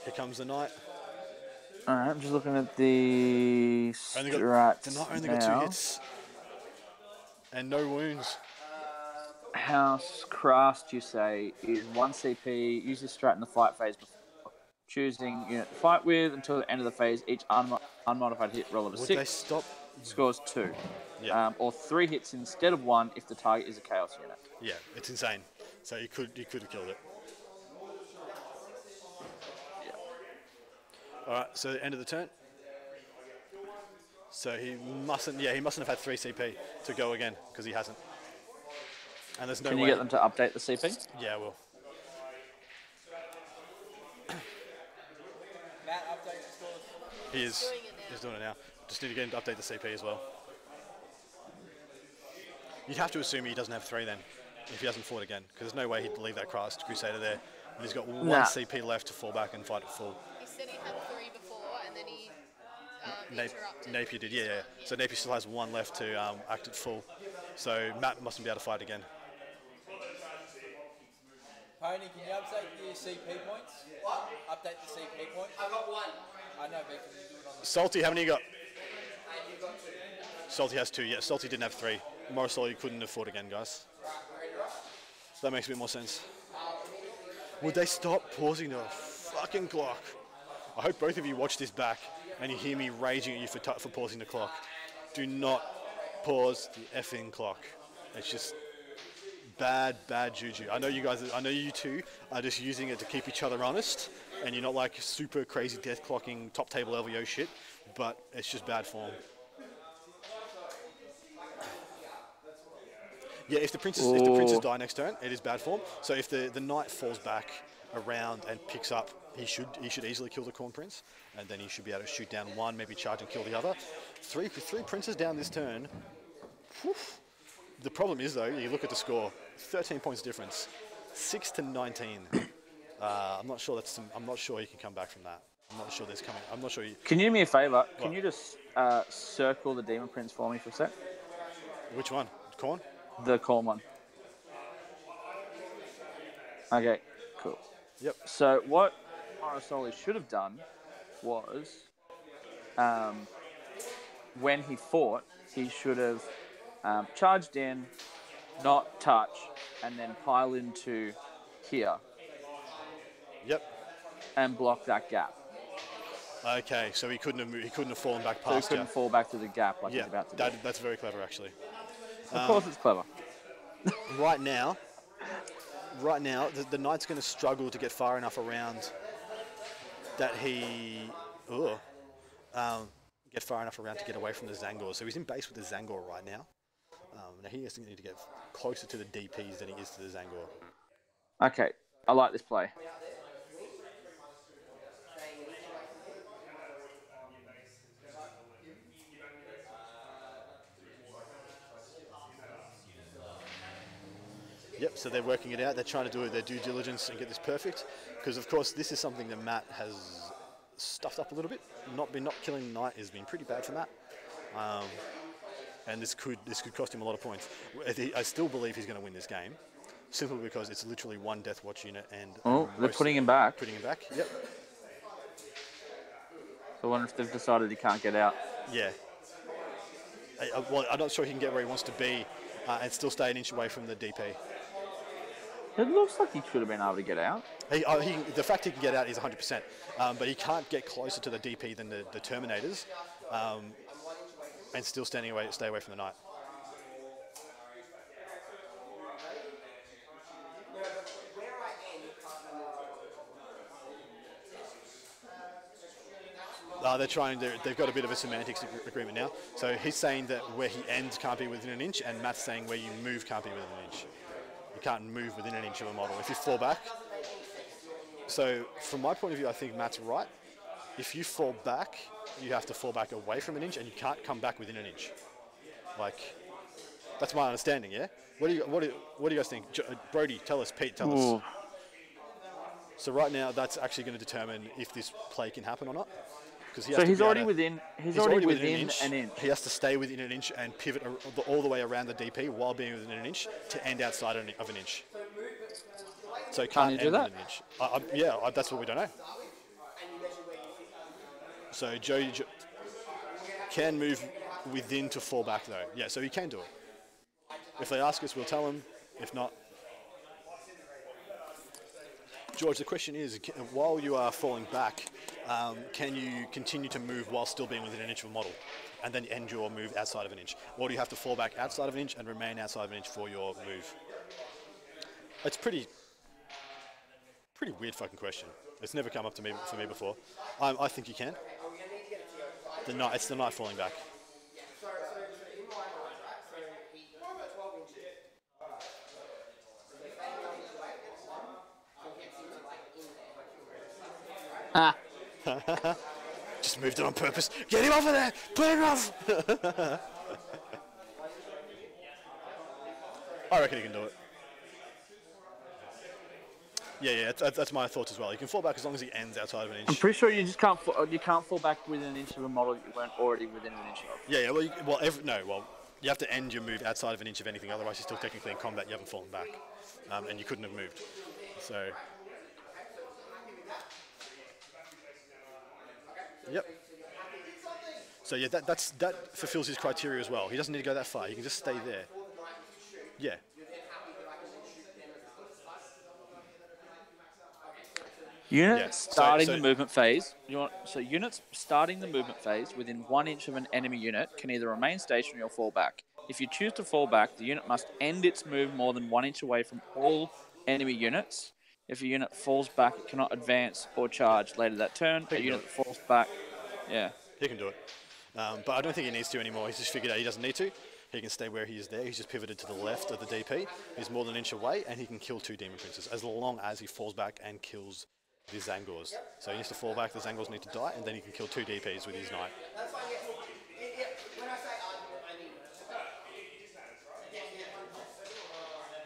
Here comes the Knight. All right, I'm just looking at the only got, the Knight only now. got two hits and no wounds. House Crast, you say, is one C P. Use this strat in the fight phase before choosing unit to fight with until the end of the phase. Each unmo unmodified hit roll of a Would six they stop? scores two, yeah. um, or three hits instead of one if the target is a Chaos unit. Yeah, it's insane. So you could you could have killed it. Yeah. All right. So end of the turn. So he mustn't. Yeah, he mustn't have had three C P to go again because he hasn't. And there's no Can you way get them to update the C P? Yeah, I will. He is. He's doing it now. Just need to get him to update the C P as well. You'd have to assume he doesn't have three then, if he hasn't fought again, because there's no way he'd leave that Crast Crusader there. And he's got one nah. C P left to fall back and fight at full. He said he had three before, and then he um, Nap interrupted. Napier did, yeah, yeah. So Napier still has one left to um, act at full. So Matt mustn't be able to fight again. Pony, can you update the C P points? What? Update the C P points? I got one. I know, but can you do it on the Salty, how many you got? And you got two. Salty has two, yeah. Salty didn't have three. Morosoli couldn't have fought again, guys. So that makes a bit more sense. Would they stop pausing the fucking clock? I hope both of you watch this back and you hear me raging at you for, t for pausing the clock. Do not pause the effing clock. It's just bad, bad juju. I know you guys, I know you two are just using it to keep each other honest, and you're not like super crazy death clocking top table L V O shit, but it's just bad form. Yeah, if the princess, Ooh. if the princess die next turn, it is bad form. So if the the knight falls back around and picks up, he should he should easily kill the Corn Prince, and then he should be able to shoot down one, maybe charge and kill the other. Three three princes down this turn. Whew. The problem is, though, you look at the score, thirteen points difference, six to nineteen. uh, I'm not sure that's. Some, I'm not sure you can come back from that. I'm not sure there's coming. I'm not sure you. Can you do me a favour? Can you just uh, circle the Demon Prince for me for a sec? Which one? Corn? The Corn one. Okay, cool. Yep. So what Morosoli should have done was, um, when he fought, he should have. Um, charged in, not touch, and then pile into here. Yep. And block that gap. Okay, so he couldn't have moved, he couldn't have fallen back past. So he couldn't you. fall back to the gap like yeah, he's about to that, do. That's very clever, actually. Of um, course, it's clever. right now, right now, the, the knight's going to struggle to get far enough around that he. Ooh, um, get far enough around to get away from the Zangor. So he's in base with the Zangor right now. Um, now he has to need to get closer to the D Ps than he is to the Zangor. Okay, I like this play. Yep, so they're working it out. They're trying to do their due diligence and get this perfect. Because, of course, this is something that Matt has stuffed up a little bit. Not been not killing the knight has been pretty bad for Matt. Um, And this could this could cost him a lot of points. I still believe he's going to win this game, simply because it's literally one Death Watch unit and. Oh, um, they're putting him back. Putting him back. Yep. So I wonder if they've decided he can't get out. Yeah. I, I, well, I'm not sure he can get where he wants to be, uh, and still stay an inch away from the D P. It looks like he should have been able to get out. He, oh, he, the fact he can get out is one hundred percent, um, but he can't get closer to the D P than the, the Terminators. Um, And still standing away, stay away from the knight. Uh, they're trying to, they've got a bit of a semantics agreement now. So he's saying that where he ends can't be within an inch, and Matt's saying where you move can't be within an inch. You can't move within an inch of a model if you fall back. So from my point of view, I think Matt's right. If you fall back, you have to fall back away from an inch, and you can't come back within an inch. Like, that's my understanding, yeah? What do you, what do, what do you guys think? Jo- Brody, tell us. Pete, tell Ooh. us. So right now, that's actually going to determine if this play can happen or not. He has so to he's, already within, he's, he's already within. He's already within an inch. He has to stay within an inch and pivot all the way around the D P while being within an inch to end outside of an inch. So he can't can end within an inch. I, I, yeah, I, that's what we don't know. So Joe Jo can move within to fall back though. Yeah, so he can do it. If they ask us, we'll tell him. If not, George, the question is, can, while you are falling back, um, can you continue to move while still being within an inch of a model and then end your move outside of an inch? Or do you have to fall back outside of an inch and remain outside of an inch for your move? It's pretty, pretty weird fucking question. It's never come up to me for me before. I, I think you can. The knight, it's the knight falling back. Ah. Just moved it on purpose. Get him off of there! Clear him off! I reckon he can do it. Yeah, yeah, that's, that's my thoughts as well. You can fall back as long as he ends outside of an inch. I'm pretty sure you just can't you can't fall back within an inch of a model you weren't already within an inch of. Yeah, yeah. Well, you, well, every, no, well, you have to end your move outside of an inch of anything. Otherwise, you're still technically in combat. You haven't fallen back, um, and you couldn't have moved. So. Yep. So yeah, that that's that fulfills his criteria as well. He doesn't need to go that far. He can just stay there. Yeah. Unit yeah. starting so, so the movement phase. You want, so units starting the movement phase within one inch of an enemy unit can either remain stationary or fall back. If you choose to fall back, the unit must end its move more than one inch away from all enemy units. If a unit falls back, it cannot advance or charge later that turn. A unit that falls back, yeah. He can do it. Um, but I don't think he needs to anymore. He's just figured out he doesn't need to. He can stay where he is there. He's just pivoted to the left of the D P. He's more than an inch away, and he can kill two Demon Princes as long as he falls back and kills the Zangors. So he needs to fall back, the Zangors need to die, and then he can kill two D Ps with his Knight.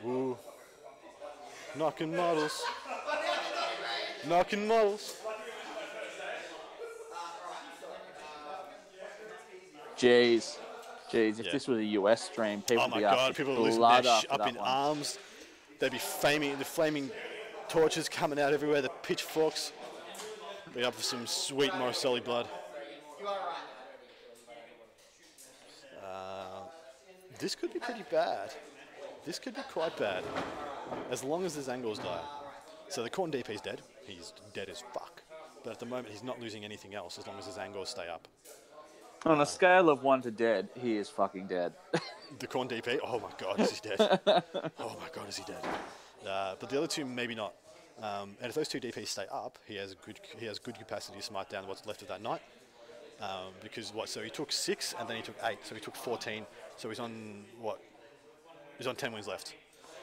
Woo. Knocking models. Knocking models. Jeez. Jeez, if yeah. this was a U S stream, people oh would be God, up, people losing their sh up in one. arms. They'd be flaming, the flaming torches coming out everywhere, the pitchforks. They'd be up for some sweet Morosoli blood. Uh, this could be pretty bad. This could be quite bad. As long as the Zangors die. So the Khorne D P's dead. He's dead as fuck. But at the moment, he's not losing anything else as long as the Zangors stay up. On uh, a scale of one to dead, he is fucking dead. The Khorne D P? Oh my god, is he dead? Oh my god, is he dead? Uh, but the other two, maybe not. Um, and if those two D Ps stay up, he has good he has good capacity to smite down what's left of that knight. Um, because what? So he took six, and then he took eight. So he took fourteen. So he's on what? He's on ten wounds left.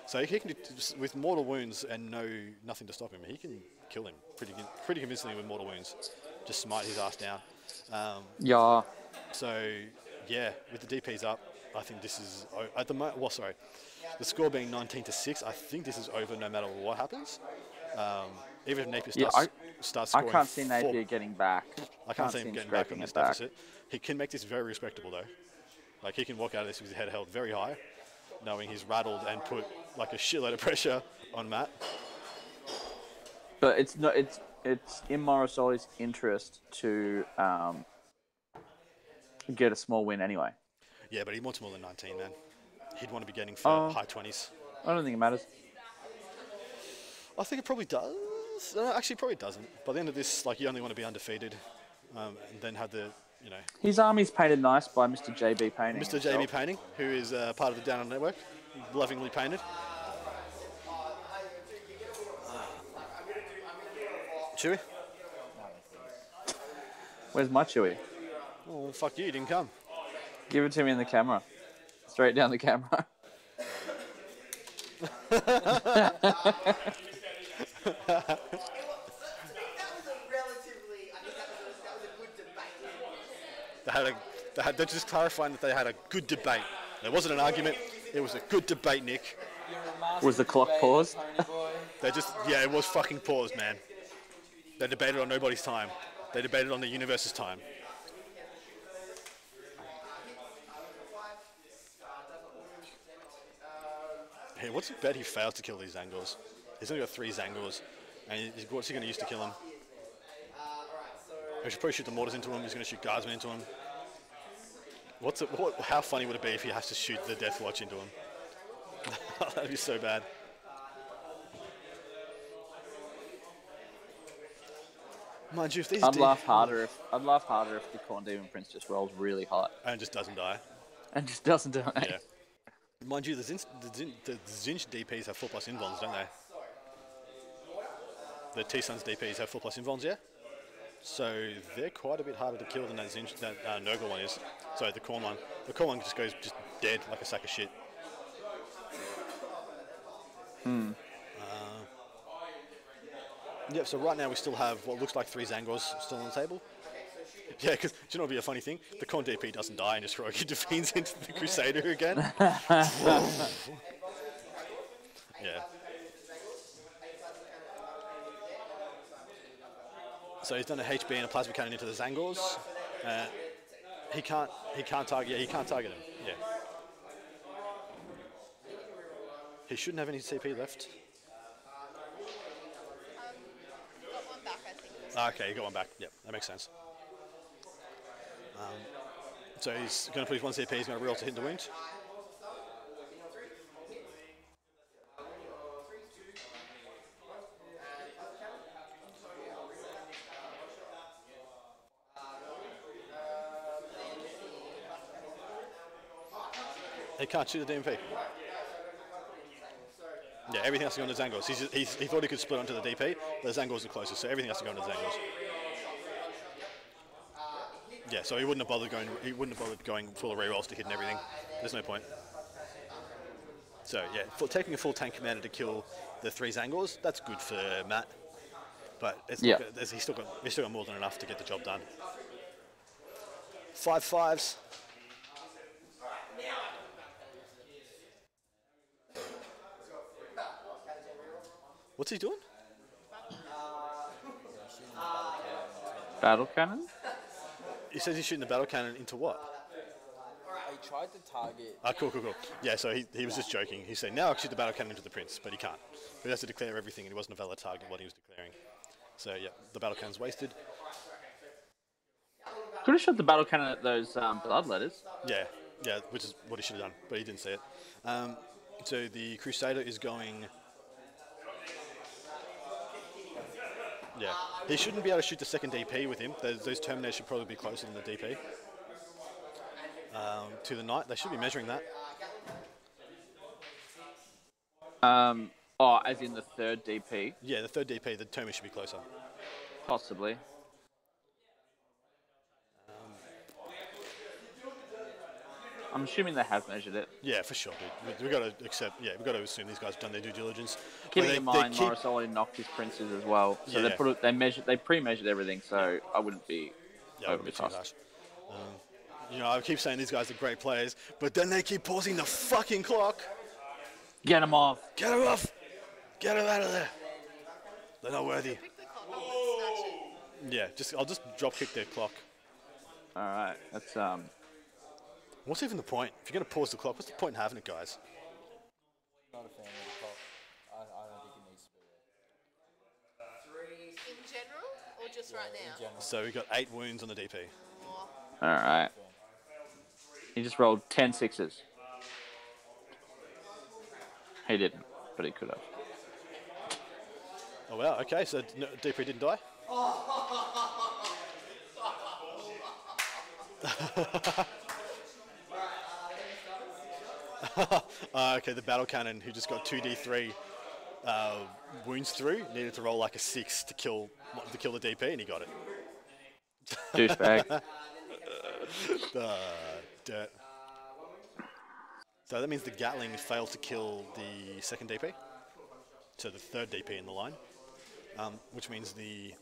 So he can, with mortal wounds and no nothing to stop him, he can kill him pretty pretty convincingly with mortal wounds. Just smite his ass down. Um, yeah. So yeah, with the D Ps up, I think this is at the moment. Well, sorry, the score being nineteen to six, I think this is over no matter what happens. Um, even if Napier starts, yeah, I, starts scoring, I can't see Napier four, getting back. I can't, can't see him getting back on this back. deficit. He can make this very respectable though. Like he can walk out of this with his head held very high, knowing he's rattled and put like a shitload of pressure on Matt. But it's not, it's it's in Morosoli's interest to um, get a small win anyway. Yeah, but he wants more than nineteen, man. He'd want to be getting for uh, high twenties. I don't think it matters. I think it probably does. No, actually, it probably doesn't. By the end of this, like you only want to be undefeated, um, and then have the. You know. His army's painted nice by Mister J B Painting. Mister J B Painting, who is uh, part of the Down Under Network, lovingly painted. Chewy? Where's my Chewy? Oh, fuck you, you didn't come. Give it to me in the camera. Straight down the camera. They had a, they had, they're just clarifying that they had a good debate. It wasn't an argument, it was a good debate, Nick. Was the clock paused? They just, yeah, it was fucking paused, man. They debated on nobody's time. They debated on the universe's time. Hey, what's it bet he fails to kill these Zangors? He's only got three Zangors, and what's he going to use to kill him? He should probably shoot the mortars into him. He's going to shoot guardsmen into him. What's it, what, how funny would it be if he has to shoot the Death Watch into him? That'd be so bad. Mind you, if these I'd laugh harder if I'd laugh harder if the Corn Demon Prince just rolls really hot and just doesn't die. And just doesn't die. Yeah. Mind you, the Zinch, the, Zinch, the Zinch D Ps have four plus invulns, don't they? The T-Suns D Ps have four plus invulns, yeah. So they're quite a bit harder to kill than that Zinch, that uh, Nurgle one is. Sorry, the Corn one. The Corn one just goes just dead like a sack of shit. Hmm. Uh, yeah, so right now we still have what looks like three Zangors still on the table. Yeah, because, do you know what would be a funny thing? The Corn D P doesn't die and just Hiroki defends into the Crusader again. Yeah. So he's done a H B and a plasma cannon into the Zangors. Uh, he can't. He can't target. Yeah, he can't target him. Yeah. He shouldn't have any C P left. Um, got one back, I think. Ah, okay, he got one back. Yep, that makes sense. Um, so he's going to lose one C P. He's going to reroll to hit the wound. He can't shoot the D M P. Yeah, everything has to go into Zangors. He's, he's, he thought he could split onto the D P, but the Zangors are closest, so everything has to go into the Zangors. Yeah, so he wouldn't have bothered going. He wouldn't have bothered going full of rerolls to hit and everything. There's no point. So yeah, for taking a full tank commander to kill the three Zangors, that's good for Matt. But it's yeah. not, he's still got he's still got more than enough to get the job done. Five fives. What's he doing? Battle cannon? He says he's shooting the battle cannon into what? He tried to target. Ah, cool, cool, cool. Yeah, so he, he was just joking. He said, now I'll shoot the battle cannon into the prince, but he can't. He has to declare everything, and it wasn't a valid target what he was declaring. So, yeah, the battle cannon's wasted. Could have shot the battle cannon at those um, blood letters. Yeah, yeah, which is what he should have done, but he didn't see it. Um, so the Crusader is going... Yeah, he shouldn't be able to shoot the second D P with him. Those, those Terminators should probably be closer than the D P. Um, to the Knight, they should be measuring that. Um, oh, as in the third D P? Yeah, the third D P, the Terminators should be closer. Possibly. Um, I'm assuming they have measured it. Yeah, for sure, dude. We've we got to accept, yeah, we've got to assume these guys have done their due diligence. Keeping well, they, in mind, Morosoli knocked his princes as well, so yeah, they put it, they measured, they pre-measured everything. So I wouldn't be yeah, overly fussed. Um, you know, I keep saying these guys are great players, but then they keep pausing the fucking clock. Get them off! Get them off! Get them out of there! They're not worthy. Yeah, just I'll just drop kick their clock. All right, that's um. What's even the point? If you're gonna pause the clock, what's the point in having it, guys? Not a fan of the clock. General or just yeah, right now? So we got eight wounds on the D P. All right. He just rolled ten sixes. He didn't, but he could have. Oh wow. Okay, so no, D P didn't die. uh, okay, the battle cannon who just got two D three. Uh, wounds through, needed to roll like a six to kill to kill the D P, and he got it. Douchebag. uh, dirt. So that means the Gatling failed to kill the second D P. So the third D P in the line. Um, which means the...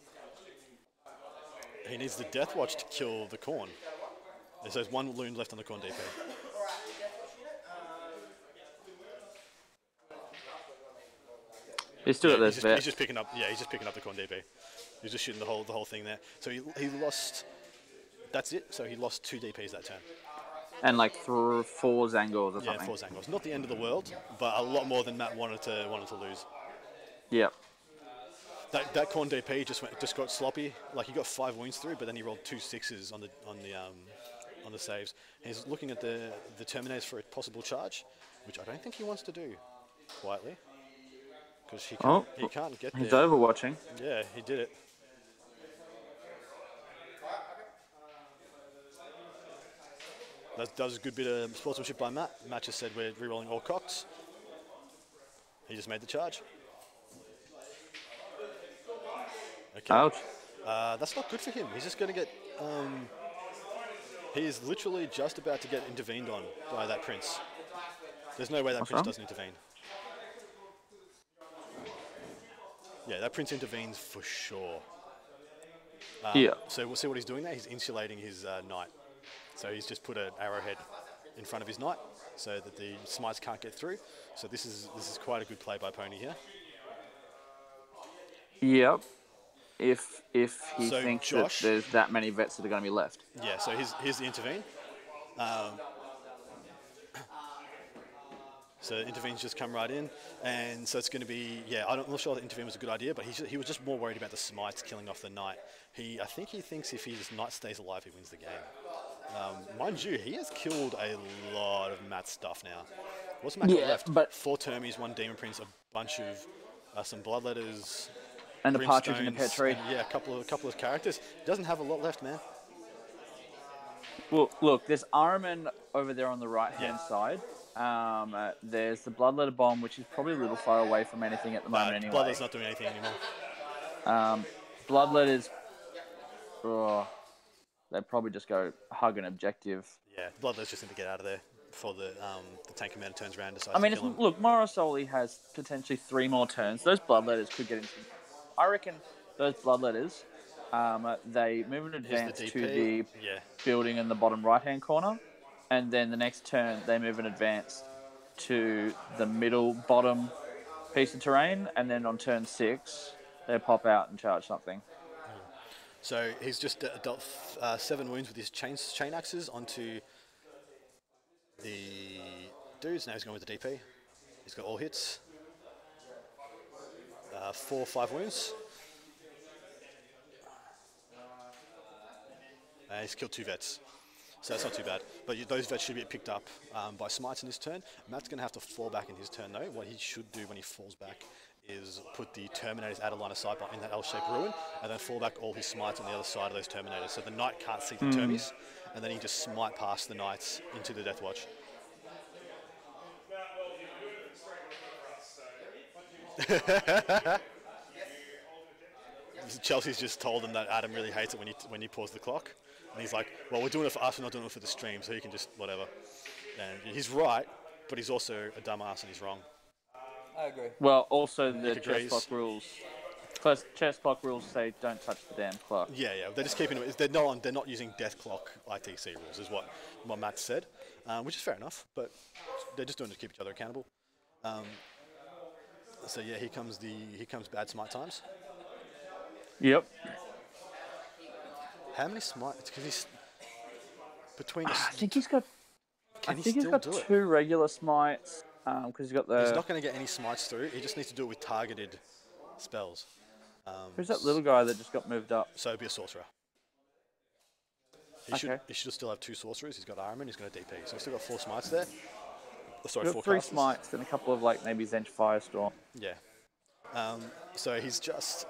He needs the Death Watch to kill the Khorne. So there's one loon left on the Khorne D P. He's still yeah, at this he's just, bit. He's just picking up. Yeah, he's just picking up the Khorne D P. He's just shooting the whole the whole thing there. So he he lost. That's it. So he lost two D Ps that turn. And like th four Zangors or yeah, something. Yeah, four Zangors. Not the end of the world, but a lot more than Matt wanted to wanted to lose. Yeah. That that Khorne D P just went just got sloppy. Like he got five wounds through, but then he rolled two sixes on the on the um on the saves. And he's looking at the the Terminators for a possible charge, which I don't think he wants to do. Quietly. Because he, oh, he can't get there. He's overwatching. Yeah, he did it. That does a good bit of sportsmanship by Matt. Matt just said we're rerolling all cocks. He just made the charge. Okay. Ouch. Uh, that's not good for him. He's just going to get... Um, he is literally just about to get intervened on by that Prince. There's no way that What's Prince on? doesn't intervene. Yeah, that Prince intervenes for sure. Um, yeah. So we'll see what he's doing there. He's insulating his uh, knight. So he's just put an arrowhead in front of his knight so that the smites can't get through. So this is this is quite a good play by Pony here. Yep. If if he so thinks Josh, that there's that many vets that are going to be left. Yeah. So here's here's the intervene. Um, So intervenes just come right in, and so it's going to be yeah. I'm not sure the intervene was a good idea, but he he was just more worried about the smites killing off the knight. He I think he thinks if his knight stays alive, he wins the game. Um, mind you, he has killed a lot of Matt's stuff now. What's Matt yeah, left? But four Termies, one Demon Prince, a bunch of uh, some Bloodletters, and a partridge in a pear tree. And, yeah, a couple of a couple of characters. He doesn't have a lot left, man. Well, look, there's Ahriman over there on the right hand yeah. side. Um, uh, there's the Bloodletter Bomb, which is probably a little far away from anything at the moment no, anyway. Bloodletter's not doing anything anymore. Um, Bloodletter's... Oh, they'd probably just go hug an objective. Yeah, Bloodletter's just need to get out of there before the um, the tank commander turns around and decides I mean, to kill him. Look, Morosoli has potentially three more turns. Those Bloodletters could get into... I reckon those Bloodletters, um, uh, they move in advance to the yeah. building in the bottom right-hand corner. And then the next turn, they move in advance to the middle bottom piece of terrain. And then on turn six, they pop out and charge something. So he's just dealt uh, seven wounds with his chain, chain axes onto the dudes. Now he's going with the D P. He's got all hits. Uh, four, five wounds. Uh, he's killed two vets. So that's not too bad. But you, those vets should get picked up um, by smites in his turn. Matt's going to have to fall back in his turn, though. What he should do when he falls back is put the Terminators out of line of sight in that L-shaped ruin, and then fall back all his smites on the other side of those Terminators. So the knight can't see the mm. Termies, and then he just smite past the knights into the Death Watch. Chelsea's just told him that Adam really hates it when he, when he paused the clock. And he's like, well, we're doing it for us, we're not doing it for the stream, so you can just, whatever. And he's right, but he's also a dumbass and he's wrong. I agree. Well, also the chess clock rules. Plus, chess clock rules say don't touch the damn clock. Yeah, yeah, they're just keeping it, they're not, they're not using death clock I T C rules, is what, what Matt said, um, which is fair enough, but they're just doing it to keep each other accountable. Um, so yeah, here comes the, here comes bad smite times. Yep. How many smites? Because he's between. I think he's got. I think he's got two regular smites. Um, because he's got the. He's not going to get any smites through. He just needs to do it with targeted spells. Um, Who's that little guy that just got moved up? So it'd be a sorcerer. He okay. should. He should still have two sorcerers. He's got Ahriman. He's got a D P. So he's still got four smites there. Oh, sorry, he's got four three casters. smites and a couple of like maybe Zench Firestorm. Yeah. Um. So he's just.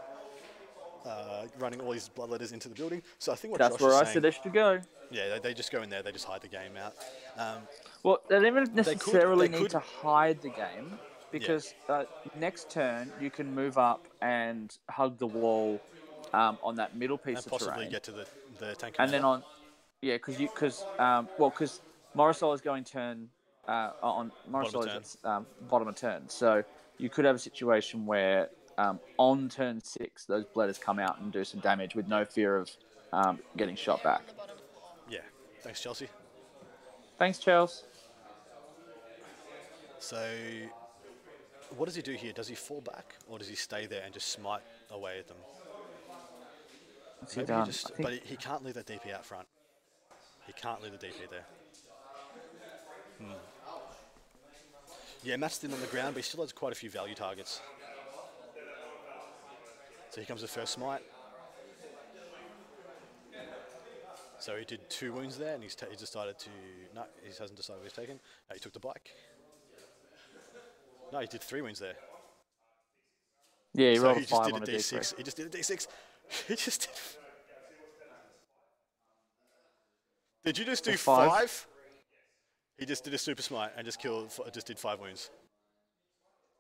Uh, running all these Bloodletters into the building. So I think what That's Josh where I saying, said they should go. Yeah, they, they just go in there. They just hide the game out. Um, well, they don't even necessarily they could, they need could. to hide the game because yeah. uh, next turn you can move up and hug the wall um, on that middle piece and of terrain. And possibly get to the the tank. And then on, yeah, because you because um well because Morosoli is going turn uh on Morosoli is um, bottom of turn, so you could have a situation where um on turn six those bladders come out and do some damage with no fear of um getting shot back. Yeah, thanks Chelsea. Thanks Chelsea. So, what does he do here? Does he fall back, or does he stay there and just smite away at them? What's he done? He just, but he, he can't leave that D P out front. He can't leave the D P there. Hmm. Yeah, Matt's thin on the ground, but he still has quite a few value targets. So here comes the first smite. So he did two wounds there, and he's t he decided to... No, he hasn't decided what he's taken. No, he took the bike. No, he did three wounds there. Yeah, he so rolled he five on a D six. He just did a D six. He just did... Did you just do five? five? He just did a super smite and just killed. Just did five wounds.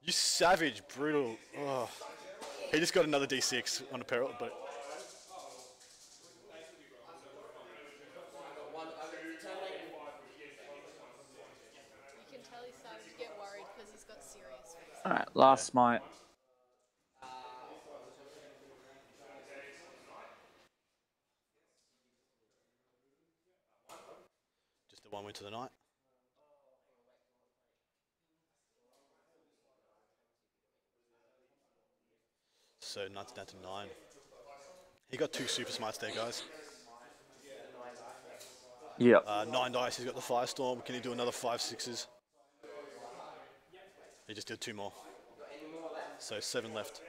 You savage, brutal. Oh. He just got another D six on a peril, but... Alright, last smite. Just the one went to the night. So night's down to nine. He got two super smites there, guys. Yeah. Uh, nine dice, he's got the firestorm. Can he do another five sixes? He just did two more. So seven left.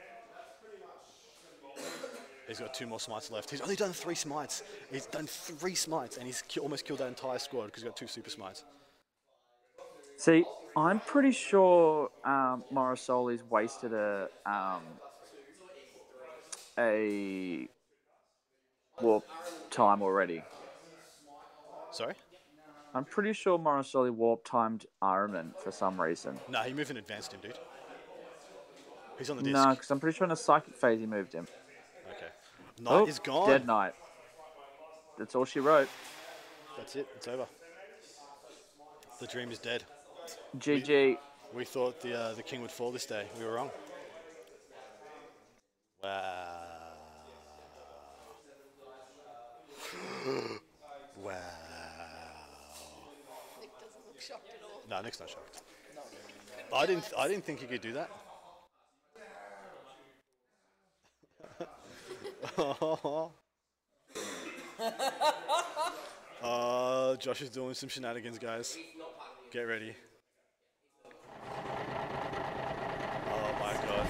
He's got two more smites left. He's only done three smites. He's done three smites and he's ki almost killed that entire squad because he's got two super smites. See, I'm pretty sure um, Morosoli's wasted a, um, a warp time already. Sorry? I'm pretty sure Morosoli warp-timed Ironman for some reason. No, nah, he moved and advanced him, dude. He's on the disc. No, nah, because I'm pretty sure in a psychic phase he moved him. Okay. Knight oh, is gone. Dead Knight. That's all she wrote. That's it. It's over. The dream is dead. G G. We, we thought the, uh, the king would fall this day. We were wrong. Wow. Wow. No, Nick's not shocked. I didn't. I didn't think he could do that. uh, Josh is doing some shenanigans, guys. Get ready. Oh my god.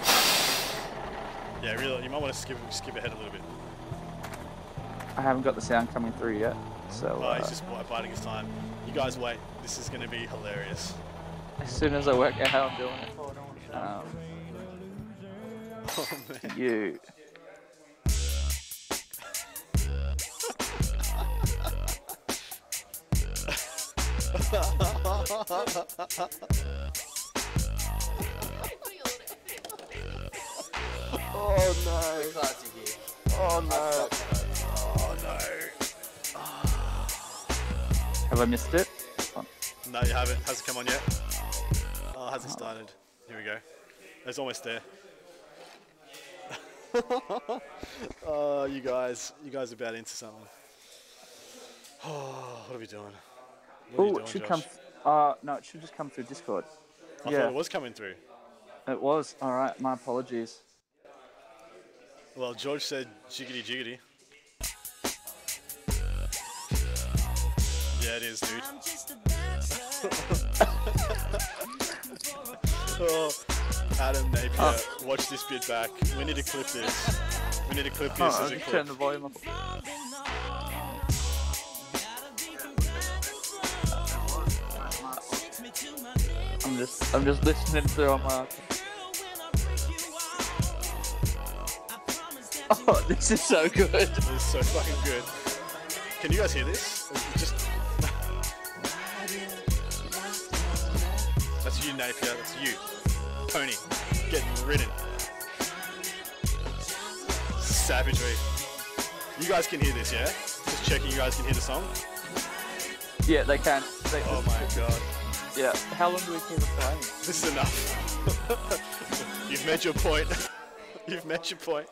Yeah, really. You might want to skip skip ahead a little bit. I haven't got the sound coming through yet, so. Oh, uh, he's just biding his time. You guys wait, this is going to be hilarious. As soon as I work out how I'm doing it. Um, oh, man. You. Oh no. Oh no. Oh no. Have I missed it? Oh. No, you haven't. Has it come on yet? Oh, it hasn't started. Here we go. It's almost there. Oh, you guys. You guys are about into something. Oh, what are we doing? Oh, it should Josh? come... Uh, no, it should just come through Discord. I yeah. thought it was coming through. It was. All right. My apologies. Well, George said jiggity jiggity. Yeah, it is, dude. Oh, Adam Napier, oh. Watch this bit back. We need to clip this. We need to clip this oh, as a clip. Turn the volume up. I'm just, I'm just listening through on my. Oh, this is so good. This is so fucking good. Can you guys hear this? It's just. That's you, Napier. That's you. Pony. Getting ridden. Savagery. You guys can hear this, yeah? Just Just checking you guys can hear the song. Yeah, they can. They, oh my good. God. Yeah. How long do we keep playing? This is enough. You've met your point. You've met your point.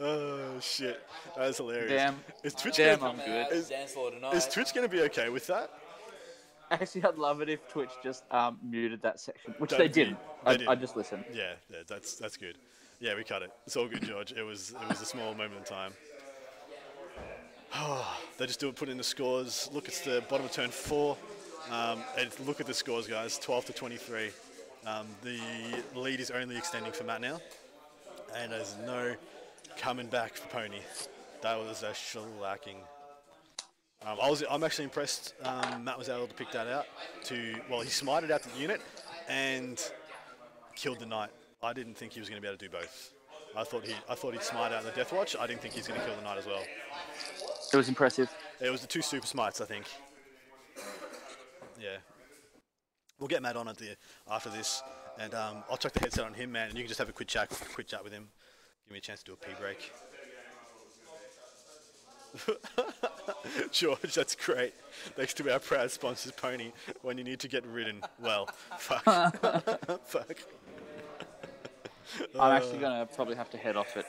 Oh shit, that was hilarious. Damn. Is Twitch Damn, gonna, I'm good. Is, is Twitch going to be okay with that? Actually, I'd love it if Twitch just um, muted that section, which Don't, they didn't. They I, didn't. I just listened. Yeah, yeah, that's that's good. Yeah, we cut it. It's all good, George. It was it was a small moment in time. Oh, they just do it, put in the scores. Look, it's the bottom of turn four. Um, and look at the scores, guys. twelve to twenty-three. Um, the lead is only extending for Matt now, and there's no coming back for Pony. That was a shellacking. Um, I was, I'm actually impressed um, Matt was able to pick that out. To well, he smited out the unit and killed the knight. I didn't think he was going to be able to do both. I thought he, I thought he'd smite out the Death Watch. I didn't think he's going to kill the knight as well. It was impressive. It was the two super smites, I think. Yeah. We'll get Matt on at the after this, and um, I'll chuck the headset on him, man, and you can just have a quick chat, quick chat with him. Give me a chance to do a pee break. George, that's great. Thanks to our proud sponsors, Pony, when you need to get ridden. Well, fuck. Fuck. I'm actually going to probably have to head off it,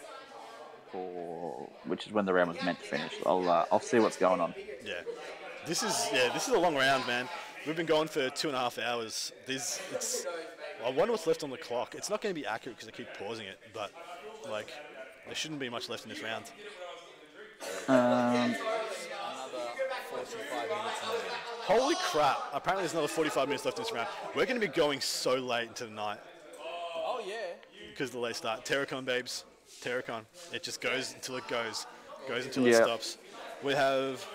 for, which is when the round was meant to finish. I'll, uh, I'll see what's going on. Yeah. This is, yeah, this is a long round, man. We've been going for two and a half hours. There's, it's, I wonder what's left on the clock. It's not going to be accurate because I keep pausing it, but like, there shouldn't be much left in this round. Um, Holy crap! Apparently, there's another forty-five minutes left in this round. We're going to be going so late into the night. Oh yeah. Because of the late start. Terracon, babes. Terracon. It just goes until it goes, goes until yeah. it stops. We have,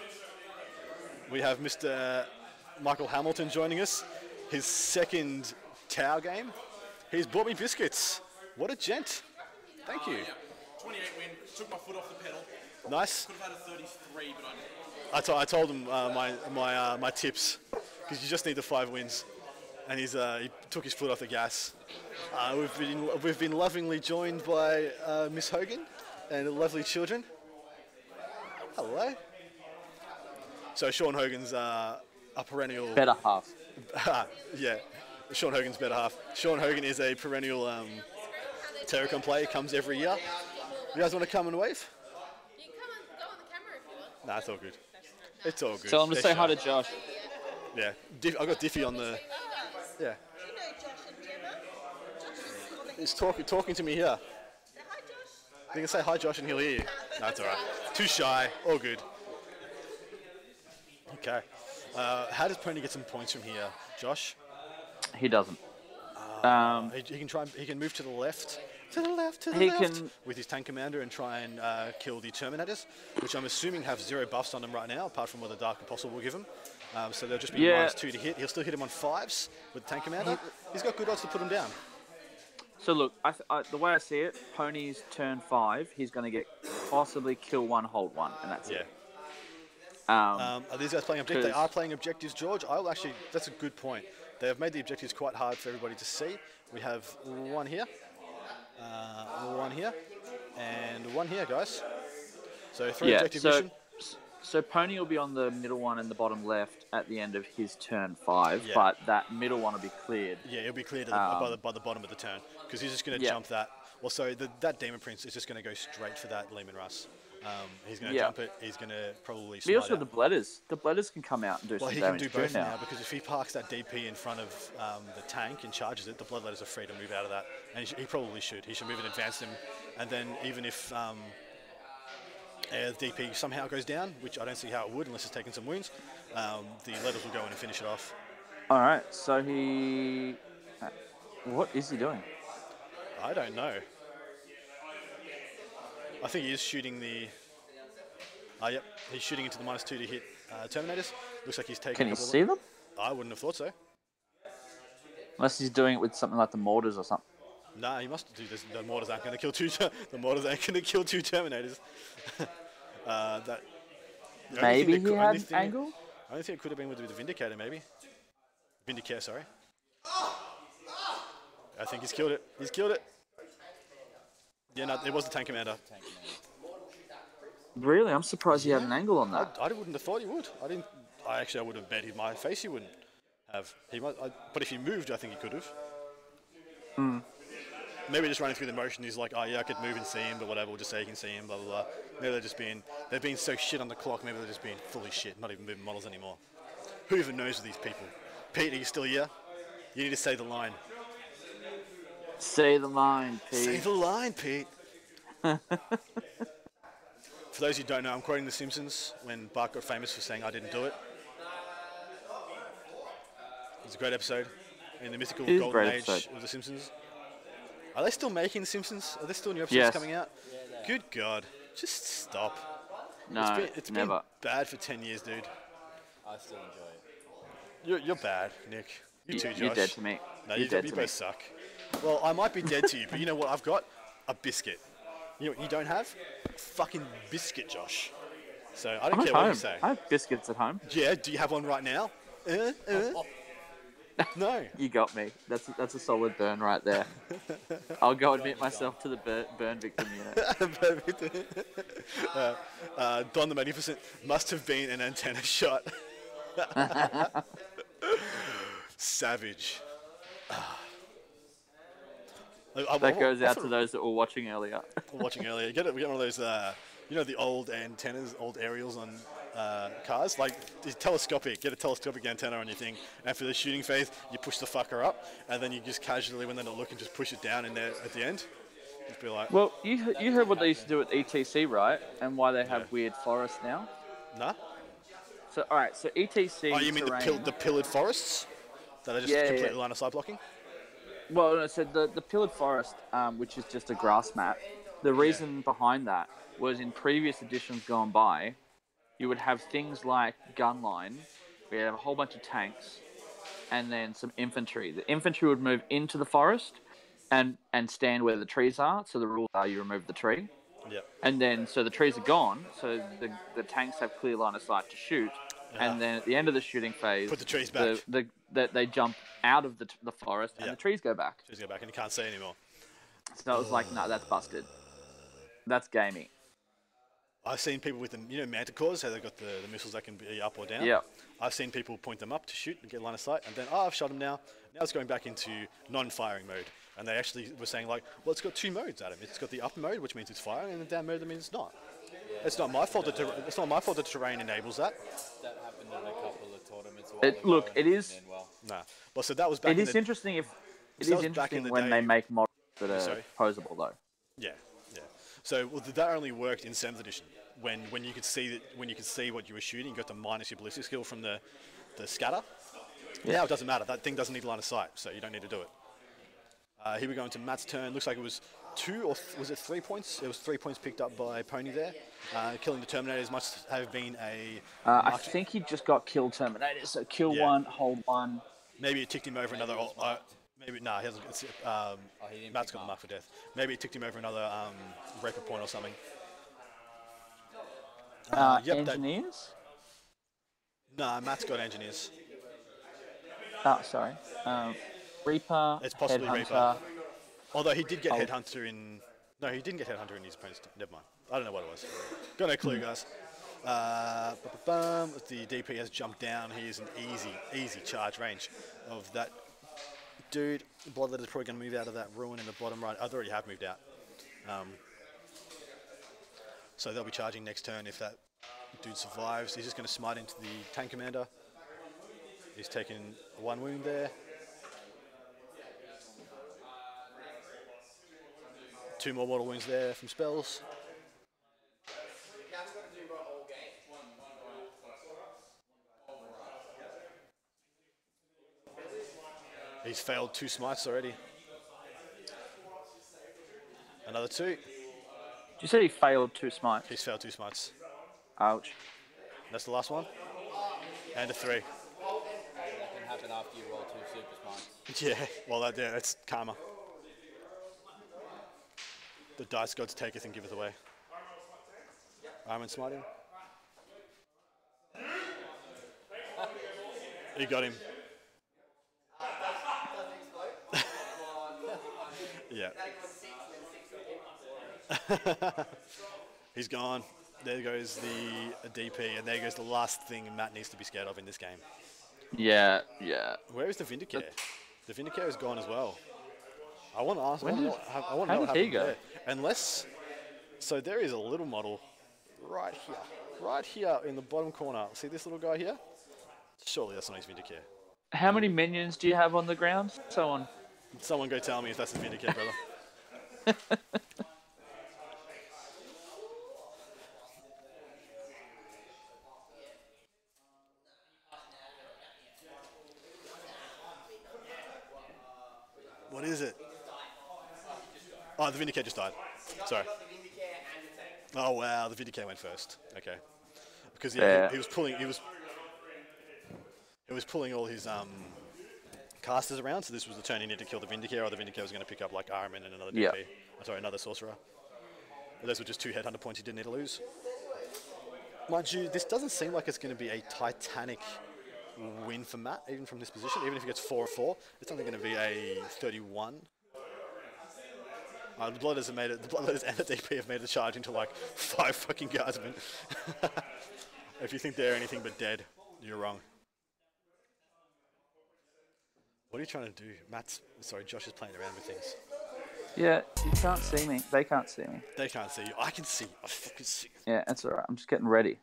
we have Mister Michael Hamilton joining us. His second tower game. He's bought me biscuits. What a gent. Thank you. twenty-eight win, took my foot off the pedal. Nice. Could have had a thirty-three, but I didn't. I, I told him uh, my my uh, my tips, because you just need the five wins, and he's uh, he took his foot off the gas. Uh, we've been we've been lovingly joined by uh, Miss Hogan and the lovely children. Hello. So Sean Hogan's uh, a perennial better half. Yeah, Sean Hogan's better half. Sean Hogan is a perennial. Um, Terracon play comes every year. You guys want to come and wave? You can come and go on the camera if you want. Nah, it's all good. It's all good. Tell him to say hi to Josh. Yeah, I got Diffie on the. Yeah. Do you know Josh and Gemma? Josh is on the. He's talking talking to me here. Say hi, Josh. You can say hi, Josh, and he'll hear you. That's all right. Too shy. All good. Okay. Uh, how does Pony get some points from here, Josh? He doesn't. Uh, um, he, he can try. He can move to the left. To the left, to the he left, can with his tank commander and try and uh, kill the Terminators, which I'm assuming have zero buffs on them right now, apart from what the Dark Apostle will give him. Um, so they'll just be yeah. minus two to hit. He'll still hit him on fives with the tank commander. He's got good odds to put him down. So look, I th I, the way I see it, Pony's turn five, he's going to get possibly kill one, hold one, and that's yeah. it. Um, um, are these guys playing objectives? They are playing objectives, George. I'll actually, that's a good point. They have made the objectives quite hard for everybody to see. We have one here. Uh, one here, and one here, guys. So three yeah, objective so, mission. So Pony will be on the middle one in the bottom left at the end of his turn five, yeah. but that middle one will be cleared. Yeah, it'll be cleared um, by, the, by the bottom of the turn, because he's just going to yeah. jump that. Well, so the, that Demon Prince is just going to go straight for that Lehman Russ. Um, he's going to yeah. jump it. He's going to probably slide. But also out. the Bladders. The Bladders can come out and do well, some damage. Well, he can do both now, because if he parks that D P in front of um, the tank and charges it, the Bloodletters are free to move out of that. And he, sh he probably should. He should move and advance them. And then even if um, uh, the D P somehow goes down, which I don't see how it would unless it's taken some wounds, um, the Letters will go in and finish it off. All right. So he... Uh, what is he doing? I don't know. I think he is shooting the... Uh, yep, he's shooting into the minus two to hit uh, Terminators. Looks like he's taking... Can you see them? I wouldn't have thought so. Unless he's doing it with something like the mortars or something. No, nah, he must do this. The mortars aren't going to kill two... The mortars aren't going to kill two Terminators. uh, that, maybe he had an angle? I don't think it could have been with the Vindicator, maybe. Vindicator, sorry. I think he's killed it. He's killed it. Yeah, no, it was the tank commander. Really? I'm surprised he yeah. had an angle on that. I, I wouldn't have thought he would. I didn't. I actually I would have bet in my face he wouldn't have. He might, I, but if he moved, I think he could have. Mm. Maybe just running through the motion, he's like, oh yeah, I could move and see him, but whatever, we'll just say you can see him, blah, blah, blah. Maybe they're just being, they've been so shit on the clock, maybe they're just being fully shit, not even moving models anymore. Who even knows with these people? Pete, are you still here? You need to say the line. Say the line, Pete. Say the line, Pete. For those who don't know, I'm quoting The Simpsons when Bart got famous for saying, I didn't do it. It's a great episode in the mythical golden age episode. of The Simpsons. Are they still making The Simpsons? Are there still new episodes yes. coming out? Good God. Just stop. No, it's been, it's never. been bad for ten years, dude. I still enjoy it. You're, you're bad, Nick. You y too, Josh. You're dead to me. No, you're you, dead you to both me. suck. Well, I might be dead to you, but you know what? I've got a biscuit. You know what you don't have? Fucking biscuit, Josh. So I don't I'm care what home. you say. I have biscuits at home. Yeah, do you have one right now? Uh, uh. Oh, oh. No. You got me. That's a, that's a solid burn right there. I'll go admit Don myself to the bur burn victim unit. Burn victim. uh, uh, Don the Magnificent must have been an antenna shot. Savage. That I, I, goes I, I, out to those that were watching earlier. Were watching earlier. Get it? We get one of those, uh, you know, the old antennas, old aerials on uh, cars, like telescopic. Get a telescopic antenna on your thing, and for the shooting phase, you push the fucker up, and then you just casually, when they're not looking, just push it down in there at the end. Just be like. Well, you you heard what they used to do at E T C, right? And why they have yeah. weird forests now? Nah. So all right, so E T C. Oh, you mean terrain. the pill the pillared forests that are just yeah, completely yeah. line of sight blocking? Well, no, so the, the pillared forest, um, which is just a grass map, the reason yeah. behind that was in previous editions gone by, you would have things like gunline, where you have a whole bunch of tanks, and then some infantry. The infantry would move into the forest and, and stand where the trees are, so the rules are you remove the tree. Yep. And then, so the trees are gone, so the, the tanks have clear line of sight to shoot, yeah. and then at the end of the shooting phase... Put the trees back. The, the, That they jump out of the, t the forest and yep. the trees go back. Trees go back and you can't see anymore. So I was like, no, nah, that's busted. That's gamey. I've seen people with the, you know, manticores, how they've got the, the missiles that can be up or down. Yeah. I've seen people point them up to shoot and get line of sight and then, oh, I've shot them now. Now it's going back into non-firing mode. And they actually were saying like, well, it's got two modes, Adam. It's got the up mode, which means it's firing, and the down mode, that means it's not. Yeah, it's, not my fault that that it's not my fault that terrain enables that. That happened in a couple of tournaments. It, look, it is... Nah. Well, so that was back. It in is the, interesting if it so is interesting in when day. they make models that are Sorry. posable, though. Yeah, yeah. So well, that only worked in seventh edition when when you could see that when you could see what you were shooting, you got to minus your ballistic skill from the the scatter. Yeah. Now it doesn't matter. That thing doesn't need line of sight, so you don't need to do it. Uh, here we go into Matt's turn. Looks like it was two or th was it three points? It was three points picked up by Pony there. Uh, killing the Terminators must have been a. Uh, I think he just got killed Terminators. So kill yeah. one, hold one. Maybe it ticked him over maybe another. Uh, maybe no, nah, he hasn't. It's, um, oh, he Matt's got the mark for death. Maybe it ticked him over another um, record point or something. Uh, uh, yep, engineers. No, nah, Matt's got engineers. Oh, sorry. Um, Reaper. It's possibly Headhunter. Reaper. Although he did get oh. Headhunter in. No, he didn't get Headhunter in his opponent's. Never mind. I don't know what it was. Got no clue, guys. Uh, ba -ba -bum. The D P has jumped down. He is an easy, easy charge range of that dude. Bloodlet is probably going to move out of that ruin in the bottom right. Oh, they already have moved out. Um, so they'll be charging next turn if that dude survives. He's just going to smite into the tank commander. He's taken one wound there. Two more mortal wounds there from spells. He's failed two smites already. Another two. Did you say he failed two smites? He's failed two smites. Ouch. That's the last one. And a three. That can happen after you roll two super smites. Yeah, well, that, yeah, that's karma. The dice gods taketh and giveth away. Armin smite him. He got him. Yeah. He's gone. there goes the D P, and there goes the last thing Matt needs to be scared of in this game. Yeah, yeah. Where is the Vindicare? The Vindicare is gone as well. I want to ask, when I want to know, I want to know what happened there. Unless, so there is a little model right here. Right here in the bottom corner. See this little guy here? Surely that's not his Vindicare. How many minions do you have on the ground? So on. Someone go tell me if that's a Vindicare, brother. What is it? Oh, the Vindicare just died. Sorry. Oh wow, the Vindicare went first. Okay, because yeah, yeah. He, he was pulling, he was, he was pulling all his um casters around. So this was the turn he needed to kill the Vindicare, or the Vindicare was going to pick up like Ahriman and another D P. Yeah. Oh, sorry, another sorcerer. But those were just two headhunter points he didn't need to lose. Mind you, this doesn't seem like it's going to be a titanic win for Matt, even from this position. Even if he gets four or four, it's only going to be a thirty-one. Uh, the Bloodletters have made it. The Bloodletters and the D P have made the charge into like five fucking guardsmen. If you think they're anything but dead, you're wrong. What are you trying to do, Matt's? Sorry, Josh is playing around with things. Yeah, you can't see me. They can't see me. They can't see you. I can see. I fucking see. Yeah, that's all right. I'm just getting ready.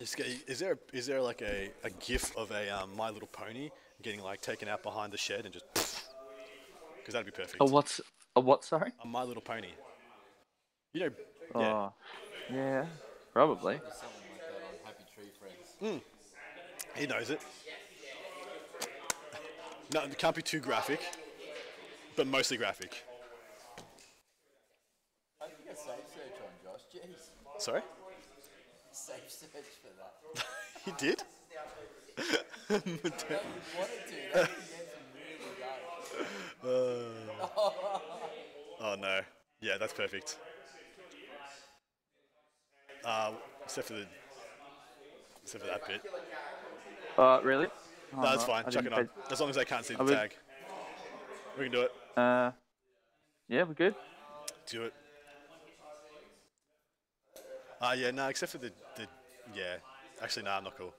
Is there is there like a, a gif of a um, My Little Pony getting like taken out behind the shed and just because that'd be perfect. A what's a what? Sorry. A My Little Pony. You know. Oh, yeah. Yeah. Probably. Mm. He knows it. No, it can't be too graphic, but mostly graphic. I think it's safe search on Josh. Jeez. Sorry. Safe search for that. He did? Oh no. Yeah, that's perfect. Uh, except for the except for that bit. Uh really? No, that's fine, chuck it on. As long as they can't see the tag. We can do it. Uh yeah, we're good. Do it. Ah, uh, yeah, no, nah, except for the, the, yeah. Actually, no, nah, I'm not cool.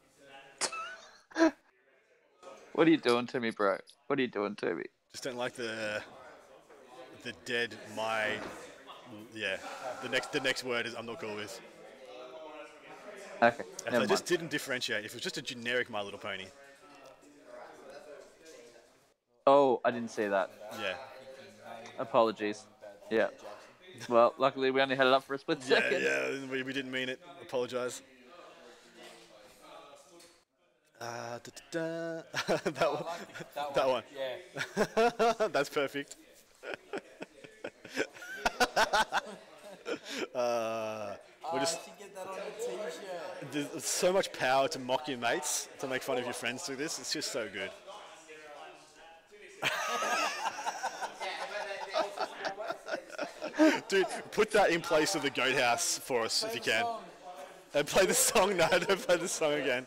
What are you doing to me, bro? What are you doing to me? Just don't like the, the dead, my, yeah. The next, the next word is I'm not cool with. Okay, and I just didn't differentiate. If it was just a generic My Little Pony. Oh, I didn't see that. Yeah. Apologies. Yeah. Well, luckily we only had it up for a split yeah, second. Yeah, we, we didn't mean it. Apologise. Uh, da, da, da. that, oh, one. Like that, that one. That one. Yeah. That's perfect. uh, we're just, I should get that on a t-shirt. There's so much power to mock your mates, to make fun of your friends through this. It's just so good. Dude, put that in place of the Goat House for us if you can. And play the song. No, don't play the song again.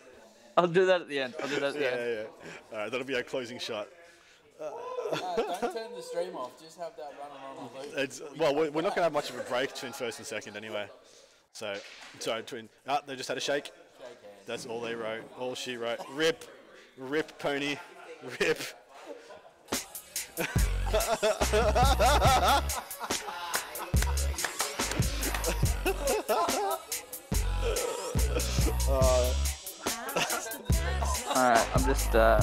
I'll do that at the end. I'll do that at the yeah, end. Yeah, yeah. All right, that'll be our closing shot. Uh, uh, don't turn the stream off. Just have that running on the loop. It's, well, we're, we're not going to have much of a break between first and second anyway. So, sorry, between... Ah, they just had a shake. That's all they wrote. All she wrote. Rip. Rip, pony. Rip. Uh. Alright, I'm just uh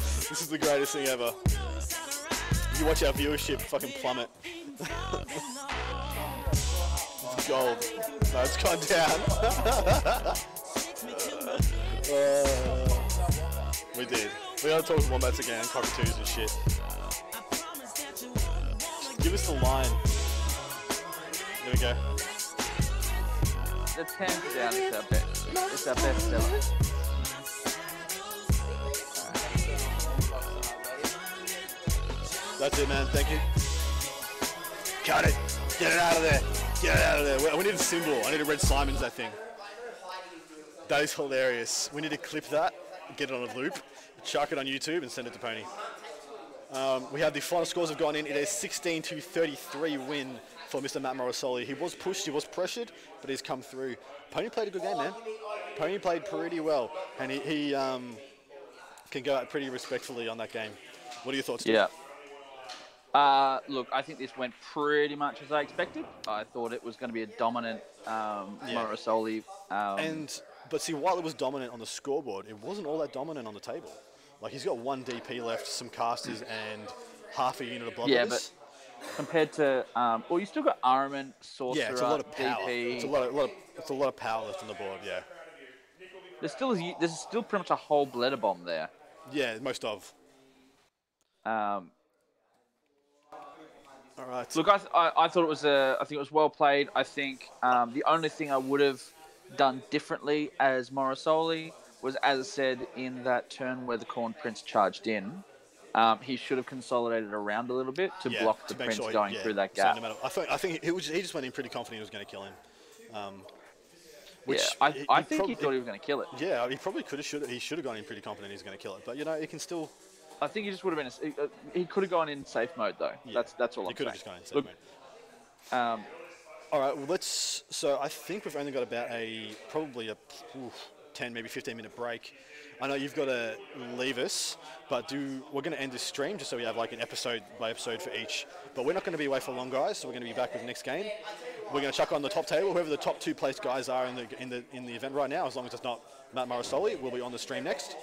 this is the greatest thing ever. You watch our viewership fucking plummet. It's gold. No, it's gone down. uh, we did. We gotta talk wombats again, cockatoos and shit. Just give us the line. There we go. The ten's down, it's our best. It's our best seller. Right. That's it, man. Thank you. Cut it. Get it out of there. Get it out of there. We, we need a symbol. I need a Red Simons, I think. That is hilarious. We need to clip that get it on a loop, chuck it on YouTube, and send it to Pony. Um, we have the final scores have gone in. It is sixteen to thirty-three win for Mister Matt Morosoli. He was pushed, he was pressured, but he's come through. Pony played a good game, man. Pony played pretty well, and he, he um, can go out pretty respectfully on that game. What are your thoughts, Steve? Yeah. Uh, look, I think this went pretty much as I expected. I thought it was going to be a dominant um, yeah. Morosoli. Um, and, but see, while it was dominant on the scoreboard, it wasn't all that dominant on the table. Like, he's got one D P left, some casters, and half a unit of blockers. Yeah, but compared to... Um, well, you still got Ahriman, Sorcerer, yeah, it's a lot of power. D P. It's a lot of, lot of, it's a lot of power left on the board, yeah. There's still, is, there's still pretty much a whole Bledder Bomb there. Yeah, most of. Um... All right. Look, I, th I, I thought it was a. I think it was well played. I think um, the only thing I would have done differently as Morosoli was, as I said, in that turn where the Corn Prince charged in, um, he should have consolidated around a little bit to yeah, block the to Prince sure he, going yeah, through that gap. So I think I think he, was, he just went in pretty confident he was going to kill him. Um, which yeah, I, he, I he think he thought he was going to kill it. Yeah, he probably could have. Should he should have gone in pretty confident he was going to kill it. But you know, it can still. I think he just would have been. A, he could have gone in safe mode though. Yeah. That's that's all. He I'm could saying. have just gone in safe Look, mode. Um, all right. Well, let's. So I think we've only got about a probably a oof, ten, maybe fifteen minute break. I know you've got to leave us, but do we're going to end this stream just so we have like an episode by episode for each. But we're not going to be away for long, guys. So we're going to be back with the next game. We're going to chuck on the top table whoever the top two placed guys are in the in the in the event right now. As long as it's not Matt Morosoli, we'll be on the stream next,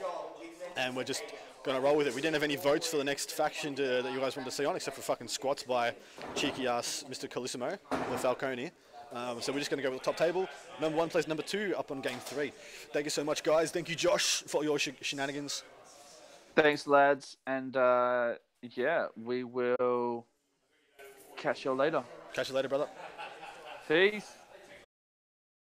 and we're just. Gonna roll with it. We didn't have any votes for the next faction to, that you guys wanted to see on, except for fucking squats by cheeky ass Mister Colissimo, or Falcone. Um, so we're just gonna go with the top table. Number one plays number two up on game three. Thank you so much, guys. Thank you, Josh, for your sh shenanigans. Thanks, lads. And uh, yeah, we will catch you later. Catch you later, brother. Peace.